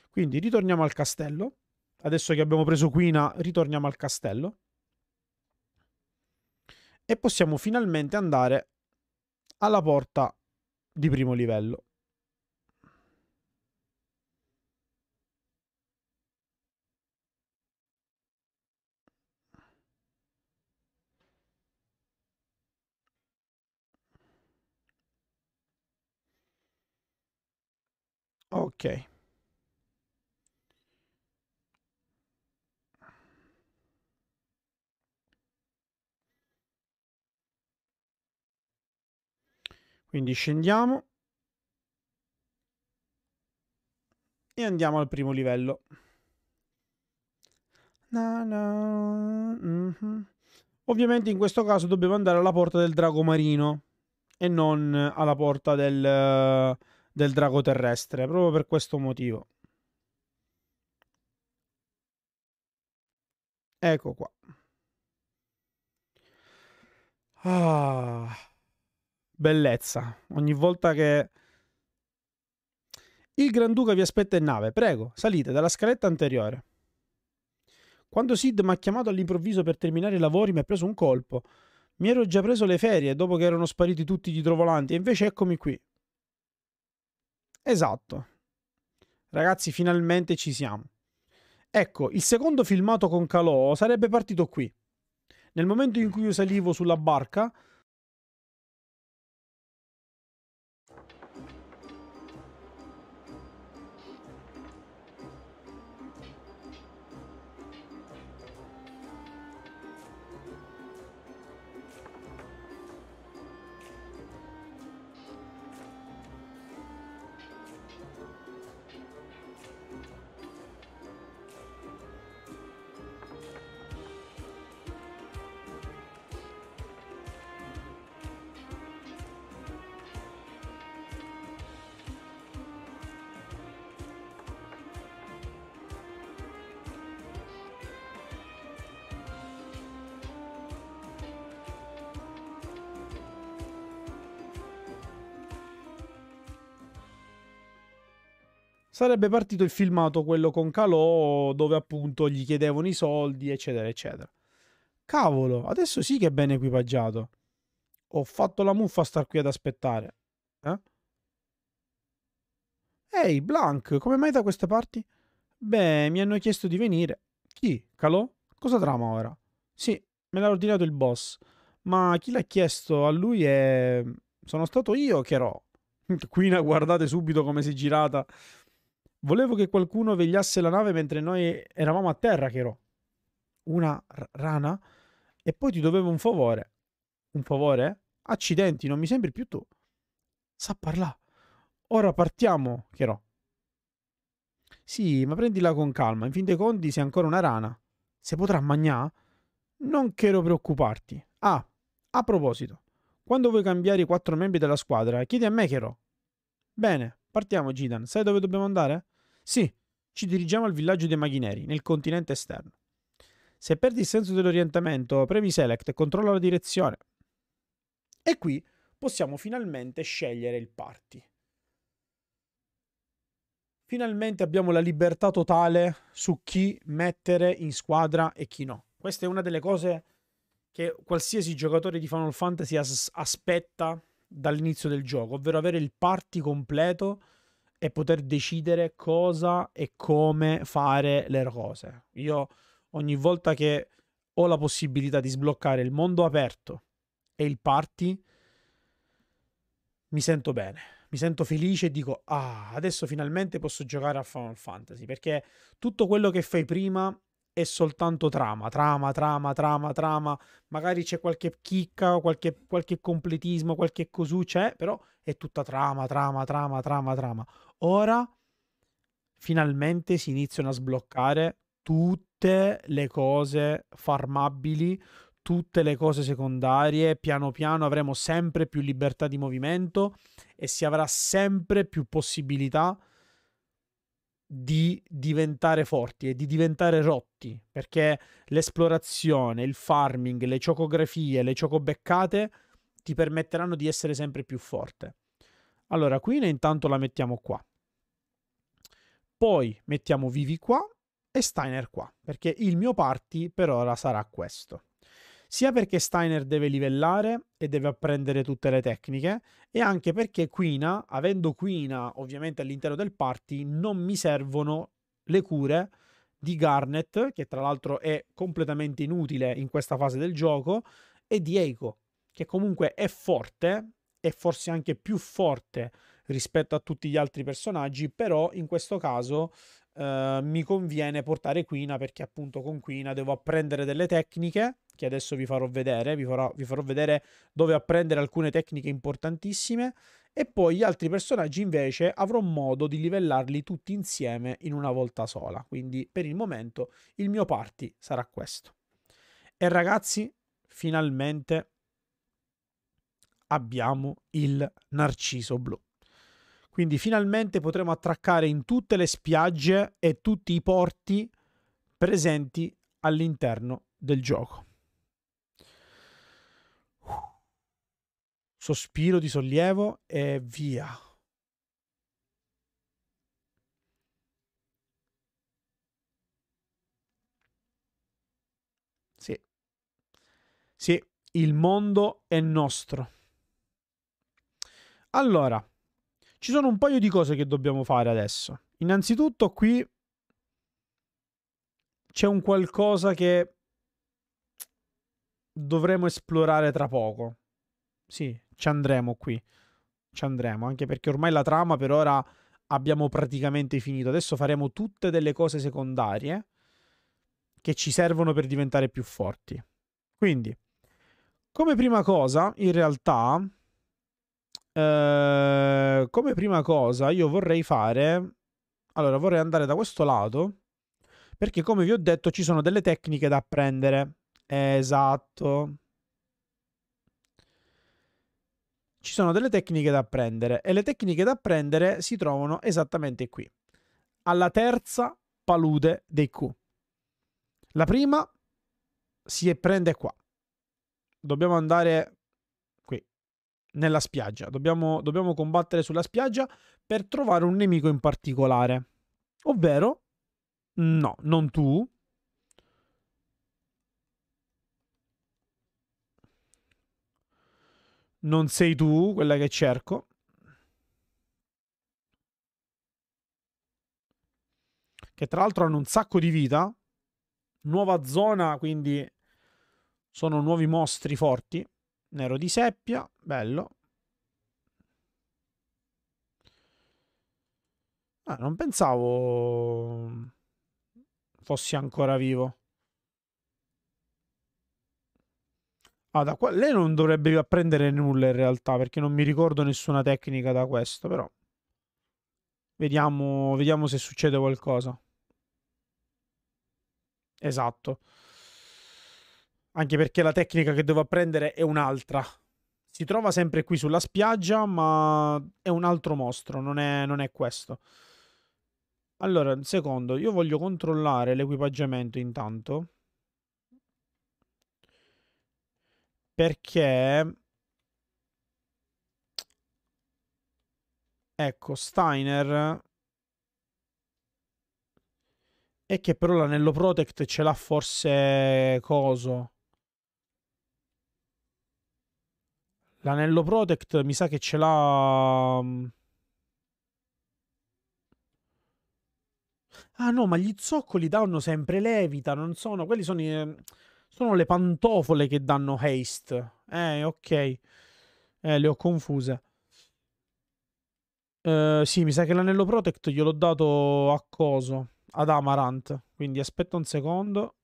Quindi ritorniamo al castello, adesso che abbiamo preso Quina ritorniamo al castello e possiamo finalmente andare alla porta di primo livello. Ok. Quindi scendiamo e andiamo al primo livello. Ovviamente in questo caso dobbiamo andare alla porta del drago marino e non alla porta del drago terrestre, proprio per questo motivo. Ecco qua. Ah, bellezza. Ogni volta che... Il Granduca vi aspetta in nave. Prego, salite dalla scaletta anteriore. Quando Sid mi ha chiamato all'improvviso per terminare i lavori mi ha preso un colpo. Mi ero già preso le ferie dopo che erano spariti tutti gli idrovolanti e invece eccomi qui. Esatto. Ragazzi, finalmente ci siamo. Ecco, il secondo filmato con calò sarebbe partito qui. Nel momento in cui io salivo sulla barca... Sarebbe partito il filmato, quello con calò, dove appunto gli chiedevano i soldi, eccetera, eccetera. Cavolo, adesso sì che è ben equipaggiato. Ho fatto la muffa a star qui ad aspettare. Ehi, Blank, come mai da queste parti? Beh, mi hanno chiesto di venire. Chi? Calò? Cosa trama ora? Sì, me l'ha ordinato il boss. Ma chi l'ha chiesto a lui è... Sono stato io che ero... Quina, guardate subito come si è girata. Volevo che qualcuno vegliasse la nave mentre noi eravamo a terra, che ero una rana. E poi ti dovevo un favore. Un favore? Accidenti, non mi sembri più tu. Sa parlare. Ora partiamo, che ero. Sì, ma prendila con calma. In fin dei conti sei ancora una rana. Se potrà magnà? Non chero preoccuparti. Ah, a proposito. Quando vuoi cambiare i 4 membri della squadra, chiedi a me, che ero. Bene, partiamo, Zidane. Sai dove dobbiamo andare? Sì, ci dirigiamo al villaggio dei maghi neri, nel continente esterno. Se perdi il senso dell'orientamento, premi Select e controlla la direzione. E qui possiamo finalmente scegliere il party. Finalmente abbiamo la libertà totale su chi mettere in squadra e chi no. Questa è una delle cose che qualsiasi giocatore di Final Fantasy aspetta dall'inizio del gioco, ovvero avere il party completo e poter decidere cosa e come fare le cose. Io ogni volta che ho la possibilità di sbloccare il mondo aperto e il party, mi sento bene, mi sento felice e dico ah, adesso finalmente posso giocare a Final Fantasy, perché tutto quello che fai prima è soltanto trama, magari c'è qualche chicca, qualche completismo, qualche cosuccia, però è tutta trama. Ora finalmente si iniziano a sbloccare tutte le cose farmabili, tutte le cose secondarie. Piano piano avremo sempre più libertà di movimento e si avrà sempre più possibilità di diventare forti e di diventare rotti, perché l'esplorazione, il farming, le ciocografie, le ciocobeccate ti permetteranno di essere sempre più forte. Allora, qui intanto la mettiamo qua, poi mettiamo Vivi qua e Steiner qua, perché il mio party per ora sarà questo. Sia perché Steiner deve livellare e deve apprendere tutte le tecniche, e anche perché Quina, avendo Quina ovviamente all'interno del party, non mi servono le cure di Garnet, che tra l'altro è completamente inutile in questa fase del gioco, e di Eiko, che comunque è forte e forse anche più forte rispetto a tutti gli altri personaggi, però in questo caso mi conviene portare Quina, perché appunto con Quina devo apprendere delle tecniche che adesso vi farò vedere, vi farò vedere dove apprendere alcune tecniche importantissime, e poi gli altri personaggi invece avrò modo di livellarli tutti insieme in una volta sola. Quindi per il momento il mio party sarà questo. E ragazzi, finalmente abbiamo il narciso blu. Quindi finalmente potremo attraccare in tutte le spiagge e tutti i porti presenti all'interno del gioco. Sospiro di sollievo e via. Sì. Sì, il mondo è nostro. Allora, ci sono un paio di cose che dobbiamo fare adesso. Innanzitutto qui c'è un qualcosa che dovremo esplorare tra poco. Sì, ci andremo qui. Ci andremo, anche perché ormai la trama per ora abbiamo praticamente finito. Adesso faremo tutte delle cose secondarie che ci servono per diventare più forti. Quindi, come prima cosa, in realtà... come prima cosa io vorrei fare, allora vorrei andare da questo lato, perché come vi ho detto ci sono delle tecniche da apprendere. Esatto, ci sono delle tecniche da apprendere, e le tecniche da apprendere si trovano esattamente qui, alla terza palude dei Q. La prima si prende qua, dobbiamo andare nella spiaggia, dobbiamo combattere sulla spiaggia per trovare un nemico in particolare, ovvero no, non tu, non sei tu quella che cerco, che tra l'altro hanno un sacco di vita, nuova zona, quindi sono nuovi mostri forti. Nero di seppia, bello. Ah, non pensavo fossi ancora vivo. Ah, da qua lei non dovrebbe più apprendere nulla in realtà, perché non mi ricordo nessuna tecnica da questo, però vediamo, vediamo se succede qualcosa. Esatto. Anche perché la tecnica che devo apprendere è un'altra. Si trova sempre qui sulla spiaggia, ma è un altro mostro, non è questo. Allora, un secondo, io voglio controllare l'equipaggiamento intanto. Perché... ecco, Steiner... e che però l'anello Protect ce l'ha forse coso. L'anello Protect mi sa che ce l'ha... ah no, ma gli zoccoli danno sempre levita, non sono... quelli sono, sono le pantofole che danno haste. Ok. Le ho confuse. Sì, mi sa che l'anello Protect gliel'ho dato a coso, ad Amarant. Quindi aspetta un secondo.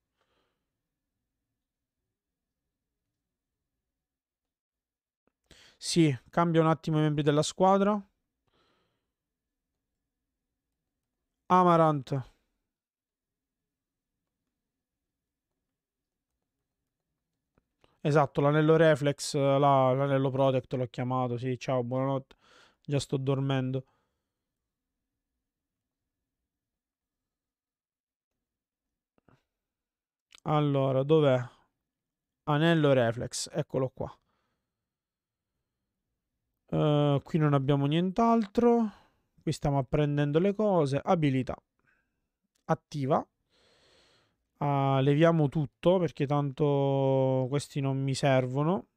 Sì, cambia un attimo i membri della squadra. Amarant. Esatto, l'anello Reflex, l'anello Protect l'ho chiamato. Sì, ciao, buonanotte. Già sto dormendo. Allora, dov'è? Anello Reflex, eccolo qua. Qui non abbiamo nient'altro. Qui stiamo apprendendo le cose. Abilità attiva. Leviamo tutto perché tanto questi non mi servono.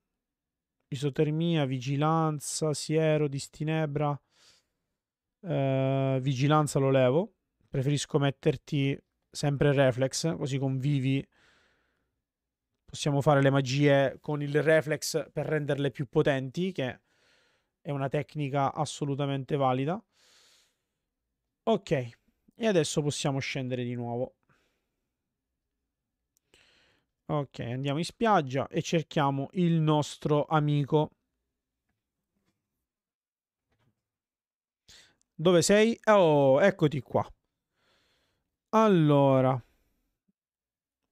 Isotermia, vigilanza, siero di Stinebra. Vigilanza lo levo. Preferisco metterti sempre Reflex, così con Vivi possiamo fare le magie con il Reflex per renderle più potenti, che è una tecnica assolutamente valida. Ok, e adesso possiamo scendere di nuovo. Ok, andiamo in spiaggia e cerchiamo il nostro amico. Dove sei? Oh, eccoti qua. Allora,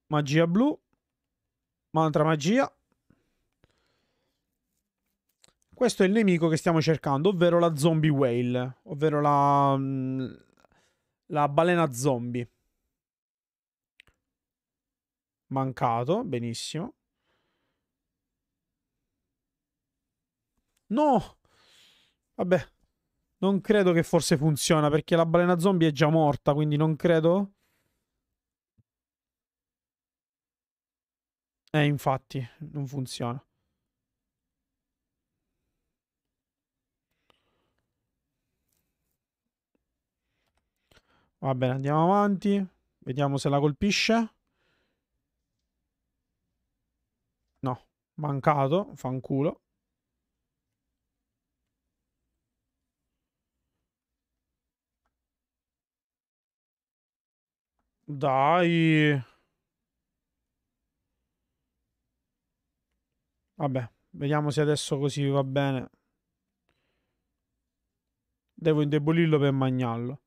magia blu, un'altra magia. Questo è il nemico che stiamo cercando, ovvero la zombie whale, ovvero la balena zombie. Mancato, benissimo. No! Vabbè, non credo che forse funziona, perché la balena zombie è già morta, quindi non credo. Infatti, non funziona. Va bene, andiamo avanti. Vediamo se la colpisce. No, mancato, fanculo. Dai. Vabbè, vediamo se adesso così va bene. Devo indebolirlo per magnarlo.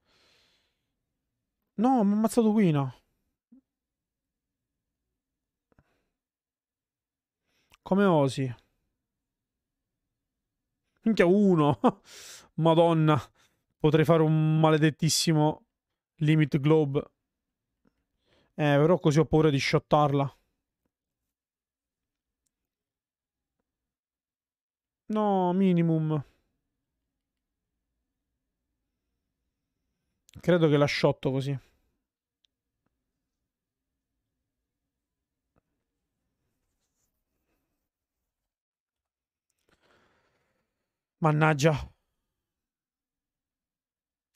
No, mi ha ammazzato Quina. Come osi? Minchia, uno. Madonna. Potrei fare un maledettissimo Limit Globe. Però così ho paura di shottarla. No, minimum. Credo che la shotto così. Mannaggia.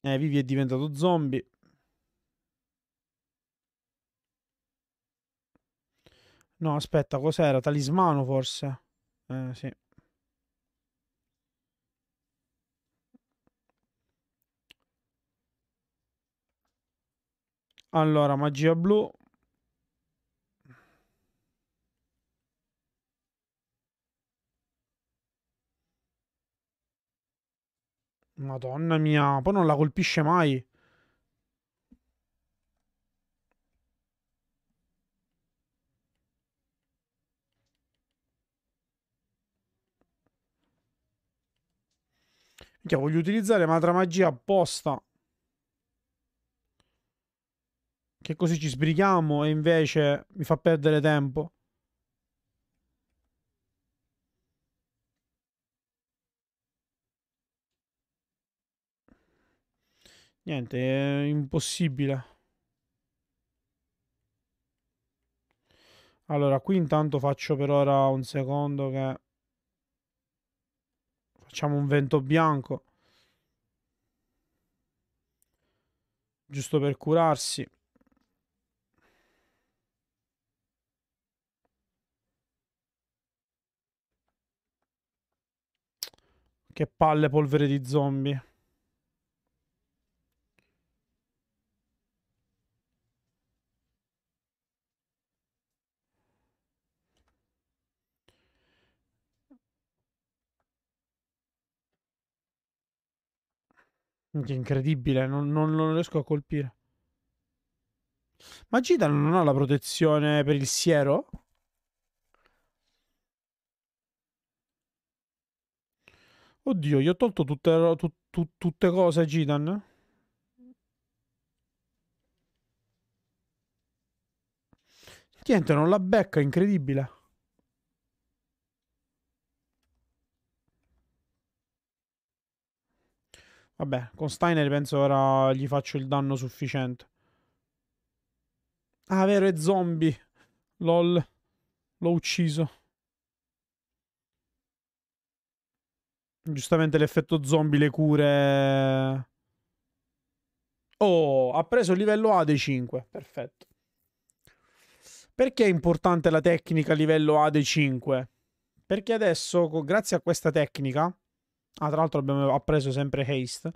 Vivi è diventato zombie. No, aspetta, cos'era? Talismano forse? Sì. Allora, magia blu. Madonna mia, poi non la colpisce mai. Minchia, voglio utilizzare Matra Magia apposta, che così ci sbrighiamo e invece mi fa perdere tempo. Niente, è impossibile. Allora, qui intanto faccio per ora un secondo che... Facciamo un vento bianco. Giusto per curarsi. Che palle, polvere di zombie. Che incredibile, non riesco a colpire. Ma Zidane non ha la protezione per il siero? Oddio, gli ho tolto tutte cose a Zidane. Niente, non la becca, incredibile. Vabbè, con Steiner penso ora gli faccio il danno sufficiente. Ah, vero, è zombie. Lol. L'ho ucciso. Giustamente l'effetto zombie, le cure... Oh, ha preso il livello A dei 5. Perfetto. Perché è importante la tecnica livello A dei 5? Perché adesso, grazie a questa tecnica... Ah, tra l'altro abbiamo appreso sempre haste.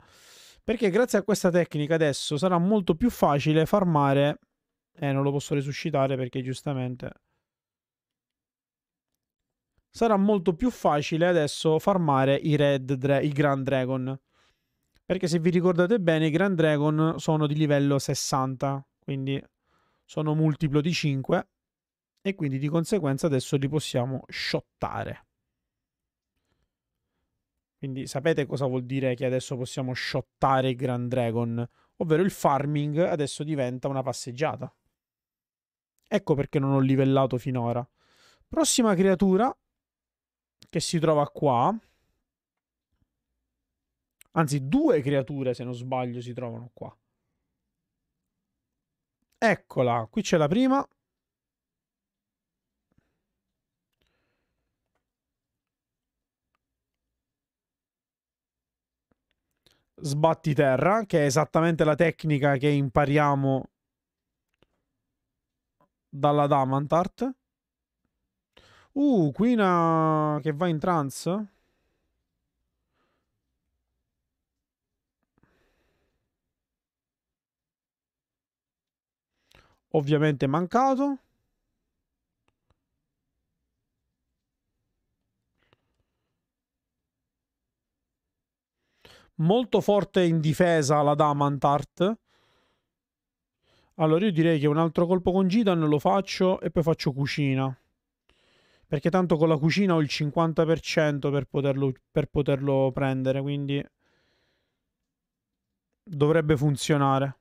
Perché grazie a questa tecnica adesso sarà molto più facile farmare. Non lo posso resuscitare perché giustamente. Sarà molto più facile adesso farmare i Grand Dragon. Perché se vi ricordate bene i Grand Dragon sono di livello 60. Quindi sono multiplo di 5. E quindi di conseguenza adesso li possiamo shottare. Quindi sapete cosa vuol dire che adesso possiamo shottare il Grand Dragon? Ovvero il farming adesso diventa una passeggiata. Ecco perché non ho livellato finora. Prossima creatura che si trova qua. Anzi, due creature se non sbaglio si trovano qua. Eccola, qui c'è la prima. Sbatti terra, che è esattamente la tecnica che impariamo dalla Damantart. Quina che va in trance. Ovviamente mancato. Molto forte in difesa la Damantart. Allora io direi che un altro colpo con Zidane lo faccio e poi faccio cucina. Perché tanto con la cucina ho il 50% per poterlo prendere, quindi dovrebbe funzionare.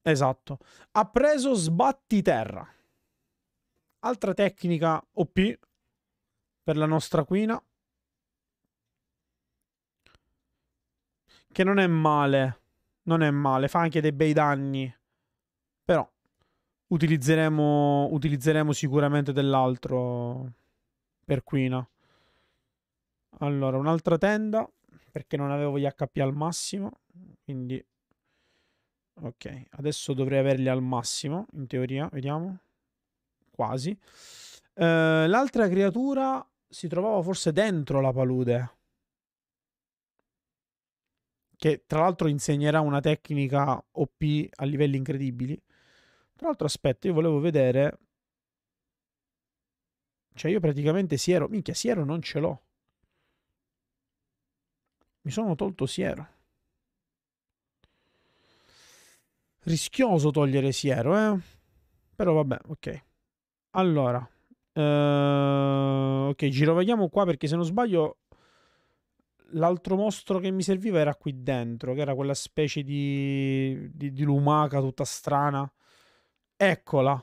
Esatto. Ha preso sbattiterra. Altra tecnica OP per la nostra Quina. Che non è male, non è male, fa anche dei bei danni, però utilizzeremo sicuramente dell'altro per Quina. Allora, un'altra tenda, perché non avevo gli HP al massimo, quindi ok, adesso dovrei averli al massimo, in teoria, vediamo, quasi. L'altra creatura si trovava forse dentro la palude. che tra l'altro insegnerà una tecnica OP a livelli incredibili. Tra l'altro aspetta, io volevo vedere, cioè io praticamente siero, minchia, siero non ce l'ho, mi sono tolto siero. Rischioso togliere siero, eh? Però vabbè, ok. Allora, ok, girovaghiamo qua perché se non sbaglio l'altro mostro che mi serviva era qui dentro, che era quella specie di lumaca tutta strana. Eccola.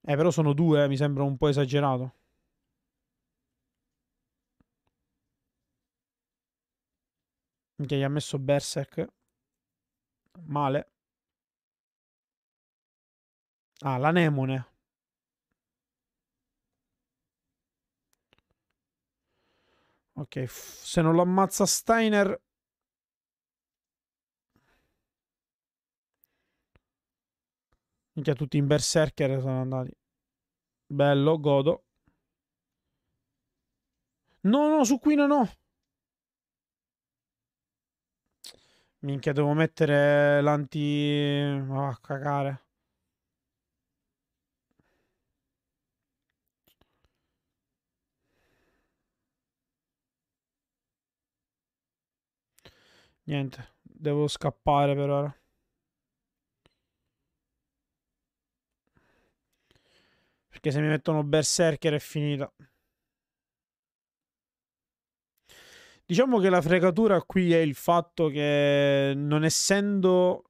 Però sono due, mi sembra un po' esagerato. Minchia, gli ha messo Berserk. Male. Ah, l'anemone. Ok, se non lo ammazza Steiner... Minchia, tutti in berserker sono andati. Bello, godo. No, no, su Quina no. Minchia, devo mettere l'anti... Ah, cagare. Niente, devo scappare per ora. Perché se mi mettono berserker è finita. Diciamo che la fregatura qui è il fatto che non essendo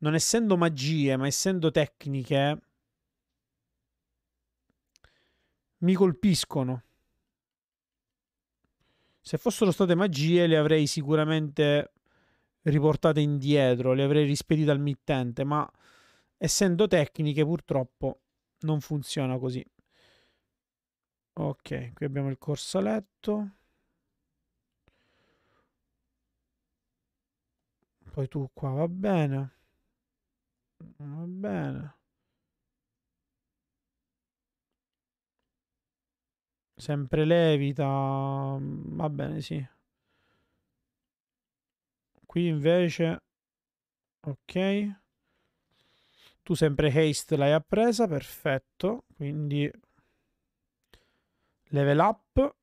magie, ma essendo tecniche, mi colpiscono. Se fossero state magie le avrei sicuramente riportate indietro, le avrei rispedite al mittente, ma essendo tecniche purtroppo non funziona così. Ok, qui abbiamo il corsaletto. Poi tu qua va bene. Va bene. Sempre levita, va bene, sì. Qui invece, ok. Tu sempre haste l'hai appresa, perfetto. Quindi level up.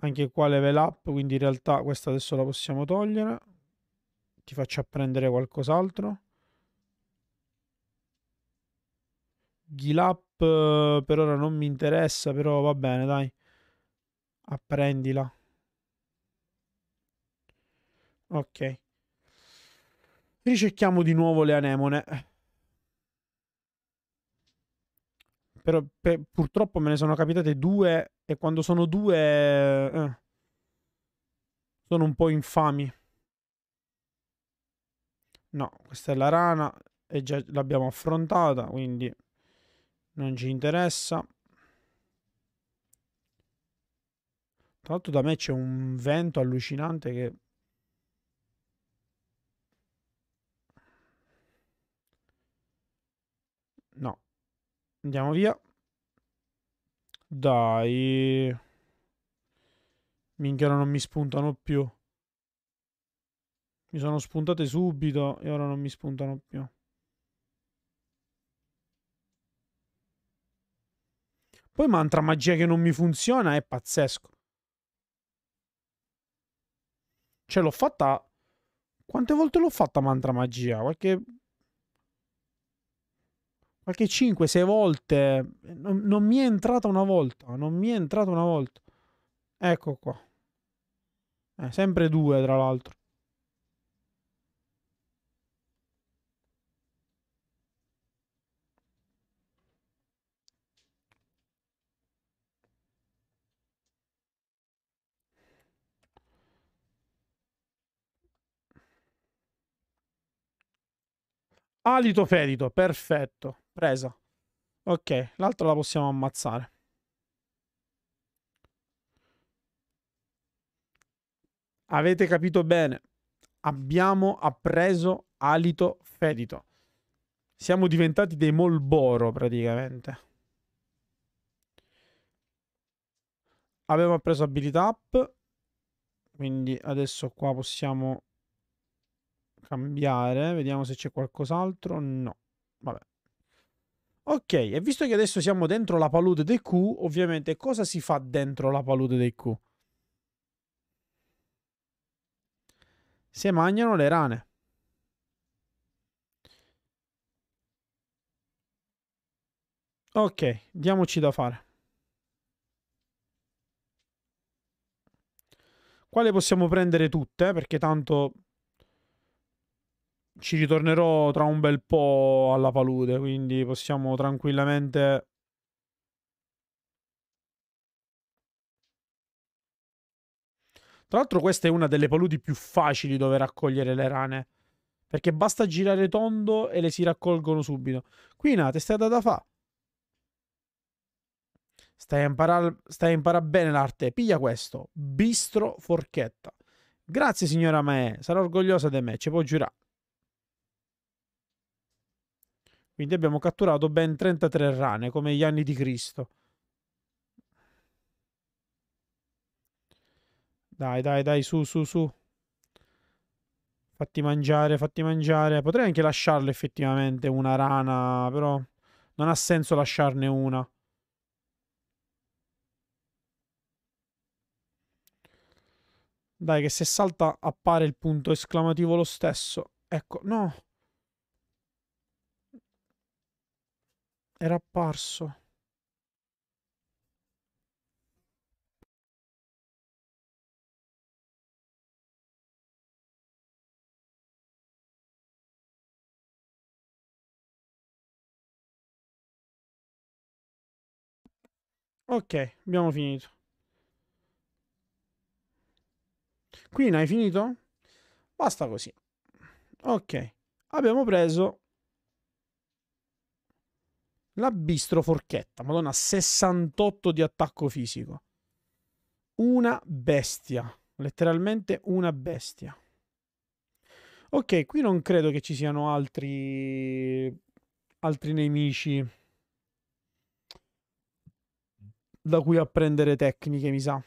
Anche qua level up, quindi in realtà questa adesso la possiamo togliere. Ti faccio apprendere qualcos'altro. Heal up per ora non mi interessa, però va bene, dai. Apprendila. Ok. Ricerchiamo di nuovo le anemone. Però purtroppo me ne sono capitate due e quando sono due sono un po' infami. No, questa è la rana e già l'abbiamo affrontata, quindi... non ci interessa. Tra l'altro da me c'è un vento allucinante che... No. Andiamo via. Dai. Minchia, ora non mi spuntano più. Mi sono spuntate subito e ora non mi spuntano più. Poi mantra magia che non mi funziona è pazzesco. Cioè l'ho fatta... Quante volte l'ho fatta mantra magia? Qualche 5-6 volte. Non mi è entrata una volta. Non mi è entrata una volta. Ecco qua. Sempre due tra l'altro. Alito ferito, perfetto, presa. Ok, l'altra la possiamo ammazzare. Avete capito bene. Abbiamo appreso alito ferito. Siamo diventati dei Molboro praticamente. Abbiamo preso ability up, quindi adesso qua possiamo cambiare. Vediamo se c'è qualcos'altro. No, vabbè. Ok, e visto che adesso siamo dentro la palude dei Q, ovviamente cosa si fa dentro la palude dei Q? Si mangiano le rane. Ok, diamoci da fare. Qua le possiamo prendere tutte, perché tanto ci ritornerò tra un bel po' alla palude, quindi possiamo tranquillamente . Tra l'altro questa è una delle paludi più facili dove raccogliere le rane, perché basta girare tondo e le si raccolgono subito. Quina, te stai da fa. Stai a imparare bene l'arte. Piglia questo. Bistro forchetta. Grazie signora Mae, sarà orgogliosa di me, ci può giurare. Quindi abbiamo catturato ben 33 rane, come gli anni di Cristo. Dai, dai, dai, su, su, su. Fatti mangiare, fatti mangiare. Potrei anche lasciarle effettivamente una rana, però non ha senso lasciarne una. Dai, che se salta appare il punto esclamativo lo stesso. Ecco, no. Era apparso. Ok, abbiamo finito. Quina, hai finito? Basta così. Ok, abbiamo preso la bistro forchetta, madonna, 68 di attacco fisico. Una bestia, letteralmente una bestia. Ok, qui non credo che ci siano altri nemici da cui apprendere tecniche, mi sa.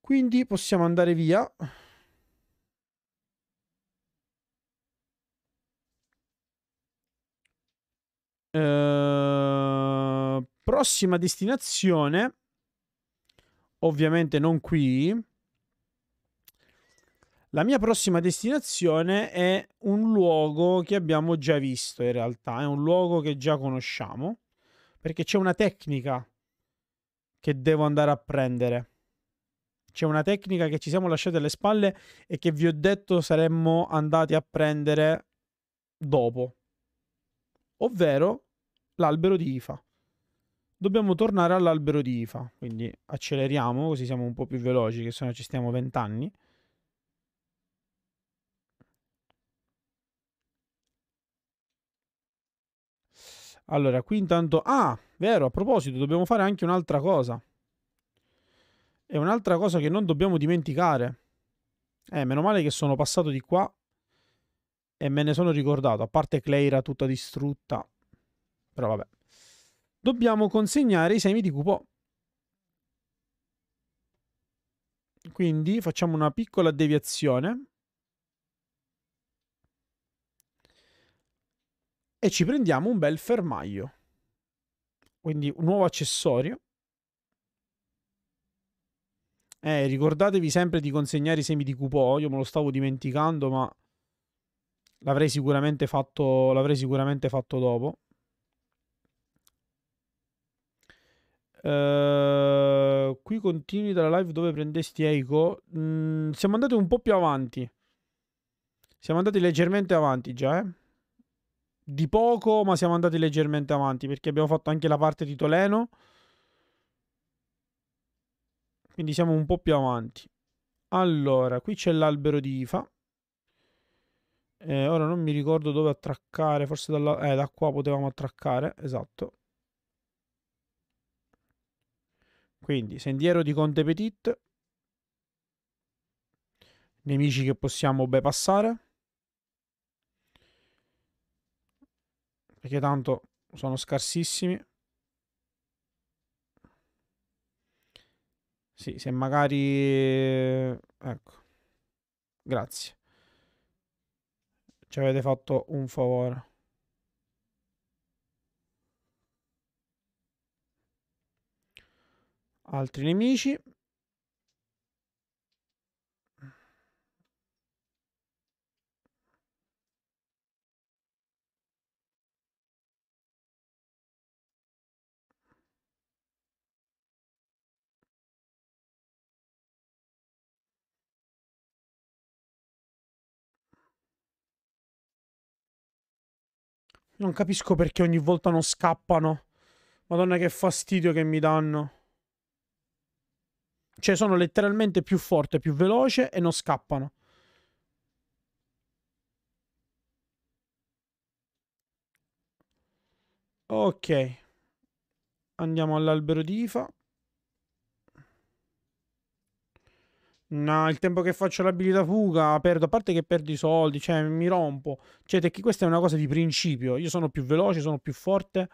Quindi possiamo andare via. Prossima destinazione, ovviamente non qui. La mia prossima destinazione è un luogo che abbiamo già visto, in realtà è un luogo che già conosciamo, perché c'è una tecnica che devo andare a prendere. C'è una tecnica che ci siamo lasciati alle spalle e che vi ho detto saremmo andati a prendere dopo, ovvero l'albero di Ifa. Dobbiamo tornare all'albero di Ifa, quindi acceleriamo così siamo un po' più veloci, che sennò ci stiamo 20 anni. Allora, qui intanto... Ah, vero, a proposito, dobbiamo fare anche un'altra cosa. È un'altra cosa che non dobbiamo dimenticare. Meno male che sono passato di qua e me ne sono ricordato, a parte Cleira tutta distrutta. Però vabbè. Dobbiamo consegnare i semi di Cupò. Quindi facciamo una piccola deviazione. E ci prendiamo un bel fermaglio. Quindi un nuovo accessorio. Ricordatevi sempre di consegnare i semi di Cupò. Io me lo stavo dimenticando, ma... L'avrei sicuramente fatto dopo. Qui continui dalla live dove prendesti Eiko. Siamo andati un po' più avanti. Siamo andati leggermente avanti già, eh? Di poco, ma siamo andati leggermente avanti, perché abbiamo fatto anche la parte di Toleno. Quindi siamo un po' più avanti. Allora, qui c'è l'albero di Ifa. Ora non mi ricordo dove attraccare. Forse da qua potevamo attraccare. Esatto. Quindi sendiero di Conte Petit. Nemici che possiamo bypassare, perché tanto sono scarsissimi. Sì, se magari... Ecco. Grazie. Ci avete fatto un favore. Altri nemici. Non capisco perché ogni volta non scappano. Madonna che fastidio che mi danno. Cioè sono letteralmente più forte, più veloce e non scappano. Ok. Andiamo all'albero di Ifa. No, il tempo che faccio l'abilità fuga perdo, a parte che perdi soldi, cioè mi rompo. Cioè, questa è una cosa di principio. Io sono più veloce, sono più forte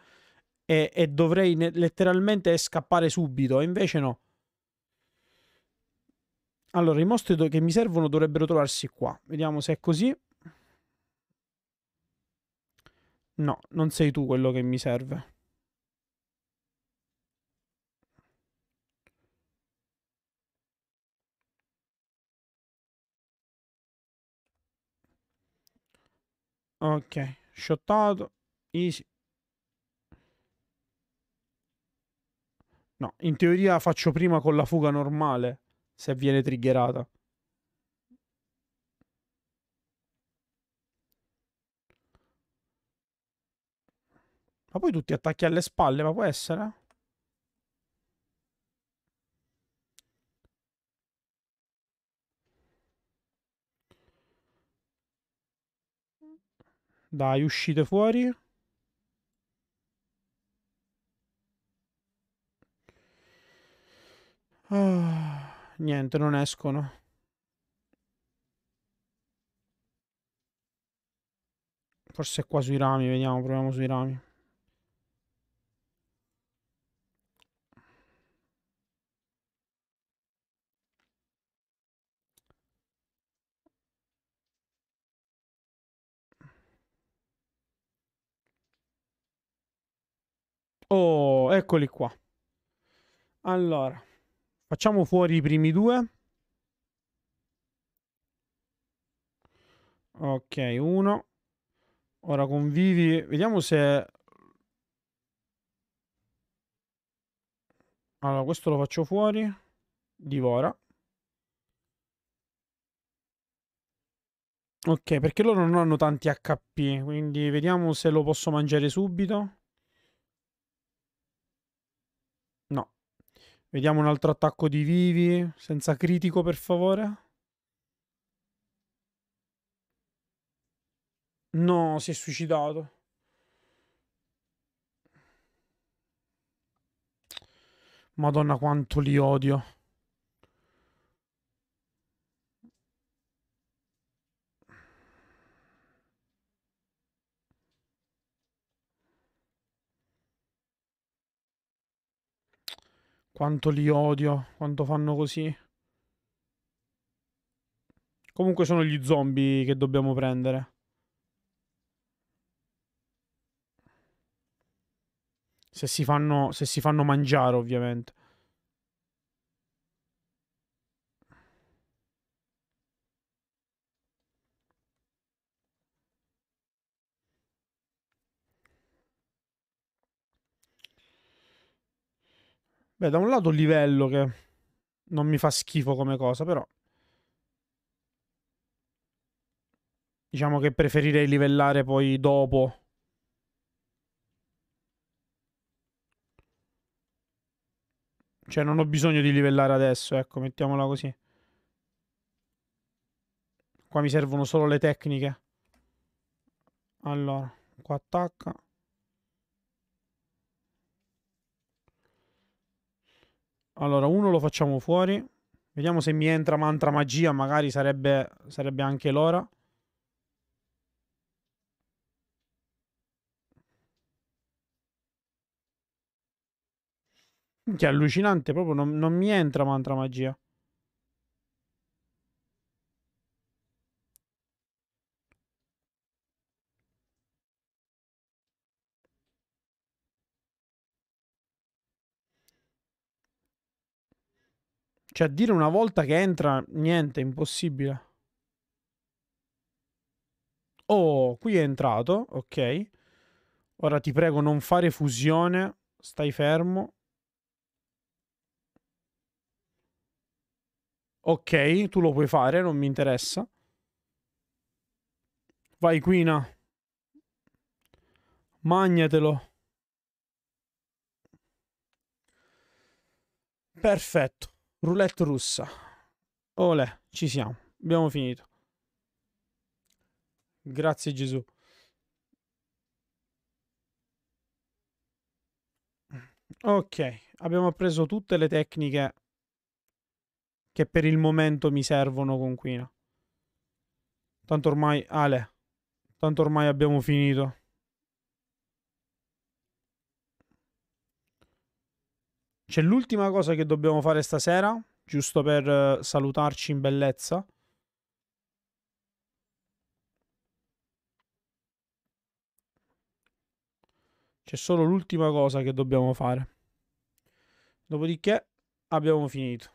e dovrei letteralmente scappare subito, e invece no. Allora, i mostri che mi servono dovrebbero trovarsi qua. Vediamo se è così. No, non sei tu quello che mi serve. Ok, shottato, easy. No, in teoria faccio prima con la fuga normale, se viene triggerata. Ma poi tutti attacchi alle spalle, ma può essere? Dai, uscite fuori. Ah, niente, non escono. Forse è qua sui rami, vediamo, proviamo sui rami. Oh, eccoli qua. Allora, facciamo fuori i primi due. Ok, uno. Ora con Vivi, vediamo se... Allora, questo lo faccio fuori. Divora. Ok, perché loro non hanno tanti HP, quindi vediamo se lo posso mangiare subito. Vediamo un altro attacco di Vivi, senza critico per favore. No, si è suicidato. Madonna quanto li odio. Quanto li odio, quanto fanno così. Comunque sono gli zombie che dobbiamo prendere. Se si fanno mangiare, ovviamente. Beh, da un lato il livello che non mi fa schifo come cosa, però diciamo che preferirei livellare poi dopo. Cioè non ho bisogno di livellare adesso, ecco, mettiamola così. Qua mi servono solo le tecniche. Allora, qua attacca. Allora, uno lo facciamo fuori. Vediamo se mi entra mantra magia. Magari sarebbe anche l'ora. Che allucinante, proprio non mi entra mantra magia. Cioè, dire una volta che entra, niente, è impossibile. Oh, qui è entrato, ok. Ora ti prego non fare fusione, stai fermo. Ok, tu lo puoi fare, non mi interessa. Vai, Quina. Magnatelo. Perfetto. Roulette russa. Olè, ci siamo. Abbiamo finito. Grazie Gesù. Ok, abbiamo appreso tutte le tecniche che per il momento mi servono con Quina. Tanto ormai, Ale, tanto ormai abbiamo finito. C'è l'ultima cosa che dobbiamo fare stasera, giusto per salutarci in bellezza. C'è solo l'ultima cosa che dobbiamo fare. Dopodiché abbiamo finito.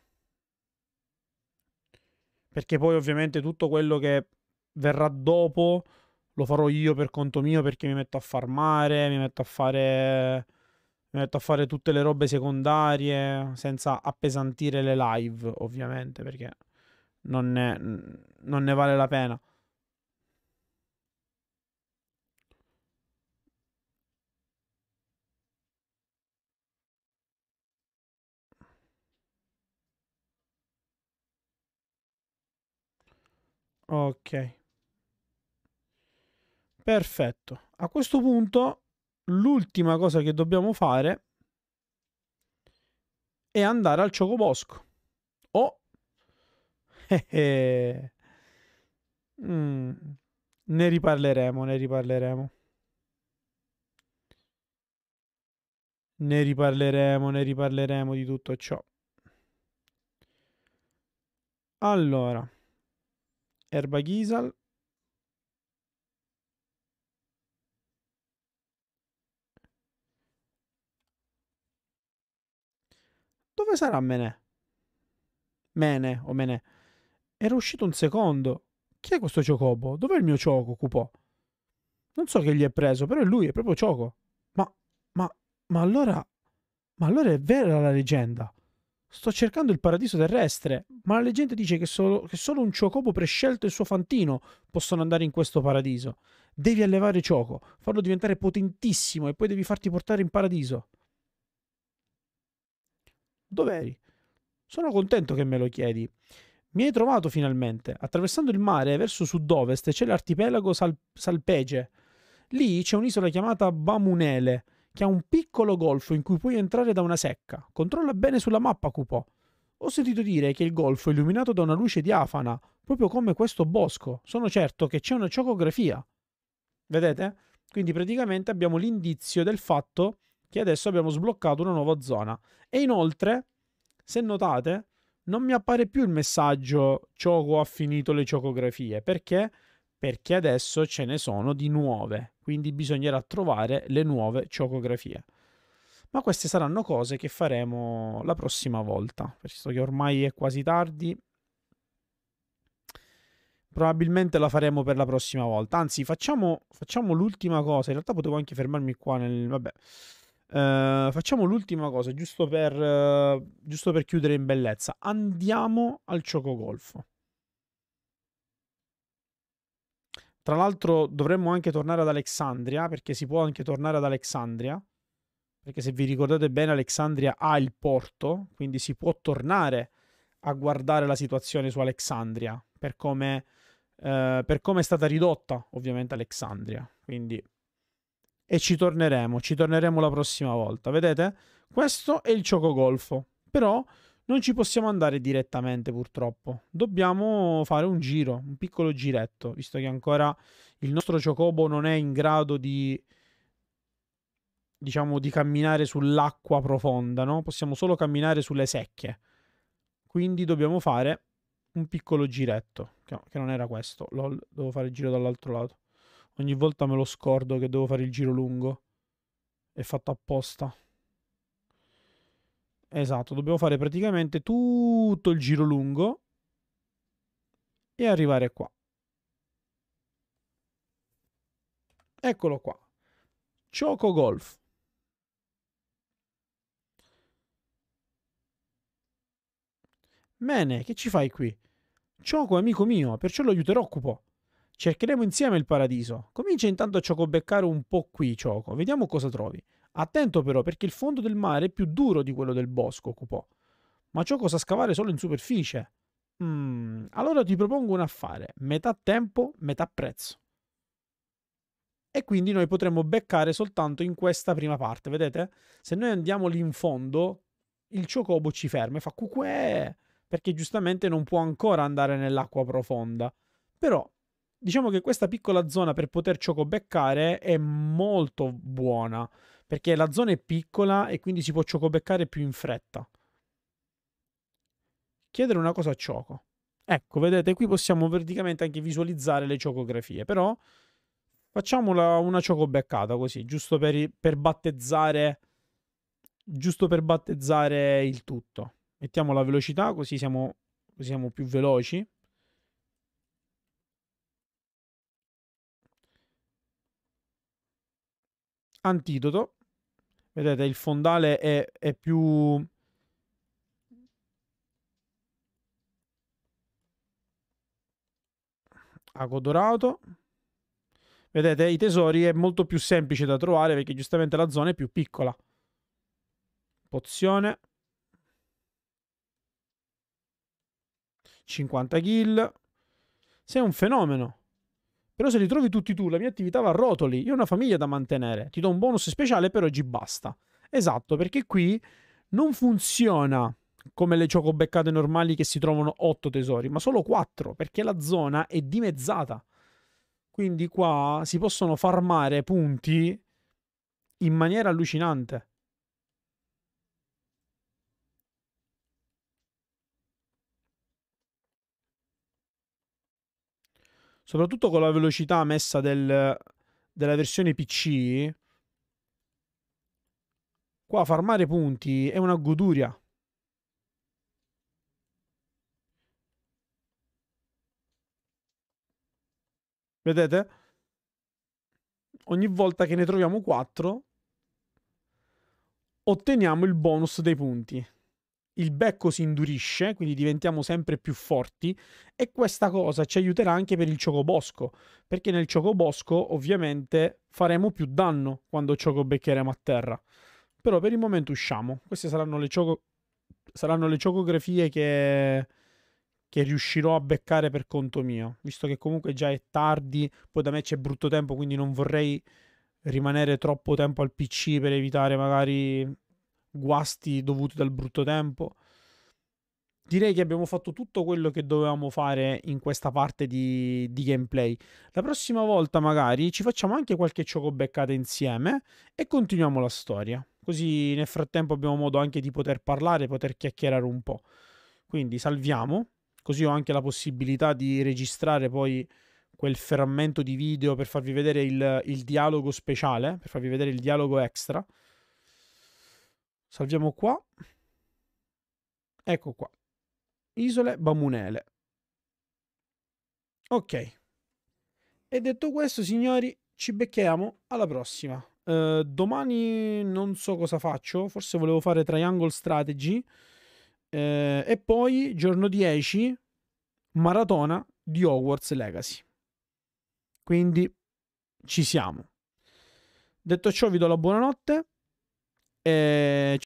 Perché poi ovviamente tutto quello che verrà dopo lo farò io per conto mio, perché mi metto a farmare, mi metto a fare tutte le robe secondarie senza appesantire le live, ovviamente, perché non ne vale la pena. Ok. Perfetto. A questo punto l'ultima cosa che dobbiamo fare è andare al Ciocobosco. Oh! Ne riparleremo, ne riparleremo. Ne riparleremo, ne riparleremo di tutto ciò. Allora, Erba Ghisal. Dove sarà Menè? Menè o Menè? Era uscito un secondo. Chi è questo Ciocobo? Dov'è il mio Cioco, Cupò? Non so che gli è preso, però è lui, è proprio Cioco. Ma allora è vera la leggenda. Sto cercando il paradiso terrestre, ma la leggenda dice che solo un Ciocobo prescelto e il suo fantino possono andare in questo paradiso. Devi allevare Cioco, farlo diventare potentissimo e poi devi farti portare in paradiso. Dov'eri? Sono contento che me lo chiedi. Mi hai trovato finalmente. Attraversando il mare verso sud-ovest c'è l'arcipelago Salpege. Lì c'è un'isola chiamata Bamunele, che ha un piccolo golfo in cui puoi entrare da una secca. Controlla bene sulla mappa, Cupò. Ho sentito dire che il golfo è illuminato da una luce diafana, proprio come questo bosco. Sono certo che c'è una ciocografia. Vedete? Quindi praticamente abbiamo l'indizio del fatto che adesso abbiamo sbloccato una nuova zona. E inoltre, se notate, non mi appare più il messaggio Cioco ha finito le ciocografie. Perché? Perché adesso ce ne sono di nuove. Quindi bisognerà trovare le nuove ciocografie. Ma queste saranno cose che faremo la prossima volta. Visto che ormai è quasi tardi, probabilmente la faremo per la prossima volta. Anzi, facciamo l'ultima cosa. In realtà potevo anche fermarmi qua nel... Vabbè. Facciamo l'ultima cosa giusto per chiudere in bellezza. Andiamo al Ciocogolfo. Tra l'altro dovremmo anche tornare ad Alexandria, perché si può anche tornare ad Alexandria, perché se vi ricordate bene Alexandria ha il porto, quindi si può tornare a guardare la situazione su Alexandria per come è stata ridotta ovviamente Alexandria, quindi... E ci torneremo la prossima volta, vedete? Questo è il Ciocogolfo, però non ci possiamo andare direttamente purtroppo. Dobbiamo fare un giro, un piccolo giretto, visto che ancora il nostro Ciocobo non è in grado di diciamo, di camminare sull'acqua profonda, no? Possiamo solo camminare sulle secche. Quindi dobbiamo fare un piccolo giretto, che non era questo. Lol, devo fare il giro dall'altro lato. Ogni volta me lo scordo che devo fare il giro lungo. È fatto apposta. Esatto, dobbiamo fare praticamente tutto il giro lungo e arrivare qua. Eccolo qua. Choco Golf. Bene, che ci fai qui? Choco è amico mio, perciò lo aiuterò occupo. Cercheremo insieme il paradiso. Comincia intanto a chocobeccare un po' qui, Choco. Vediamo cosa trovi. Attento però, perché il fondo del mare è più duro di quello del bosco, Cupò. Ma Choco sa scavare solo in superficie. Allora ti propongo un affare. Metà tempo, metà prezzo. E quindi noi potremmo beccare soltanto in questa prima parte, vedete? Se noi andiamo lì in fondo, il Chocobo ci ferma e fa cucuè, perché giustamente non può ancora andare nell'acqua profonda. Però, diciamo che questa piccola zona per poter chocobeccare è molto buona, perché la zona è piccola e quindi si può chocobeccare più in fretta. Chiedere una cosa a Choco. Ecco, vedete, qui possiamo praticamente anche visualizzare le chocografie, però... Facciamola una chocobeccata così, giusto per battezzare il tutto. Mettiamo la velocità, così siamo più veloci. Antidoto. Vedete, il fondale è più... Ago dorato. Vedete, i tesori è molto più semplice da trovare perché giustamente la zona è più piccola. Pozione. 50 kill. Sei un fenomeno. Però se li trovi tutti tu, la mia attività va a rotoli. Io ho una famiglia da mantenere. Ti do un bonus speciale, per oggi basta. Esatto, perché qui non funziona come le chocobeccate normali che si trovano 8 tesori, ma solo 4, perché la zona è dimezzata. Quindi qua si possono farmare punti in maniera allucinante. Soprattutto con la velocità messa della versione PC. Qua farmare punti è una goduria. Vedete? Ogni volta che ne troviamo 4 otteniamo il bonus dei punti. Il becco si indurisce, quindi diventiamo sempre più forti, e questa cosa ci aiuterà anche per il chocobosco, perché nel chocobosco ovviamente faremo più danno quando chocobeccheremo a terra. Però per il momento usciamo. Queste saranno le chocografie che riuscirò a beccare per conto mio, visto che comunque già è tardi, poi da me c'è brutto tempo, quindi non vorrei rimanere troppo tempo al PC per evitare magari guasti dovuti dal brutto tempo. Direi che abbiamo fatto tutto quello che dovevamo fare in questa parte di gameplay. La prossima volta magari ci facciamo anche qualche chocobeccata insieme e continuiamo la storia, così nel frattempo abbiamo modo anche di poter parlare, poter chiacchierare un po'. Quindi salviamo. Così ho anche la possibilità di registrare poi quel frammento di video per farvi vedere il dialogo speciale, per farvi vedere il dialogo extra. Salviamo qua. Ecco qua. Isole Bamunele. Ok. E detto questo, signori, ci becchiamo alla prossima. Domani non so cosa faccio, forse volevo fare Triangle Strategy. E poi giorno 10 maratona di Hogwarts Legacy, quindi ci siamo. Detto ciò, vi do la buonanotte e